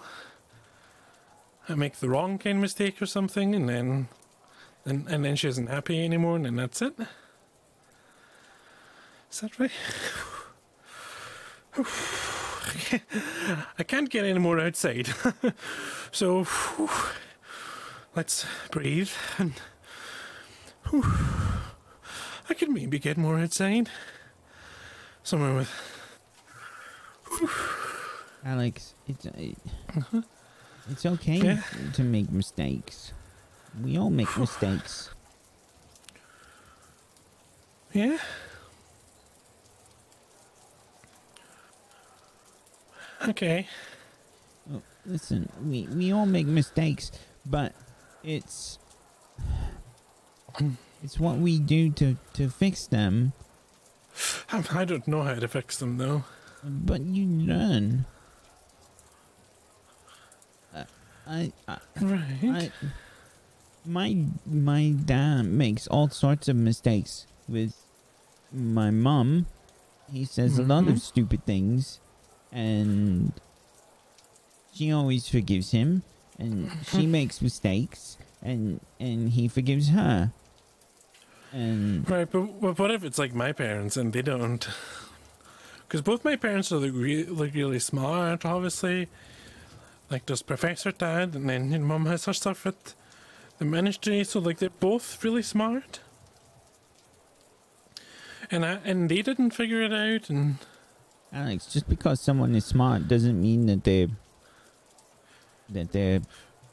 I make the wrong kind of mistake or something, and then and then she isn't happy anymore, and then that's it. Is that right? I can't get any more outside. So Let's breathe and... Whew, I could maybe get more outside. Somewhere with... Whew. Alex, it's okay to make mistakes. We all make mistakes. Yeah? Okay. Oh, listen, we all make mistakes, but it's what we do to fix them. I don't know how to fix them, though. But you learn. My dad makes all sorts of mistakes with my mom. He says a lot of stupid things, and she always forgives him, and she makes mistakes, and he forgives her. And right, but what if it's like my parents and they don't? Because both my parents are like really smart, obviously. Like this Professor Dad, and then your mom has her stuff at the ministry, so like they're both really smart. And they didn't figure it out. And Alex, just because someone is smart doesn't mean that they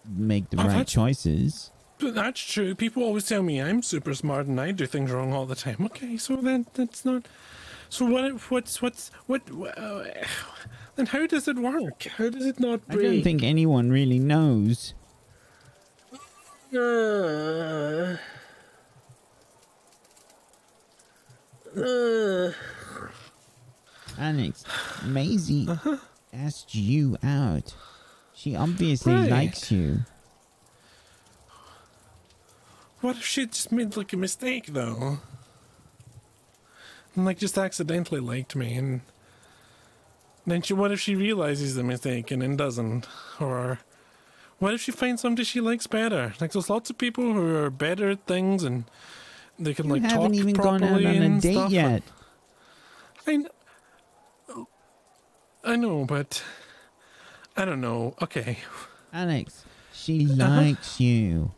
make the right choices. But that's true. People always tell me I'm super smart and I do things wrong all the time. Okay, so that's not. So and how does it work? How does it not break? I don't think anyone really knows. Alex, Maisie asked you out. She obviously likes you. What if she just made like a mistake though? And like just accidentally liked me, and then she, what if she realizes the mistake and then doesn't? Or what if she finds somebody she likes better? Like there's lots of people who are better at things and they can like talk properly. You haven't even gone out on a date yet. I know, but I don't know. Okay. Alex, she likes you.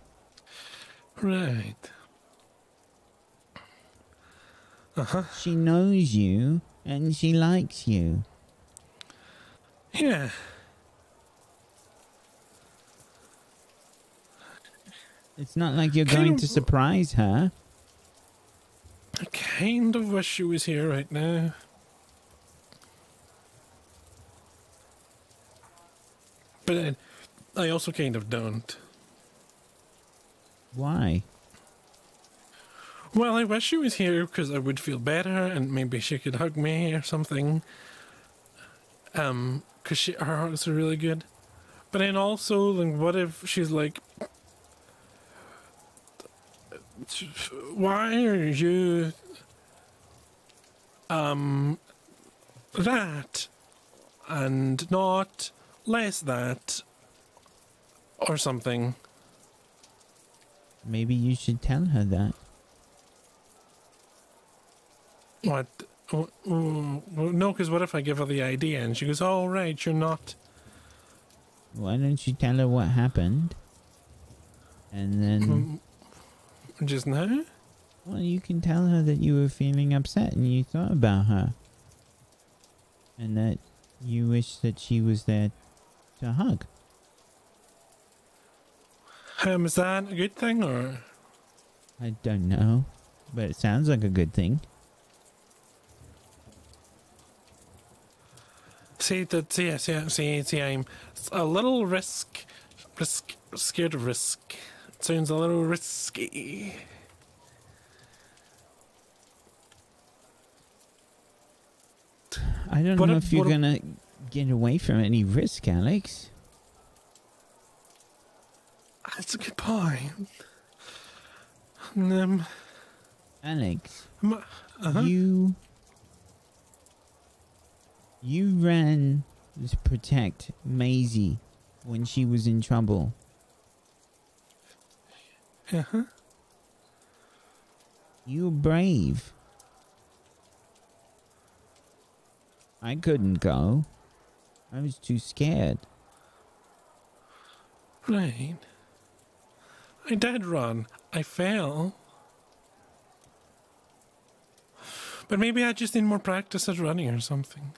Right. She knows you and she likes you. Yeah. It's not like you're going to surprise her. I kind of wish she was here right now. But I also kind of don't. Why? Well, I wish she was here because I would feel better and maybe she could hug me or something. Because her hugs are really good. But then also, like, what if she's like, why are you that and not less that or something? Maybe you should tell her that. What? No, because what if I give her the idea and she goes, "Oh, right, you're not." Why don't you tell her what happened? And then just now? Well, you can tell her that you were feeling upset and you thought about her, and that you wish that she was there to hug. Is that a good thing or? I don't know, but it sounds like a good thing. See, I'm a little scared of risk. It sounds a little risky. I don't know if you're gonna get away from any risk, Alex. That's a good point. Alex, you ran to protect Maisie when she was in trouble. You were brave. I couldn't go. I was too scared. Right. I did run. I fell. But maybe I just need more practice at running or something.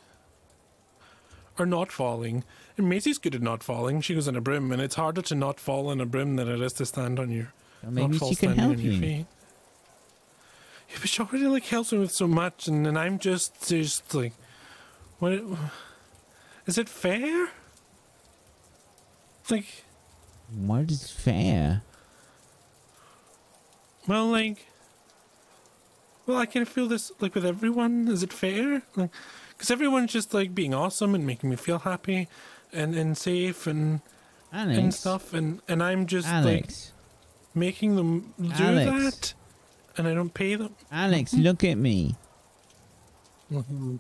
Or not falling. And Maisie's good at not falling. She goes on a broom, and it's harder to not fall on a broom than it is to stand on your... Well, maybe not fall she can help you. Feet. Yeah, but she already, like, helps me with so much, and then I'm just like... What... Is it fair? Like... What is fair? Well, like... Well, I can feel this, like, with everyone. Is it fair? Like... Because everyone's just, like, being awesome and making me feel happy and safe and stuff. And I'm just, like, making them do that. And I don't pay them. Alex, look at me. Do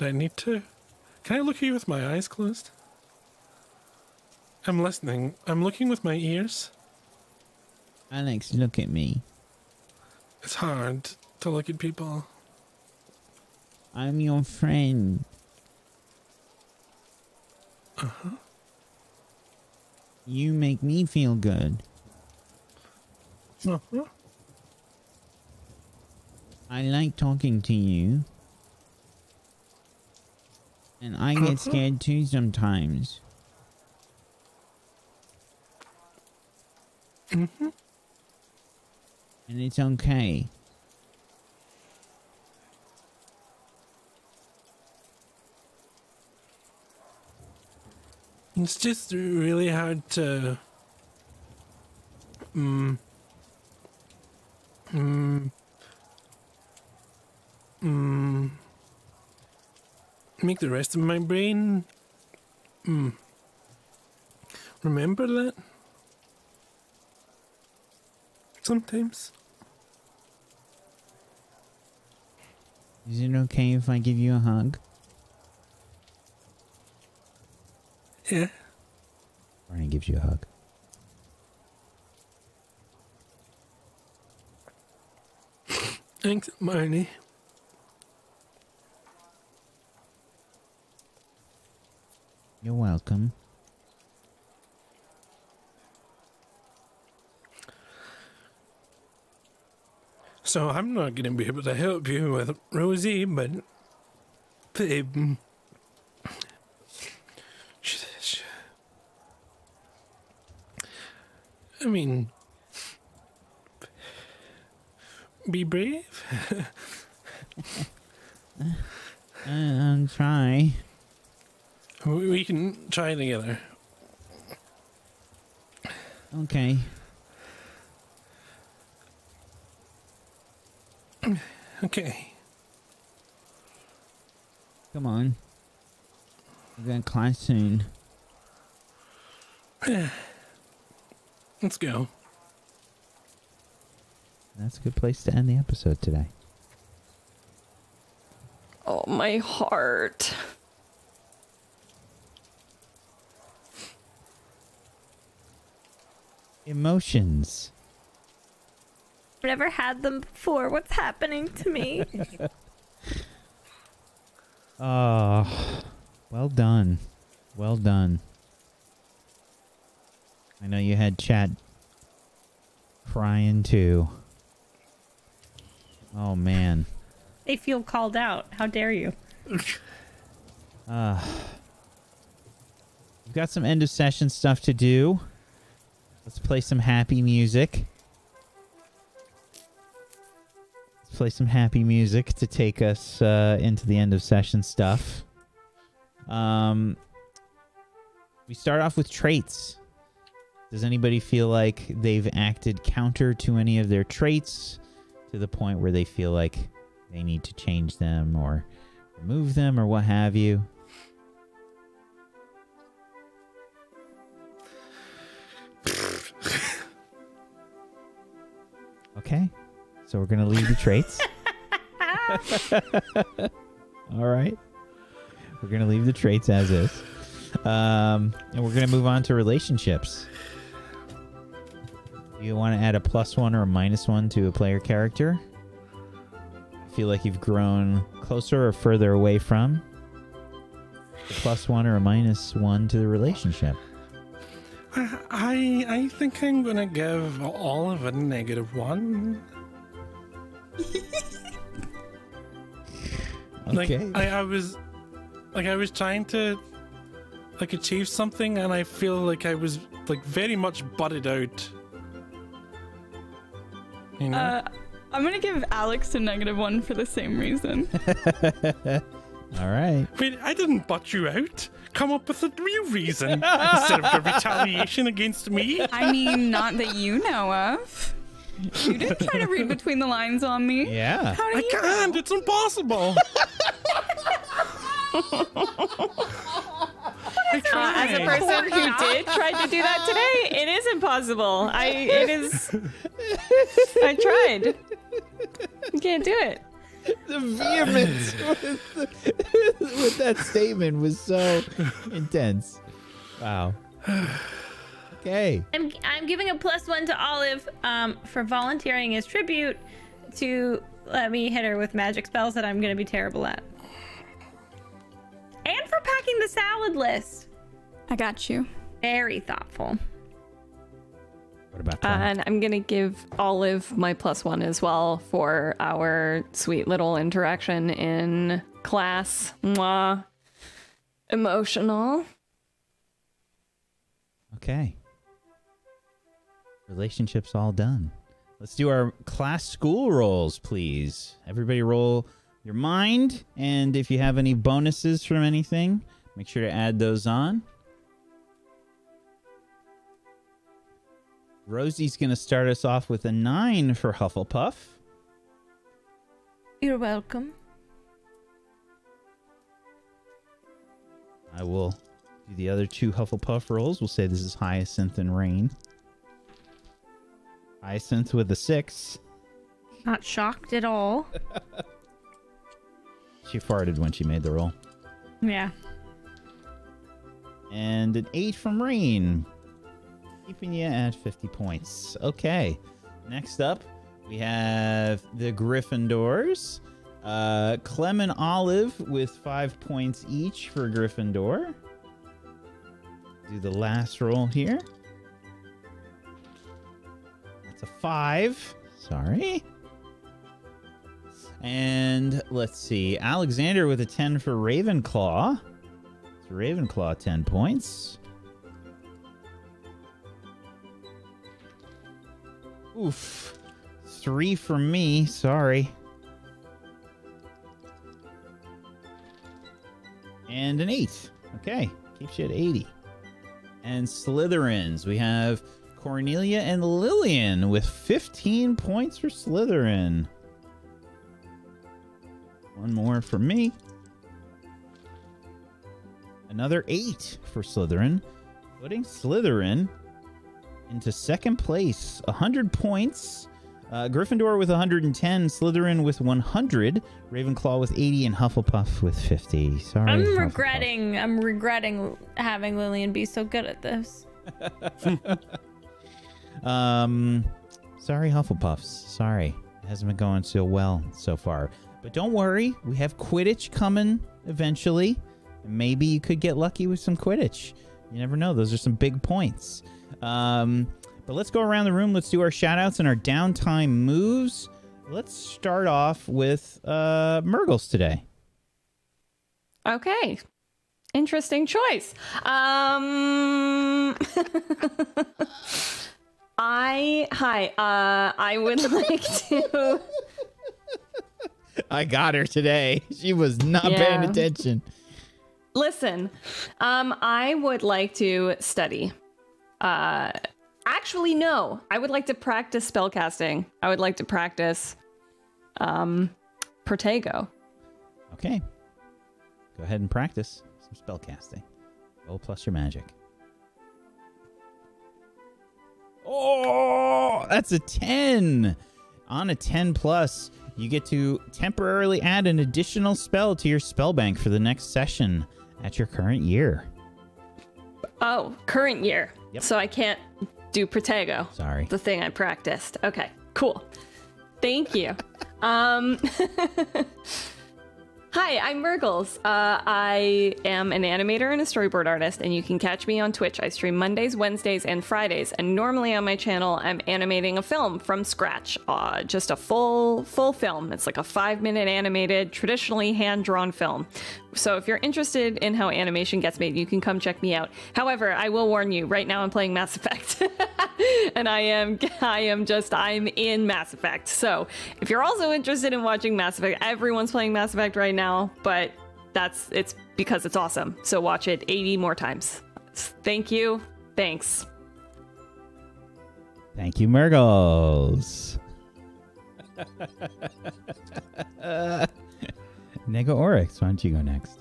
I need to? Can I look at you with my eyes closed? I'm listening. I'm looking with my ears. Alex, look at me. It's hard to look at people. I'm your friend. Uh-huh. You make me feel good. Uh-huh. I like talking to you. And I get scared too sometimes. Mm-hmm. And it's okay. It's just really hard to make the rest of my brain remember that sometimes. Is it okay if I give you a hug? Yeah. Barney gives you a hug. Thanks, Barney. You're welcome. So I'm not going to be able to help you with Rosie, but babe. I mean, be brave. I'll try. We can try together. Okay. Okay. Come on. We're going to class soon. Let's go. That's a good place to end the episode today. Oh, my heart. Emotions. I've never had them before. What's happening to me? Oh, well done. Well done. I know you had chat crying too. Oh man. They feel called out. How dare you? We've got some end of session stuff to do. Let's play some happy music. Let's play some happy music to take us into the end of session stuff. We start off with traits. Does anybody feel like they've acted counter to any of their traits to the point where they feel like they need to change them or remove them or what have you? Okay, so we're going to leave the traits. All right. We're going to leave the traits as is. And we're going to move on to relationships. You want to add a +1 or a -1 to a player character? Feel like you've grown closer or further away from? A +1 or a -1 to the relationship? I think I'm gonna give all of a -1. Like, okay. I was trying to like achieve something, and I feel like I was like very much butted out. You know? I'm gonna give Alex a -1 for the same reason. All right. Wait, I didn't butt you out. Come up with a real reason instead of the retaliation against me. I mean, not that you know of. You did try to read between the lines on me. Yeah. How do you know? I can't. It's impossible. As a person who did try to do that today, it is impossible. I tried. You can't do it. The vehemence with that statement was so intense. Wow. Okay. I'm giving a +1 to Olive for volunteering as tribute to let me hit her with magic spells that I'm going to be terrible at. And for packing the salad list. I got you. Very thoughtful. What about that? And I'm going to give Olive my +1 as well for our sweet little interaction in class. Mwah. Emotional. Okay. Relationships all done. Let's do our class school rolls, please. Everybody roll your mind, and if you have any bonuses from anything, make sure to add those on. Rosie's going to start us off with a 9 for Hufflepuff. You're welcome. I will do the other 2 Hufflepuff rolls. We'll say this is Hyacinth and Rain. Hyacinth with a 6. Not shocked at all. She farted when she made the roll. Yeah. And an 8 from Rain. Keeping you at 50 points. Okay. Next up, we have the Gryffindors. Clem and Olive with 5 points each for Gryffindor. Do the last roll here. That's a 5. Sorry. And let's see. Alexander with a 10 for Ravenclaw. It's Ravenclaw 10 points. Oof. 3 for me. Sorry. And an 8. Okay. Keeps you at 80. And Slytherins. We have Cornelia and Lillian with 15 points for Slytherin. 1 more for me. Another 8 for Slytherin. Putting Slytherin into 2nd place, 100 points. Gryffindor with 110, Slytherin with 100, Ravenclaw with 80, and Hufflepuff with 50. Sorry, I'm regretting having Lillian be so good at this. Sorry, Hufflepuffs. Sorry, it hasn't been going so well so far. But don't worry, we have Quidditch coming eventually. Maybe you could get lucky with some Quidditch. You never know. Those are some big points. But let's go around the room. Let's do our shout outs and our downtime moves. Let's start off with Mirggles today. Okay. Interesting choice. I would like to. I got her today. She was not paying attention. Listen, I would like to study. Actually, no. I would like to practice spellcasting. I would like to practice Protego. Okay. Go ahead and practice some spellcasting. Roll plus your magic. Oh, that's a 10. On a 10 plus, you get to temporarily add an additional spell to your spell bank for the next session at your current year. Oh, current year. Yep. So I can't do Protego. Sorry. The thing I practiced. Okay, cool. Thank you. Hi, I'm Mirggles. I am an animator and a storyboard artist, and you can catch me on Twitch. I stream Mondays, Wednesdays, and Fridays, and normally on my channel, I'm animating a film from scratch. Just a full film. It's like a 5-minute animated, traditionally hand-drawn film. So if you're interested in how animation gets made, you can come check me out. However, I will warn you, right now I'm playing Mass Effect, and I'm in Mass Effect. So if you're also interested in watching Mass Effect, everyone's playing Mass Effect right now, but it's because it's awesome, so watch it 80 more times. Thank you. Thanks. Thank you, Mirggles. NegaOryx, why don't you go next?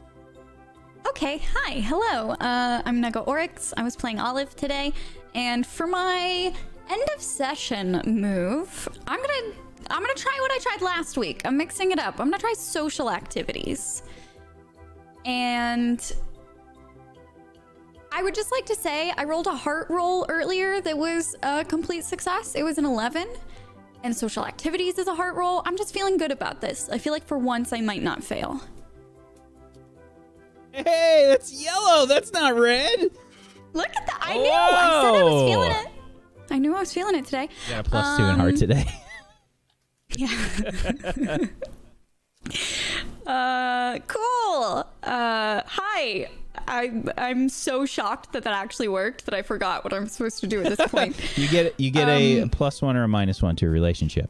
Okay, hi, hello. I'm NegaOryx. I was playing Olive today, and for my end of session move, I'm gonna try what I tried last week. I'm mixing it up. I'm gonna try social activities. And I would just like to say I rolled a heart roll earlier that was a complete success. It was an 11. And social activities is a heart roll. I'm just feeling good about this. I feel like for once I might not fail. Hey, that's yellow. That's not red. Look at that. I knew. I said I was feeling it. I knew I was feeling it today. Yeah, +2 in heart today. Yeah. Cool. Hi. I'm so shocked that actually worked, that I forgot what I'm supposed to do at this point. you get a +1 or a -1 to your relationship.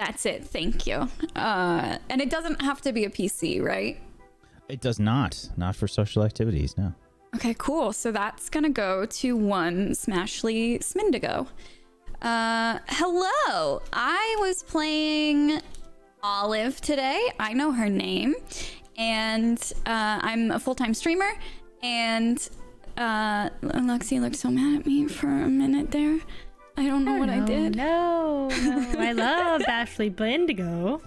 That's it. Thank you. And it doesn't have to be a PC, right? It does not. Not for social activities, no. Okay, cool. So that's going to go to one Smashly Smindigo. Hello. I was playing Olive today. I know her name. And I'm a full-time streamer. And Lexi looked so mad at me for a minute there. I don't know what I did. No, I love Ashley Bendigo.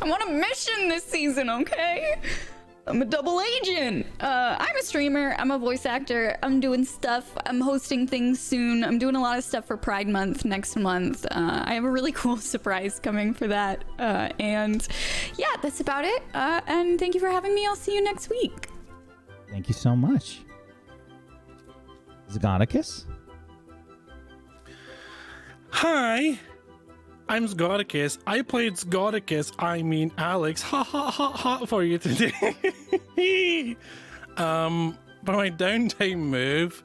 I'm on a mission this season, okay? I'm a double agent. I'm a streamer. I'm a voice actor. I'm doing stuff. I'm hosting things soon. I'm doing a lot of stuff for Pride Month next month. I have a really cool surprise coming for that. And yeah, that's about it. And thank you for having me. I'll see you next week. Thank you so much. Zcotticus? Hi. I'm Zcotticus. I played Zcotticus, I mean Alex, ha ha ha ha, for you today. But my downtime move,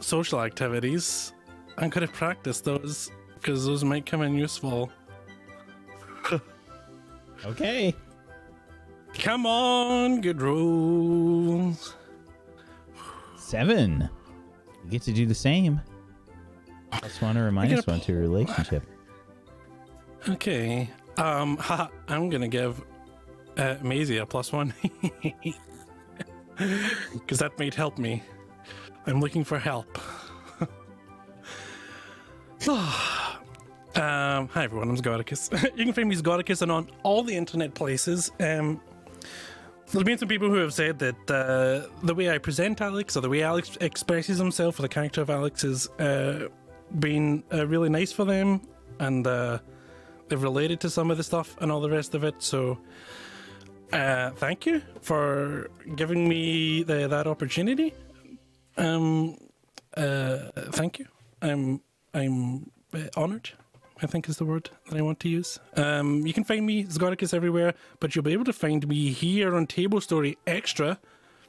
social activities. I'm gonna practice those because those might come in useful. Okay. Come on, good rolls. 7. You get to do the same. +1 or a -1 to your relationship. Okay. I'm gonna give Maisie a +1 because that might help me. I'm looking for help. Hi everyone, I'm Zcotticus. You can find me Zcotticus and on all the internet places. There's been some people who have said that the way I present Alex, or the way Alex expresses himself, or the character of Alex is been really nice for them, and they've related to some of the stuff and all the rest of it, so thank you for giving me that opportunity. Thank you. I'm honored, I think is the word that I want to use. You can find me Zcotticus everywhere, but you'll be able to find me here on Table Story Extra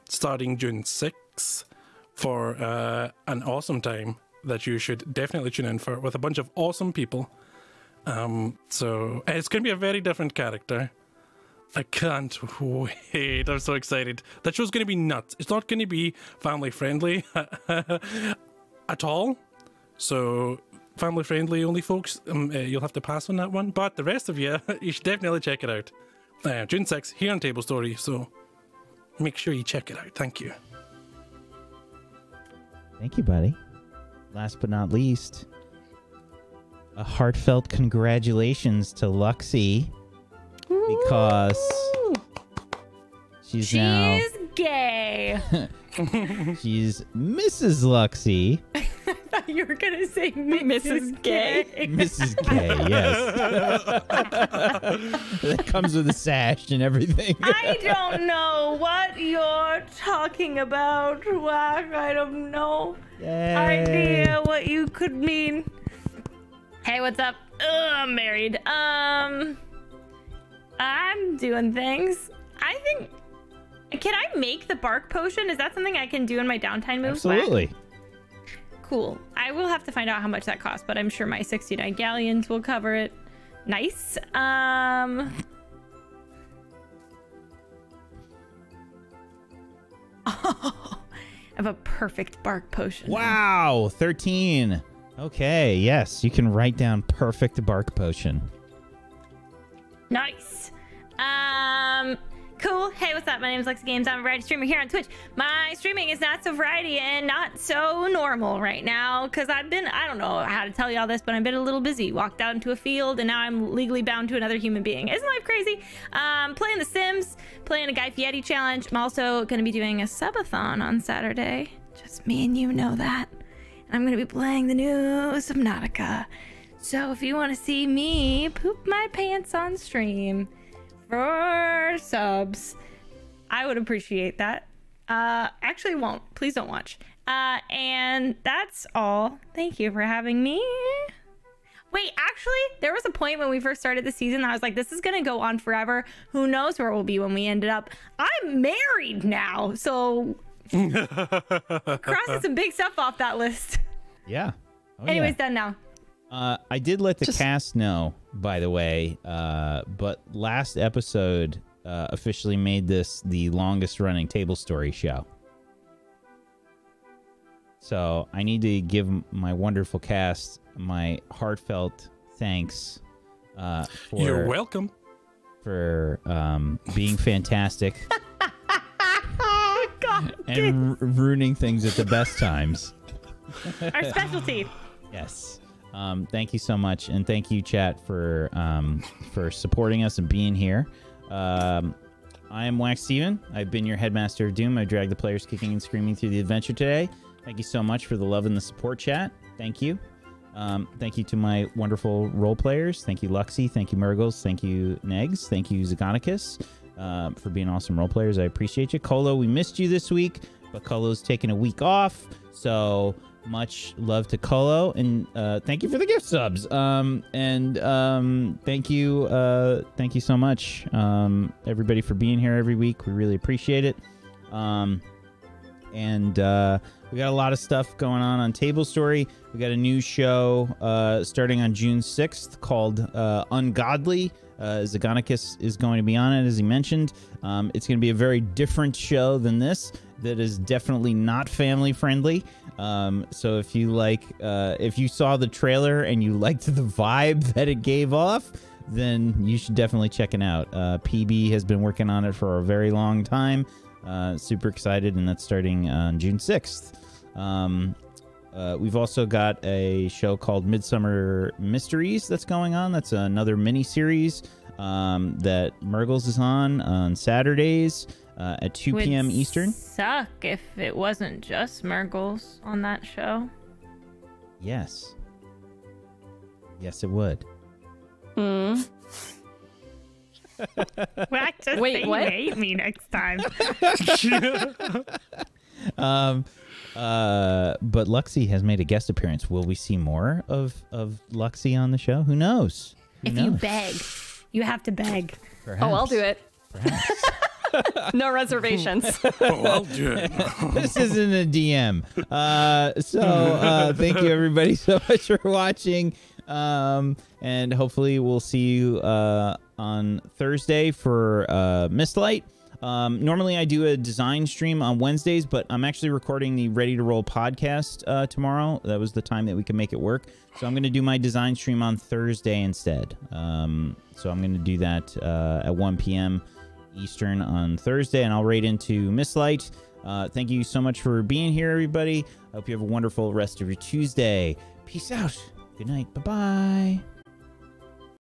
starting June 6th for an awesome time that you should definitely tune in for, with a bunch of awesome people. So it's going to be a very different character. I can't wait. I'm so excited. That show's going to be nuts. It's not going to be family friendly at all. So family friendly only folks, you'll have to pass on that one. But the rest of you, you should definitely check it out. June 6th here on Table Story. So make sure you check it out. Thank you. Thank you, buddy. Last but not least, a heartfelt congratulations to Luxie, because she's now gay. She's Mrs. Luxie. I thought you were going to say Mrs. Gay. Mrs. Gay, yes. That comes with a sash and everything. I don't know what you're talking about, Wack. I don't know. Yay. Idea what you could mean. Hey, what's up? I'm married. I'm doing things. I think... Can I make the bark potion? Is that something I can do in my downtime move? Absolutely. Wow. Cool. I will have to find out how much that costs, but I'm sure my 69 galleons will cover it. Nice. Oh, I have a perfect bark potion. Wow, 13. Okay, yes, you can write down perfect bark potion. Nice. Cool. Hey, what's up? My name is Lexa Games. I'm a variety streamer here on Twitch. My streaming is not so variety and not so normal right now because I've been, I don't know how to tell you all this, but I've been a little busy. Walked out into a field and now I'm legally bound to another human being. Isn't life crazy? Playing The Sims, playing a Guy Fieri challenge. I'm also going to be doing a subathon on Saturday. Just me and you know that. And I'm going to be playing the new Subnautica. So if you want to see me poop my pants on stream... for subs, I would appreciate that. Actually won't, please don't watch. And that's all. Thank you for having me. Wait, actually there was a point when we first started the season that I was like, this is gonna go on forever. Who knows where it will be when we ended up. I'm married now, so crossing some big stuff off that list. Yeah. Oh, anyways, yeah. Done now. I did let the cast know, by the way, but last episode officially made this the longest running Table Story show. So I need to give my wonderful cast my heartfelt thanks for... You're welcome. ...for being fantastic. God, and ruining things at the best times. Our specialty. Yes. Thank you so much, and thank you, chat, for supporting us and being here. I am Wax Steven. I've been your Headmaster of Doom. I dragged the players kicking and screaming through the adventure today. Thank you so much for the love and the support, chat. Thank you. Thank you to my wonderful role players. Thank you, Luxie. Thank you, Mirggles. Thank you, Negs. Thank you, Zcotticus, for being awesome role players. I appreciate you. Colo, we missed you this week, but Colo's taking a week off, so... much love to Colo, and thank you for the gift subs, thank you so much, everybody, for being here every week. We really appreciate it. We got a lot of stuff going on Table Story. We got a new show starting on June 6th called Ungodly. Zcotticus is going to be on it, as he mentioned. It's going to be a very different show than this. That is definitely not family friendly. So if you like, if you saw the trailer and you liked the vibe that it gave off, then you should definitely check it out. PB has been working on it for a very long time. Super excited, and that's starting on June 6th. We've also got a show called Midsummer Mysteries that's going on. That's another mini series that Mirggles is on Saturdays. At 2 p.m. Eastern. Suck if it wasn't just Mirggles on that show. Yes. Yes, it would. Hmm. Wait, what? You hate me next time. But Luxie has made a guest appearance. Will we see more of Luxie on the show? Who knows? Who knows? You beg, you have to beg. Perhaps. Oh, I'll do it. Perhaps. No reservations. Oh, I'll do it. This isn't a DM. Thank you, everybody, so much for watching. And hopefully we'll see you on Thursday for Mistlight. Normally I do a design stream on Wednesdays, but I'm actually recording the Ready to Roll podcast tomorrow. That was the time that we could make it work. So I'm going to do my design stream on Thursday instead. So I'm going to do that at 1 p.m. Eastern on Thursday, and I'll raid into Mistlight. Thank you so much for being here, everybody. I hope you have a wonderful rest of your Tuesday. Peace out. Good night. Bye-bye.